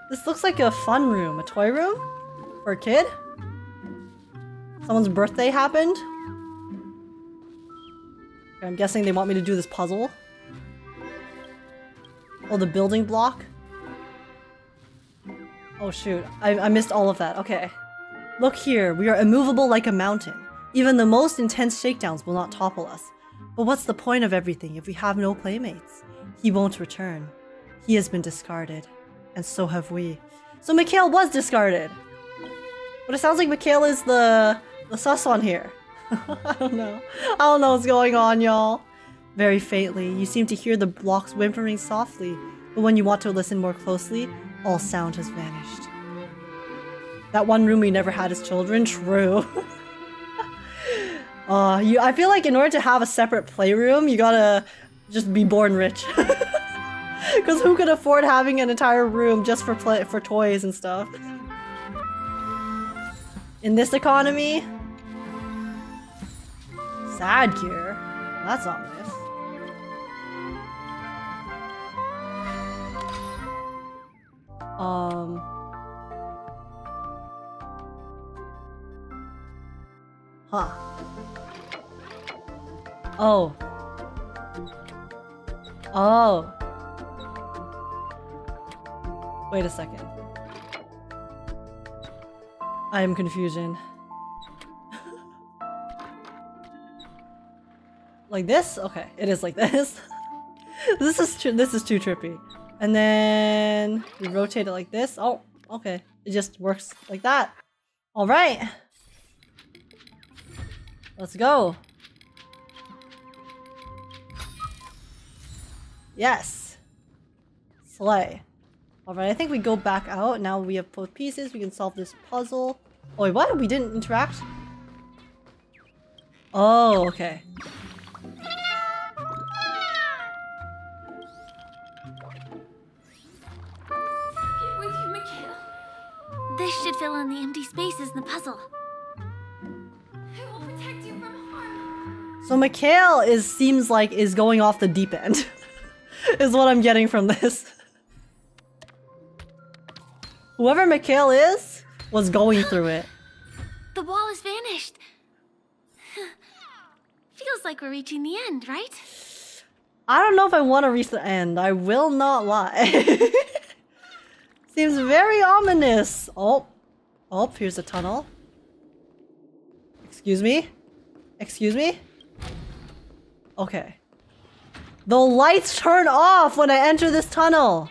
This looks like a fun room, a toy room for a kid. Someone's birthday happened. I'm guessing they want me to do this puzzle. Oh, the building block. Oh shoot, I missed all of that. Okay. Look here, we are immovable like a mountain. Even the most intense shakedowns will not topple us. But what's the point of everything if we have no playmates? He won't return. He has been discarded. And so have we. So Mikhail was discarded! But it sounds like Mikhail is the sus one here. I don't know. I don't know what's going on, y'all. Very faintly, you seem to hear the blocks whimpering softly, but when you want to listen more closely, all sound has vanished. That one room we never had as children? True. I feel like in order to have a separate playroom, you gotta just be born rich. Because who could afford having an entire room just for toys and stuff? In this economy? Sad gear. That's ominous. Huh. Oh. Oh. Wait a second. I am confusion. Like this? Okay, it is like this. This is too trippy. And then we rotate it like this. Oh, okay. It just works like that. All right. Let's go. Yes. Slay. All right, I think we go back out. Now we have both pieces. We can solve this puzzle. Oh, wait, what? We didn't interact? Oh, okay. This should fill in the empty spaces in the puzzle. I will protect you from harm. So Mikhail seems like is going off the deep end. Is what I'm getting from this. Whoever Mikhail is was going through it. The wall has vanished. Feels like we're reaching the end, right? I don't know if I want to reach the end. I will not lie. Seems very ominous. Oh. Oh, here's a tunnel. Excuse me? Excuse me? Okay. The lights turn off when I enter this tunnel.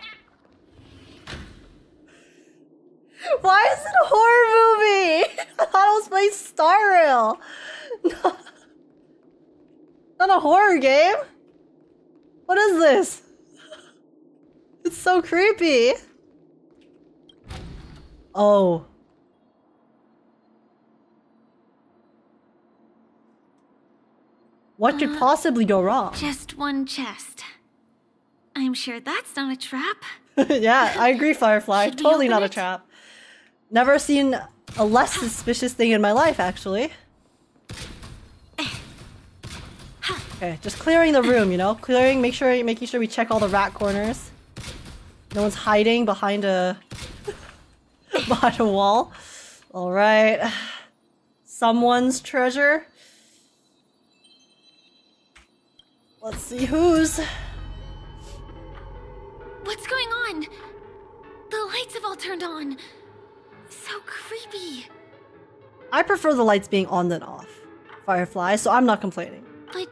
Why is it a horror movie? I thought I was playing Star Rail. No. Not a horror game. What is this? It's so creepy. Oh. What could possibly go wrong? Just one chest. I'm sure that's not a trap. Yeah, I agree, Firefly. Totally not a trap. Never seen a less suspicious thing in my life, actually. Okay, just clearing the room, you know? Clearing, making sure we check all the rat corners. No one's hiding behind a... behind a wall. Alright. Someone's treasure. Let's see whose. What's going on? The lights have all turned on. So creepy. I prefer the lights being on than off, Firefly, so I'm not complaining. But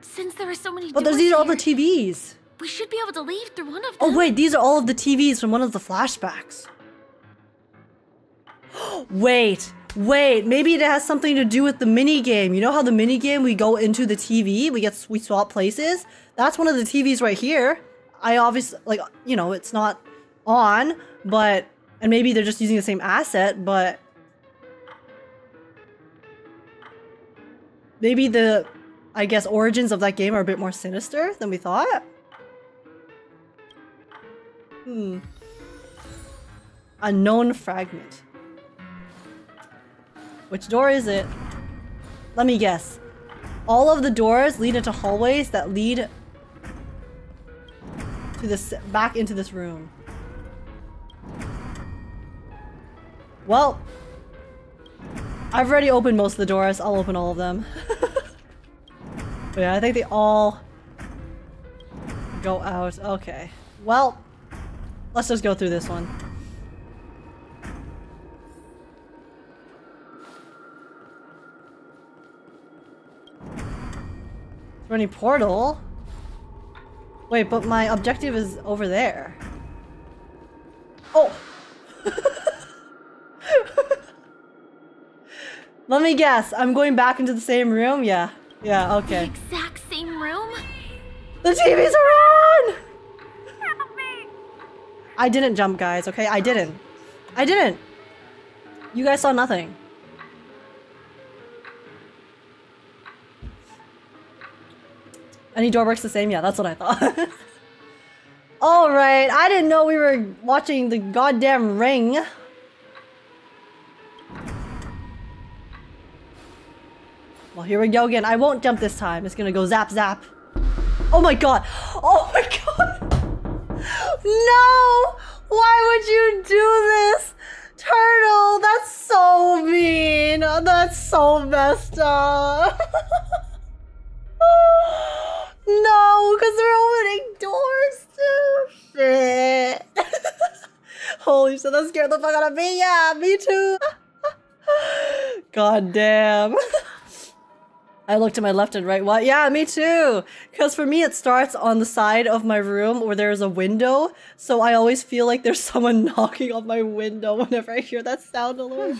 since there are so many doors these are all the TVs. We should be able to leave through one of them. Oh wait, these are all of the TVs from one of the flashbacks. Wait, wait, maybe it has something to do with the minigame. You know how the minigame, we go into the TV, we swap places? That's one of the TVs right here. I obviously, like, you know, it's not on, but, and maybe they're just using the same asset, but... Maybe the, I guess, origins of that game are a bit more sinister than we thought? Hmm. Unknown fragment. Which door is it? Let me guess. All of the doors lead into hallways that lead to this back into this room. Well, I've already opened most of the doors. I'll open all of them. But yeah, I think they all go out. Okay. Well, let's just go through this one. Any portal? Wait, but my objective is over there. Oh! Let me guess, I'm going back into the same room? Yeah. Yeah, okay. The exact same room? The TVs are on! Help me. I didn't jump, guys, okay? I didn't. I didn't! You guys saw nothing. Any door works the same? Yeah, that's what I thought. Alright, I didn't know we were watching the goddamn Ring. Well, here we go again. I won't jump this time. It's gonna go zap zap. Oh my god! Oh my god! No! Why would you do this? Turtle, that's so mean. That's so messed up. No, because they're opening doors to shit. Holy shit, that scared the fuck out of me. Yeah, me too. God damn. I look to my left and right. Why? Yeah, me too. Because for me, it starts on the side of my room where there's a window. So I always feel like there's someone knocking on my window whenever I hear that sound alone.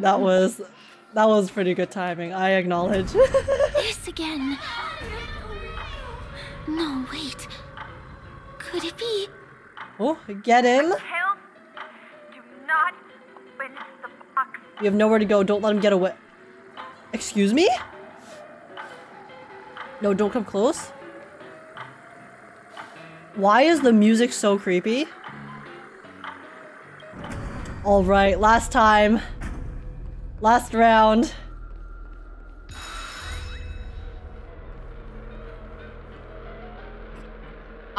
That was pretty good timing. I acknowledge. This again. No, wait. Could it be? Oh, get in. Do not open the box. You have nowhere to go. Don't let him get away. Excuse me? No, don't come close. Why is the music so creepy? Alright, last time. Last round.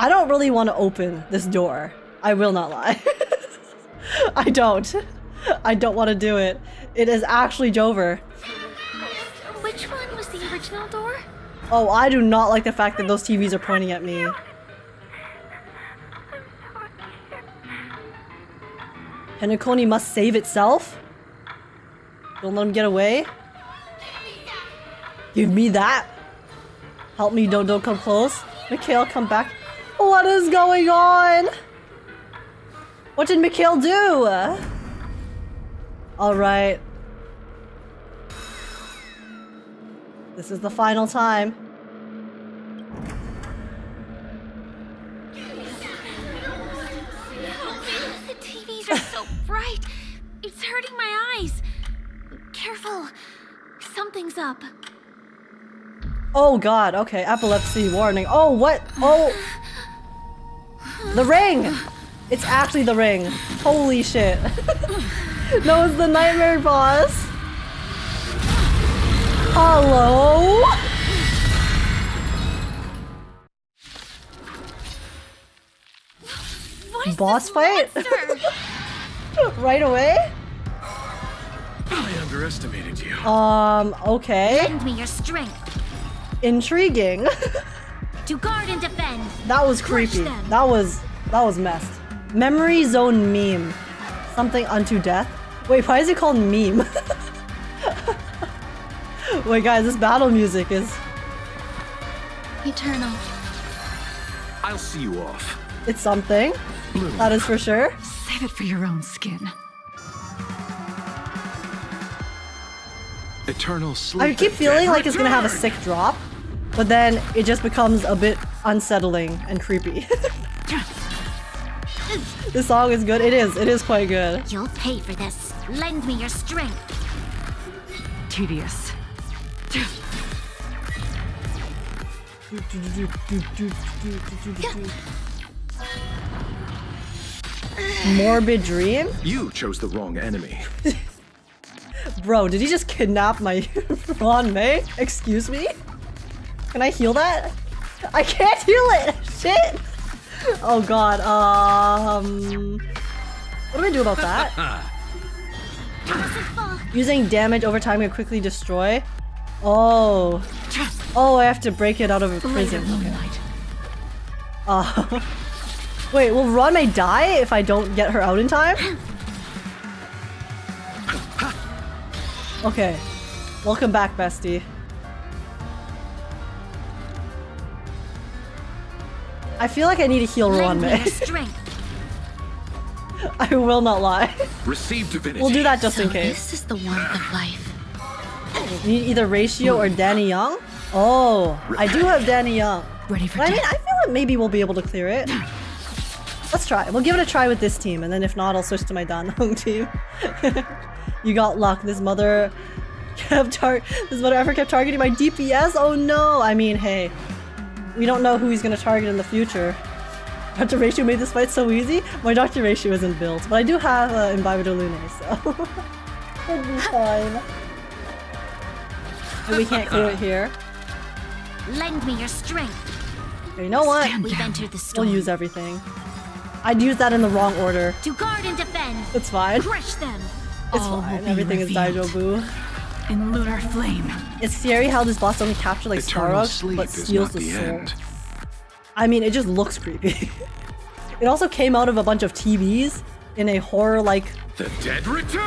I don't really want to open this door. I will not lie. I don't. I don't want to do it. It is actually Jover. Which one was the original door? Oh, I do not like the fact that those TVs are pointing at me. Penacony must save itself? Don't let him get away? Give me that! Help me, don't come close. Mikhail, come back. What is going on? What did Mikhail do? Alright. This is the final time. The TVs are so bright. It's hurting my eyes. Careful. Something's up. Oh god, okay. Epilepsy warning. Oh, what? Oh. The ring! It's actually the ring. Holy shit. No, it's the nightmare boss. Hello? What is boss fight? Right away? I underestimated you. Okay. Lend me your strength. Intriguing. To guard and defend. That was creepy. That was messed. Memory zone meme. Something unto death. Wait, why is it called meme? Wait, guys, this battle music is eternal. I'll see you off. It's something. Blue. That is for sure. Save it for your own skin. Eternal sleep. I keep feeling like it's gonna have a sick drop, but then it just becomes a bit unsettling and creepy. This song is good. It is quite good. You'll pay for this. Lend me your strength. Tedious. Morbid dream? You chose the wrong enemy. Bro, did he just kidnap my Ruan Mei? Excuse me? Can I heal that? I can't heal it! Shit! Oh god, what do I do about that? Using damage over time can quickly destroy. Oh. Oh, I have to break it out of a prison. Okay. Wait, will Ruan Mei die if I don't get her out in time? Okay. Welcome back, bestie. I feel like I need to heal Ruan Mei. I will not lie. Receive divinity. We'll do that just in case. This is the warmth of life. Need either Ratio or Danny Young? Oh, I do have Danny Young. Ready for death. I mean, I feel like maybe we'll be able to clear it. Let's try. We'll give it a try with this team, and then if not, I'll switch to my Dan Heng team. You got luck. This mother ever kept targeting my DPS? Oh no! I mean, hey. We don't know who he's gonna target in the future. Dr. Ratio made this fight so easy. My Dr. Ratio isn't built, but I do have Imbibido Lune, so it'll be fine. And we can't clear it here. Lend me your strength. You know what? We'll use everything. I'd use that in the wrong order. To guard and defend. It's fine. Crush them. It's fine. Everything is Daijobu. In lunar flame. It's scary how this boss only captures like Sparrow, but steals the soul. I mean, it just looks creepy. It also came out of a bunch of TVs in a horror-like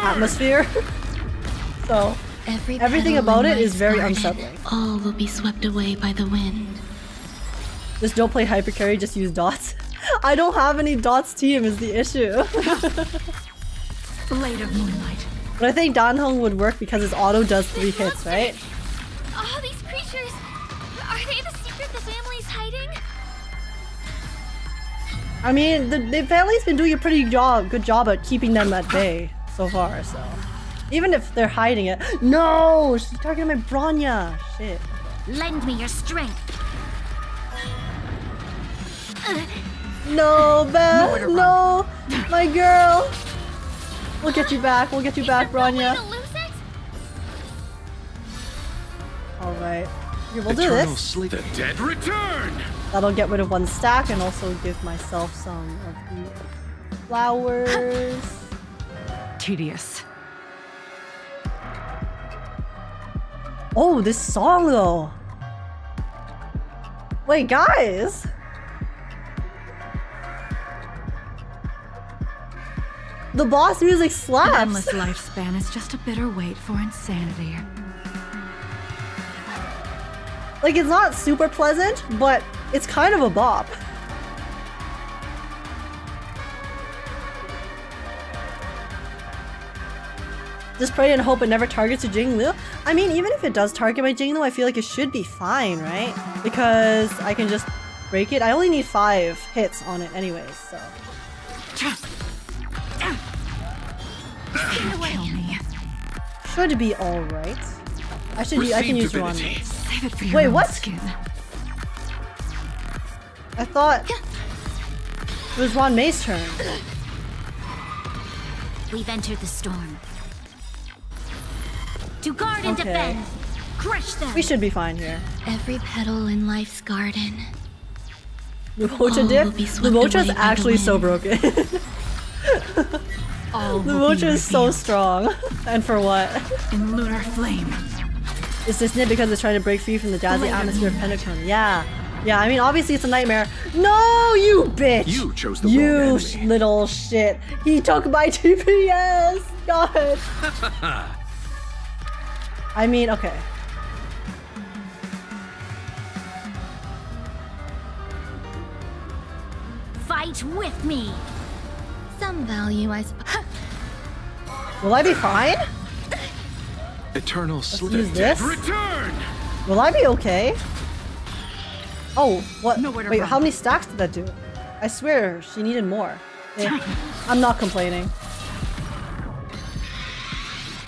atmosphere. So everything about it is very unsettling. All will be swept away by the wind. Just don't play hypercarry, just use dots. I don't have any dots team is the issue. Later, moonlight. But I think Dan Heng would work because his auto does 3 hits, right? All these creatures, are they the secret the family's hiding? I mean, the family's been doing a pretty good job at keeping them at bay so far, so. Even if they're hiding it. No! She's talking to my Bronya! Shit. Lend me your strength. No, Beth! No! My girl! We'll get you back. We'll get you back, Bronya. Alright. We'll do this. The dead return. That'll get rid of 1 stack and also give myself some of the flowers. Tedious. Oh, this song though. Wait, guys. The boss music slaps. An endless lifespan is just a bitter wait for insanity. Like, it's not super pleasant, but it's kind of a bop. Just pray and hope it never targets a Jing Liu. I mean, even if it does target my Jing Liu, I feel like it should be fine, right? Because I can just break it. I only need 5 hits on it anyway, so. Should be alright. I can use Ruan Mei. Wait, what? Skin. I thought it was Ruan Mei's turn. We've entered the storm. To guard and defend. Crush them. We should be fine here. Every petal in life's garden. Lubocha is actually so broken. Lubocha is so strong. And for what? In lunar flame. Is this it because it's trying to break free from the jazzy atmosphere of Penacony? Yeah. Yeah, I mean, obviously it's a nightmare. No, you bitch! You chose the wrong enemy. You little shit. He took my TPS! God! I mean, okay. Fight with me! Some value, I suppose. Will I be fine? Eternal slip. Use this. Return. Will I be okay? Oh, what? Wait, how many stacks did that do? I swear she needed more. Yeah. I'm not complaining.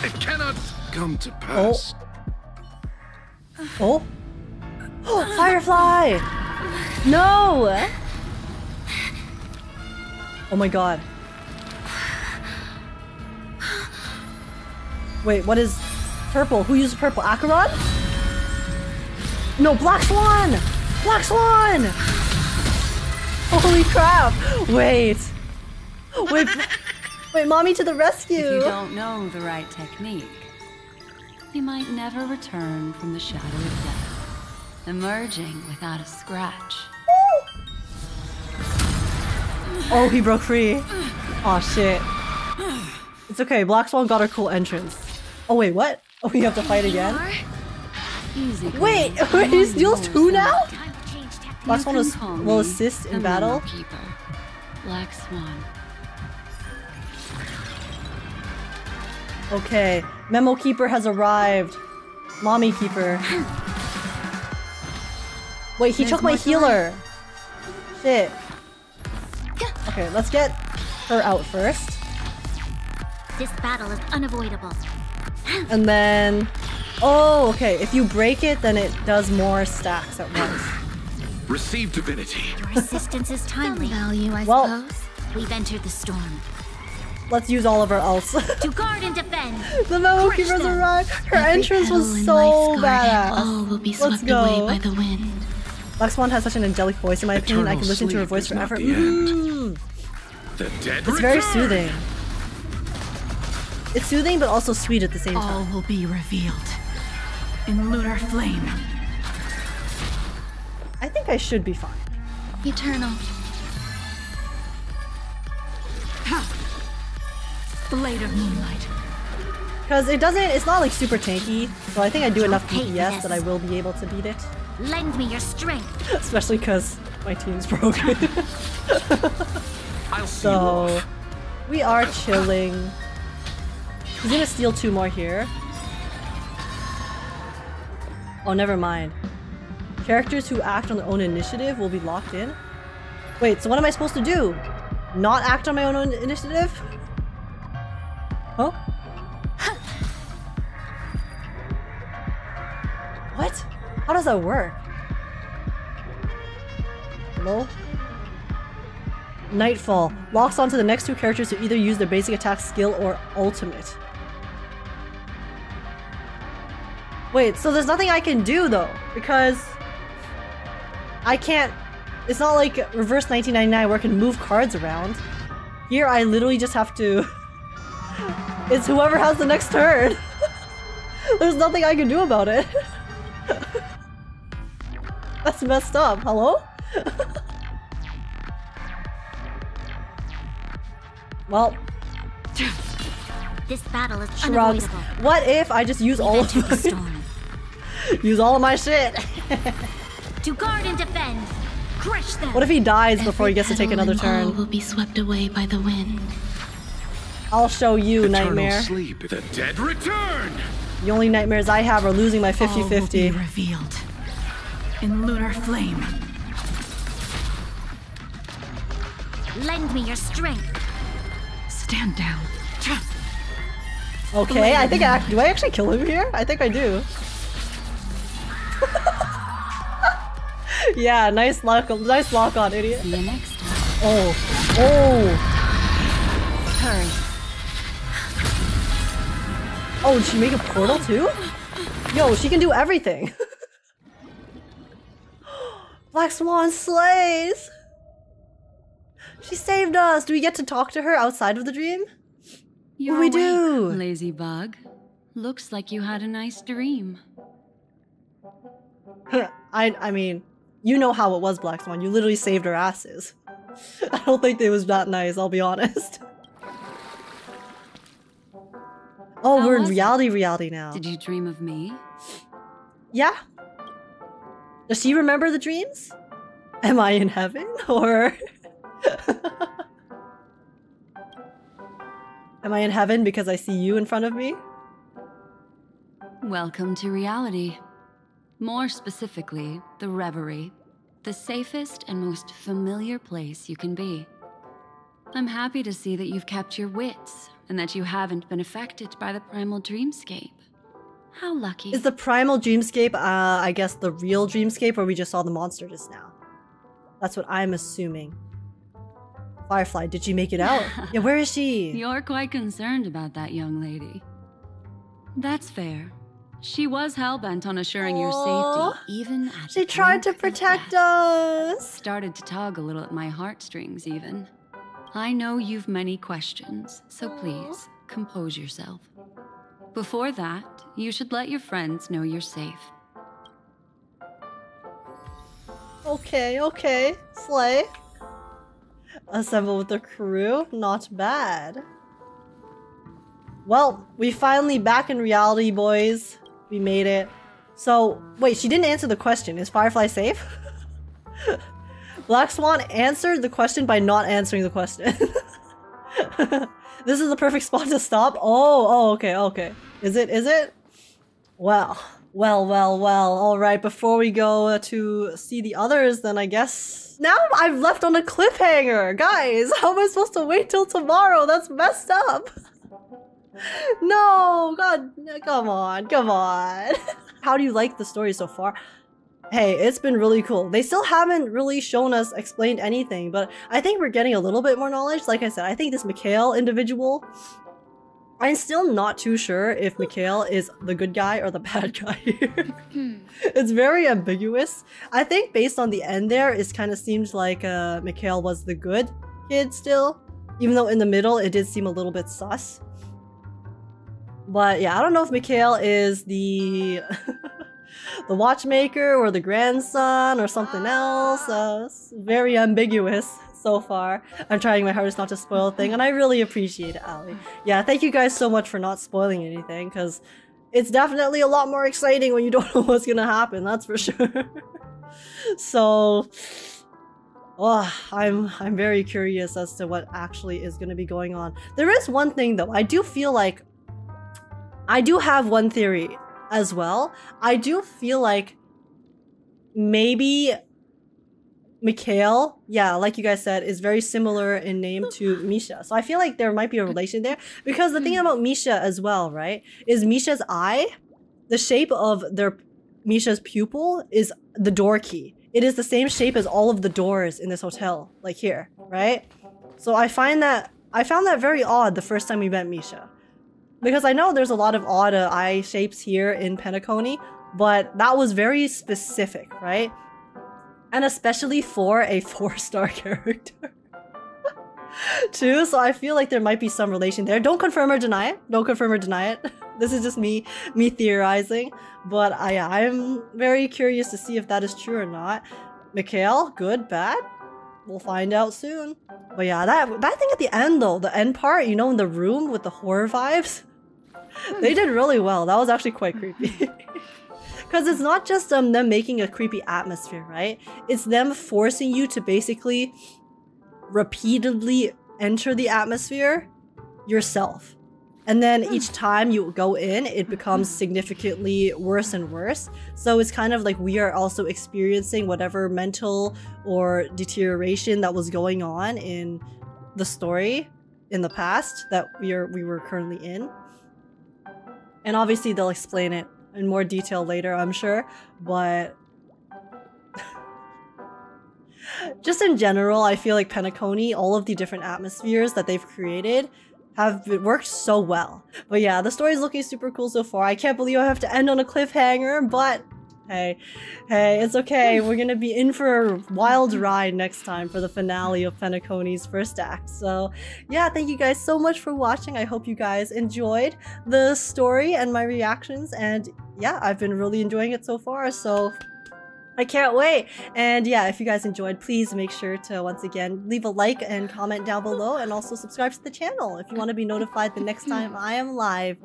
It cannot come to pass. Oh. Oh, Firefly! No! Oh my god. Wait, what is purple? Who used purple? Acheron? No, Black Swan! Black Swan! Holy crap! Wait, mommy to the rescue! If you don't know the right technique, you might never return from the shadow of death, emerging without a scratch. Oh, he broke free. Aw, shit. It's okay, Black Swan got her cool entrance. Oh wait, what? Oh, we have to fight again? Wait, he steals 2 now? Black Swan will assist in battle. Black Swan. Okay, Memo Keeper has arrived. Mommy Keeper. Wait, he took my healer. Shit. Okay, let's get her out first. This battle is unavoidable. And then... Oh, okay. If you break it, then it does more stacks at once. Receive divinity. Your assistance is timely. Value, I suppose. We've entered the storm. Let's use all of our ults. To guard and defend. The Memo Keeper's arrived. Her entrance was so badass. All will be swept away by the wind. Black Swan has such an angelic voice, in my opinion. I can listen to her voice forever. It's very soothing. It's soothing, but also sweet at the same time. All will be revealed in lunar flame. I think I should be fine. Eternal. Blade of moonlight. Because it doesn't, it's not like super tanky, so I think I do enough DPS that I will be able to beat it. Lend me your strength. Especially because my team's broken. So we are chilling. He's gonna steal two more here. Oh, never mind. Characters who act on their own initiative will be locked in. Wait, so what am I supposed to do? Not act on my own initiative? Huh? What? How does that work? Hello? Nightfall. Locks onto the next two characters to either use their basic attack skill or ultimate. Wait, so there's nothing I can do though, because I can't... It's not like Reverse 1999 where I can move cards around. Here I literally just have to... It's whoever has the next turn. There's nothing I can do about it. That's messed up. Hello? Well... This battle is shrugs. What if I just use all of my... Use all of my shit! To guard and defend! Crush them! What if he dies before he gets to take another turn? All will be swept away by the wind. I'll show you, eternal Nightmare. Sleep. The dead return! The only nightmares I have are losing my 50-50. Revealed in lunar flame. Lend me your strength. Stand down. Okay, I think I do. I actually kill him here? I think I do. Yeah, nice lock on, idiot. See you next time. Oh, oh. Hurry. Oh, did she make a portal too? Yo, she can do everything. Black Swan slays. She saved us. Do we get to talk to her outside of the dream? You're awake, lazy bug. Looks like you had a nice dream. I mean, you know how it was, Black Swan. You literally saved our asses. I don't think it was that nice, I'll be honest. Oh, we're in reality now. Did you dream of me? Yeah. Does she remember the dreams? Am I in heaven? Or... Am I in heaven because I see you in front of me? Welcome to reality. More specifically, the Reverie. The safest and most familiar place you can be. I'm happy to see that you've kept your wits and that you haven't been affected by the Primal Dreamscape. How lucky. Is the Primal Dreamscape, I guess, the real Dreamscape where we just saw the monster just now? That's what I'm assuming. Firefly, did she make it out? Yeah, where is she? You're quite concerned about that young lady. That's fair. She was hellbent on assuring your safety, even at She tried to protect us! Started to tug a little at my heartstrings, even. I know you've many questions, so please, compose yourself. Before that, you should let your friends know you're safe. Okay, okay. Slay. Assemble with the crew? Not bad. Well, we finally back in reality, boys. We made it. So, wait, she didn't answer the question. Is Firefly safe? Black Swan answered the question by not answering the question. This is the perfect spot to stop. Oh, okay, okay. Is it? Well. Alright, before we go to see the others, then I guess... Now I'm left on a cliffhanger! Guys, how am I supposed to wait till tomorrow? That's messed up! No! God, come on. How do you like the story so far? Hey, it's been really cool. They still haven't really shown us, explained anything, but I think we're getting a little bit more knowledge. Like I said, I think this Mikhail individual... I'm still not too sure if Mikhail is the good guy or the bad guy here. It's very ambiguous. I think based on the end there, it kind of seemed like Mikhail was the good kid still. Even though in the middle, it did seem a little bit sus. But yeah, I don't know if Mikhail is the... the Watchmaker or the grandson or something else. Very ambiguous. so far. I'm trying my hardest not to spoil a thing, and I really appreciate it, Ali. Yeah, thank you guys so much for not spoiling anything, because it's definitely a lot more exciting when you don't know what's gonna happen, that's for sure. So, oh, I'm very curious as to what actually is gonna be going on. There is one thing though, I do feel like I do have one theory as well. I do feel like maybe Mikhail, yeah, like you guys said, is very similar in name to Misha. So I feel like there might be a relation there, because the thing about Misha as well, right, is Misha's eye, the shape of Misha's pupil is the door key. It is the same shape as all of the doors in this hotel, like here, right? So I found that very odd the first time we met Misha, because I know there's a lot of odd eye shapes here in Penacony, but that was very specific, right? And especially for a 4-star character too, so I feel like there might be some relation there. Don't confirm or deny it. Don't confirm or deny it. This is just me theorizing, but I'm very curious to see if that is true or not. Mikhail, good, bad? We'll find out soon. But yeah, that thing at the end though, the end part, you know, in the room with the horror vibes, they did really well. That was actually quite creepy. Because it's not just them making a creepy atmosphere, right? It's them forcing you to basically repeatedly enter the atmosphere yourself. And then each time you go in, it becomes significantly worse and worse. So it's kind of like we are also experiencing whatever mental or deterioration that was going on in the story in the past that we were currently in. And obviously they'll explain it in more detail later, I'm sure, but just in general, I feel like Penacony, all of the different atmospheres that they've created have worked so well. But yeah, the story's looking super cool so far. I can't believe I have to end on a cliffhanger, but hey, it's okay. We're gonna be in for a wild ride next time for the finale of Penacony's first act. So yeah, thank you guys so much for watching. I hope you guys enjoyed the story and my reactions, and yeah, I've been really enjoying it so far, so I can't wait. And yeah, if you guys enjoyed, please make sure to once again leave a like and comment down below, and also subscribe to the channel if you want to be notified the next time I am live.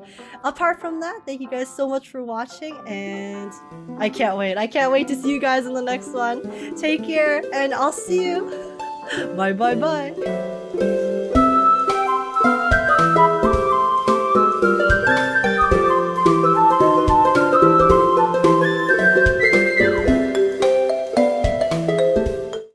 Apart from that, thank you guys so much for watching, and I can't wait to see you guys in the next one. Take care, and I'll see you. Bye.